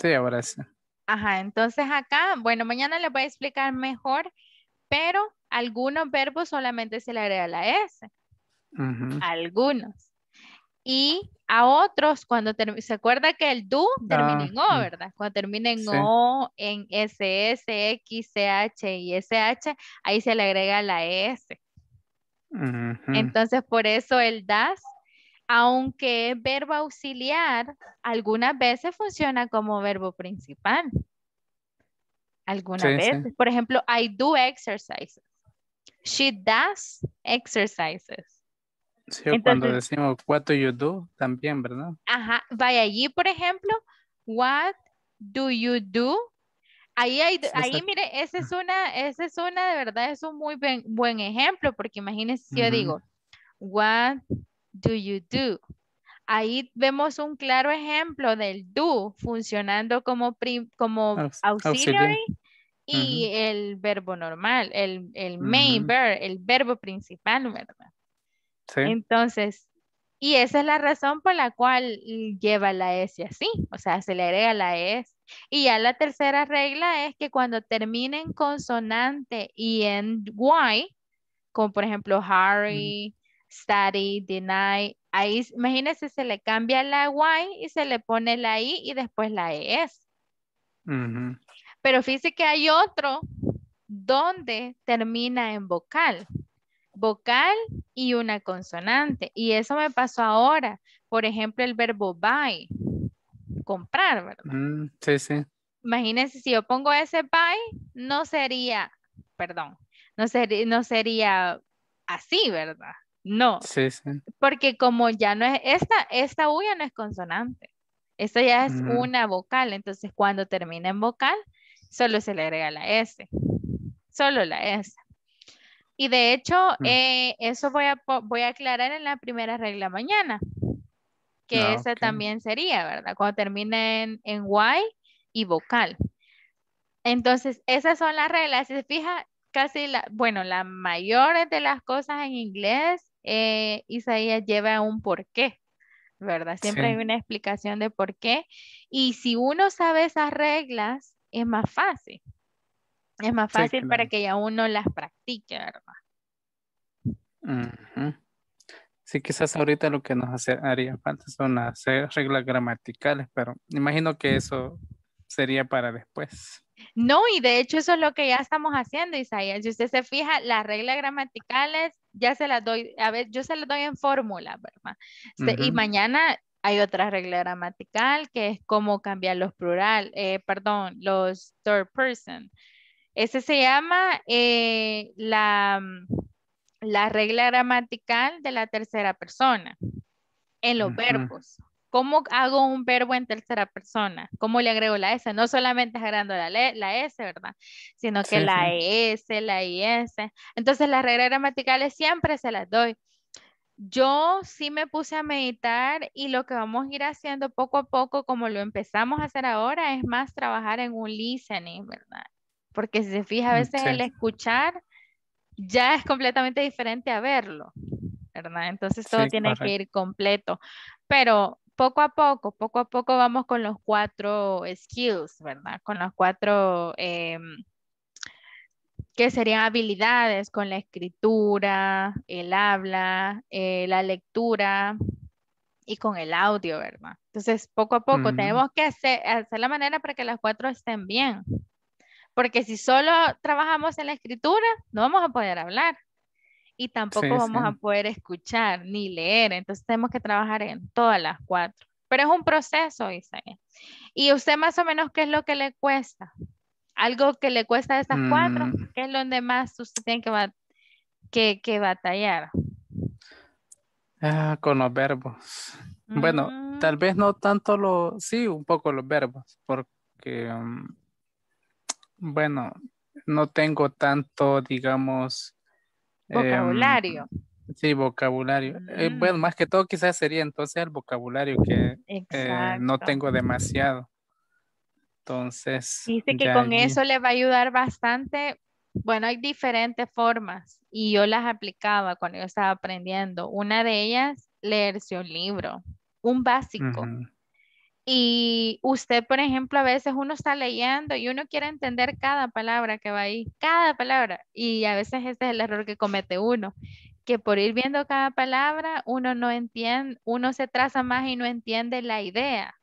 Sí, ahora sí. Ajá, entonces acá, bueno, mañana les voy a explicar mejor, pero... Algunos verbos solamente se le agrega la S. Algunos. Y a otros, cuando se acuerda que el do termina en O, ¿verdad? Cuando termina en O, en SS, X, CH y SH, ahí se le agrega la S. Entonces, por eso el das, aunque es verbo auxiliar, algunas veces funciona como verbo principal. Algunas veces. Sí. Por ejemplo, I do exercises. She does exercises. Sí, entonces, cuando decimos what do you do, también, ¿verdad? Ajá, vaya allí, por ejemplo, what do you do? Ahí, mire, esa es una, de verdad, es un muy buen ejemplo, porque imagínense si yo digo, what do you do? Ahí vemos un claro ejemplo del do funcionando como auxiliary y el verbo normal, el main verb, el verbo principal, ¿verdad? Sí. Entonces, y esa es la razón por la cual lleva la S así, o sea, se le agrega la S. Y ya la tercera regla es que cuando termine en consonante y en Y, como por ejemplo hurry, study, deny, ahí, imagínense, se le cambia la Y y se le pone la I y después la ES. Pero fíjese que hay otro donde termina en vocal. Vocal y una consonante. Y eso me pasó ahora. Por ejemplo, el verbo buy. Comprar, ¿verdad? Sí, sí. Imagínense, si yo pongo ese buy, no sería así, ¿verdad? No, sí, sí. Porque como ya no es, esta U ya no es consonante, esta ya es una vocal, entonces cuando termina en vocal, solo se le agrega la S, solo la S. Y de hecho, eso voy a aclarar en la primera regla mañana, que esa también sería, ¿verdad? Cuando termina en Y y vocal. Entonces, esas son las reglas, si se fija, casi, la mayor de las cosas en inglés, Isaías, lleva un porqué, ¿verdad? Siempre hay una explicación de por qué. Y si uno sabe esas reglas, es más fácil. Es más fácil para que ya uno las practique, ¿verdad? Sí, quizás ahorita lo que nos haría falta son las reglas gramaticales, pero imagino que eso sería para después. No, y de hecho eso es lo que ya estamos haciendo, Isaías. Si usted se fija, las reglas gramaticales ya se las doy, a ver, yo se las doy en fórmula, ¿verdad? Y mañana hay otra regla gramatical que es cómo cambiar los plural, los third person. Ese se llama la regla gramatical de la tercera persona en los verbos. ¿Cómo hago un verbo en tercera persona? ¿Cómo le agrego la S? No solamente agregando la S, ¿verdad? Sino que sí, la ES, la IS. Entonces, las reglas gramaticales siempre se las doy. Yo sí me puse a meditar y lo que vamos a ir haciendo poco a poco, como lo empezamos a hacer ahora, es más trabajar en un listening, ¿verdad? Porque si se fija, a veces el escuchar ya es completamente diferente a verlo, ¿verdad? Entonces, todo tiene que ir completo. Pero poco a poco vamos con los 4 skills, ¿verdad? Con los 4 que serían habilidades, con la escritura, el habla, la lectura y con el audio, ¿verdad? Entonces, poco a poco tenemos que hacer la manera para que las 4 estén bien. Porque si solo trabajamos en la escritura, no vamos a poder hablar. Y tampoco vamos a poder escuchar ni leer. Entonces tenemos que trabajar en todas las 4. Pero es un proceso, Isaías. ¿Y usted más o menos qué es lo que le cuesta? Algo que le cuesta de estas 4, ¿qué es donde más usted tiene que batallar? Con los verbos. Bueno, tal vez no tanto los... Sí, un poco los verbos. Porque, bueno, no tengo tanto, digamos... Vocabulario. Sí, vocabulario. Bueno, más que todo quizás sería entonces el vocabulario que no tengo demasiado. Entonces. Dice que con eso le va a ayudar bastante. Bueno, hay diferentes formas y yo las aplicaba cuando yo estaba aprendiendo. Una de ellas, leerse un libro, un básico. Y usted, por ejemplo, a veces uno está leyendo y uno quiere entender cada palabra que va ahí, cada palabra. Y a veces este es el error que comete uno, que por ir viendo cada palabra, uno no entiende, uno se traza más y no entiende la idea.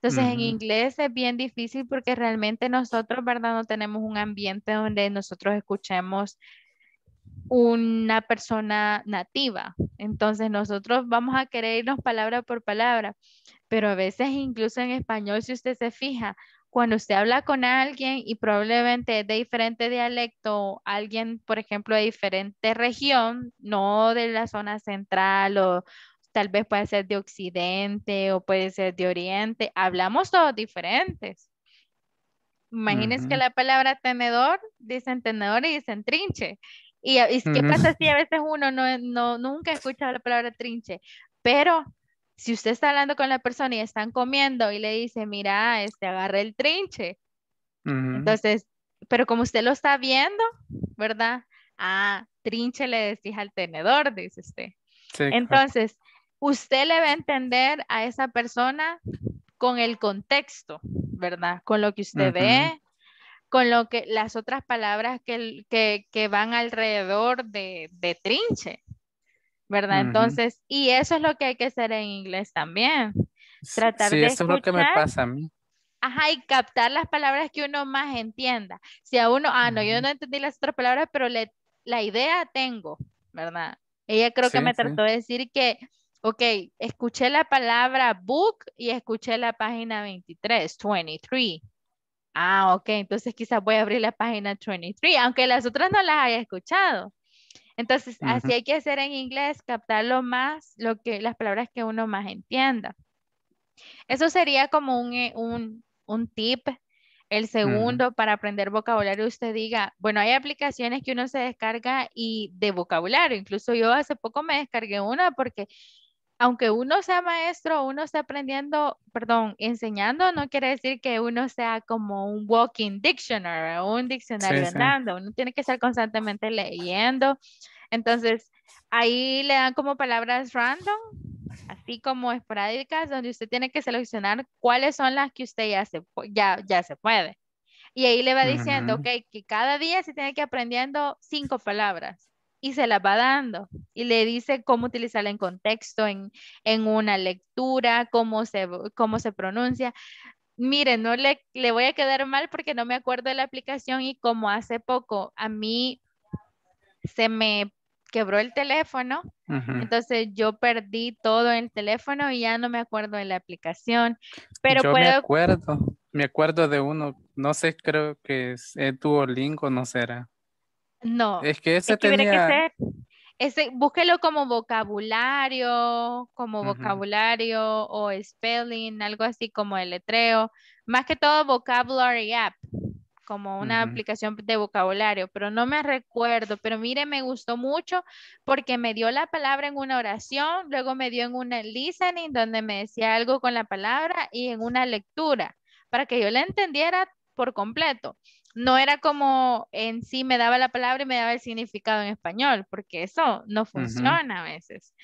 Entonces, en inglés es bien difícil porque realmente nosotros, ¿verdad? No tenemos un ambiente donde nosotros escuchemos una persona nativa. Entonces, nosotros vamos a querer irnos palabra por palabra. Pero a veces incluso en español, si usted se fija, cuando usted habla con alguien y probablemente es de diferente dialecto, alguien, por ejemplo, de diferente región, no de la zona central o tal vez puede ser de occidente o puede ser de oriente, hablamos todos diferentes. Imagínense que la palabra tenedor, dicen tenedor y dicen trinche. ¿Y qué pasa si a veces uno nunca escucha la palabra trinche? Pero... si usted está hablando con la persona y están comiendo y le dice, mira, agarra el trinche. Entonces, pero como usted lo está viendo, ¿verdad? Ah, trinche le decís al tenedor, dice usted. Sí, entonces, usted le va a entender a esa persona con el contexto, ¿verdad? Con lo que usted ve, con lo que las otras palabras que van alrededor de trinche, ¿verdad? Entonces, y eso es lo que hay que hacer en inglés también. Tratar de escuchar, eso es lo que me pasa a mí. Ajá, y captar las palabras que uno más entienda. Si a uno, no, yo no entendí las otras palabras, pero la idea tengo, ¿verdad? Ella creo que me trató de decir que, escuché la palabra book y escuché la página 23. Ah, entonces quizás voy a abrir la página 23, aunque las otras no las haya escuchado. Entonces, así hay que hacer en inglés, captar lo más, las palabras que uno más entienda. Eso sería como un tip. El segundo, para aprender vocabulario, usted diga, bueno, hay aplicaciones que uno se descarga y de vocabulario. Incluso yo hace poco me descargué una porque aunque uno sea maestro, uno está enseñando, no quiere decir que uno sea como un walking dictionary o un diccionario andando. Uno tiene que estar constantemente leyendo. Entonces, ahí le dan como palabras random, así como esporádicas, donde usted tiene que seleccionar cuáles son las que usted ya se puede. Y ahí le va diciendo, que cada día se tiene que ir aprendiendo 5 palabras. y se las va dando y le dice cómo utilizarla en contexto, en una lectura, cómo se pronuncia. Mire, no le voy a quedar mal porque no me acuerdo de la aplicación y como hace poco a mí se me quebró el teléfono, entonces yo perdí todo el teléfono y ya no me acuerdo de la aplicación. Pero yo me acuerdo de uno, no sé, creo que es Duolingo, ¿no será? No. Es que ese tenía... búsquelo como vocabulario, o spelling, algo así como el letreo. Más que todo vocabulary app, como una aplicación de vocabulario, pero no me recuerdo. Pero mire, me gustó mucho porque me dio la palabra en una oración, luego me dio en una listening donde me decía algo con la palabra y en una lectura para que yo la entendiera por completo. No era como en sí me daba la palabra y me daba el significado en español, porque eso no funciona a veces.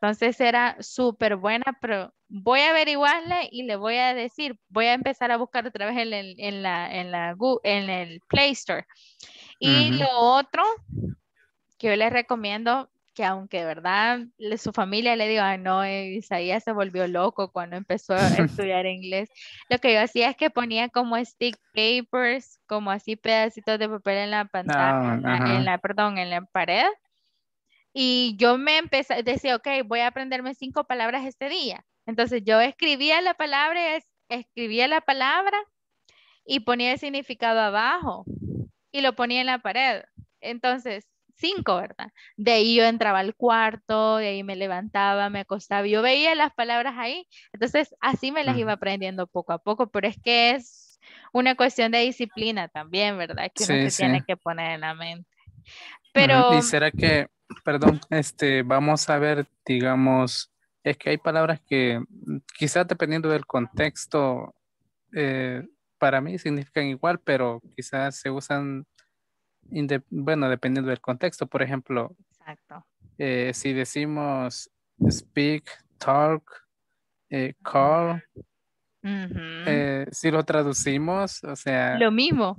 Entonces era súper buena, pero voy a averiguarle y le voy a decir, voy a empezar a buscar otra vez en el Play Store. Y lo otro que yo les recomiendo, que aunque de verdad su familia le digo, ah, no, Isaías se volvió loco cuando empezó a estudiar inglés. Lo que yo hacía es que ponía como stick papers, como así pedacitos de papel en la pantalla, en la pared. Y yo me empecé, decía, ok, voy a aprenderme 5 palabras este día. Entonces yo escribía la palabra y ponía el significado abajo y lo ponía en la pared. Entonces, 5, ¿verdad? De ahí yo entraba al cuarto, de ahí me levantaba, me acostaba, yo veía las palabras ahí, entonces así me las iba aprendiendo poco a poco, pero es que es una cuestión de disciplina también, ¿verdad? Que uno tiene que poner en la mente. Pero... ¿Y será que, perdón, vamos a ver, digamos, es que hay palabras que quizás dependiendo del contexto, para mí significan igual, pero quizás se usan... Bueno, dependiendo del contexto, por ejemplo, si decimos speak, talk, call, si lo traducimos, o sea, lo mismo,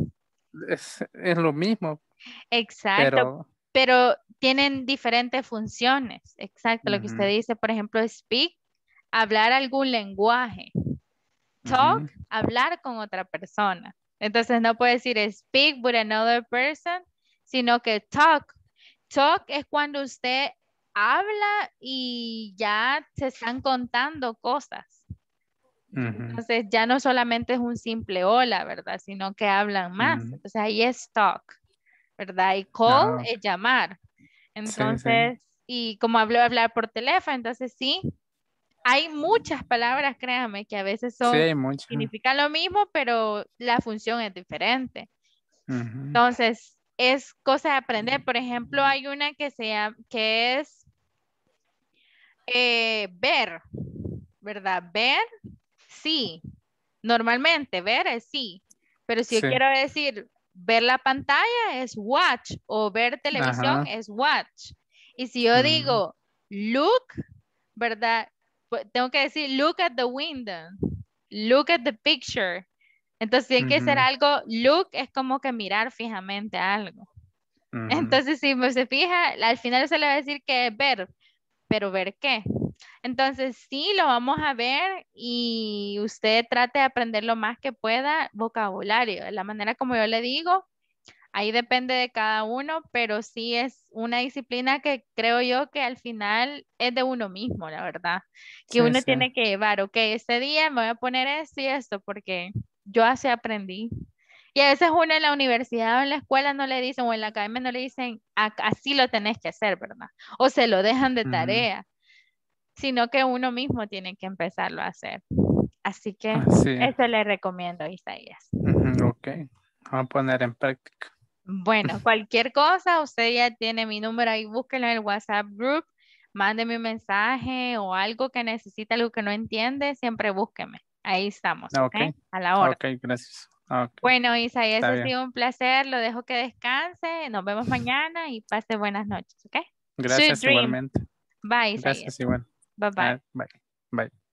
es lo mismo. Exacto, pero tienen diferentes funciones. Exacto, lo que usted dice, por ejemplo, speak, hablar algún lenguaje, talk, hablar con otra persona. Entonces no puede decir speak with another person, sino que talk. Talk es cuando usted habla y ya se están contando cosas. Entonces ya no solamente es un simple hola, ¿verdad? Sino que hablan más. Entonces ahí es talk, ¿verdad? Y call es llamar. Entonces, y como habló hablar por teléfono, entonces sí. Hay muchas palabras, créanme, que a veces significan lo mismo, pero la función es diferente. Entonces, es cosa de aprender. Por ejemplo, hay una que se llama, que es ver, ¿verdad? Ver, sí. Normalmente, ver es sí. Pero si yo quiero decir ver la pantalla es watch, o ver televisión es watch. Y si yo digo look, ¿verdad? Tengo que decir look at the window, look at the picture. Entonces tiene que ser algo, look es como que mirar fijamente algo. Entonces si se fija, al final se le va a decir que es ver, pero ¿ver qué? Entonces sí, lo vamos a ver y usted trate de aprender lo más que pueda vocabulario. La manera como yo le digo, ahí depende de cada uno, pero sí es una disciplina que creo yo que al final es de uno mismo, la verdad. Que uno tiene que llevar, ok, este día me voy a poner esto y esto, porque yo así aprendí. Y a veces uno en la universidad o en la escuela no le dicen, o en la academia no le dicen, así lo tenés que hacer, ¿verdad? O se lo dejan de tarea, sino que uno mismo tiene que empezarlo a hacer. Así que eso le recomiendo, Isaías. Ok, vamos a poner en práctica. Bueno, cualquier cosa, usted ya tiene mi número ahí, búsquenlo en el WhatsApp group, mándeme un mensaje o algo que necesita, algo que no entiende, siempre búsqueme. Ahí estamos, ¿ok? A la hora. Ok, gracias. Okay. Bueno, Isaías, ha sido un placer, lo dejo que descanse, nos vemos mañana y pase buenas noches, ¿ok? Gracias igualmente. Bye, Isaías. Gracias igual. Bye, bye. Bye.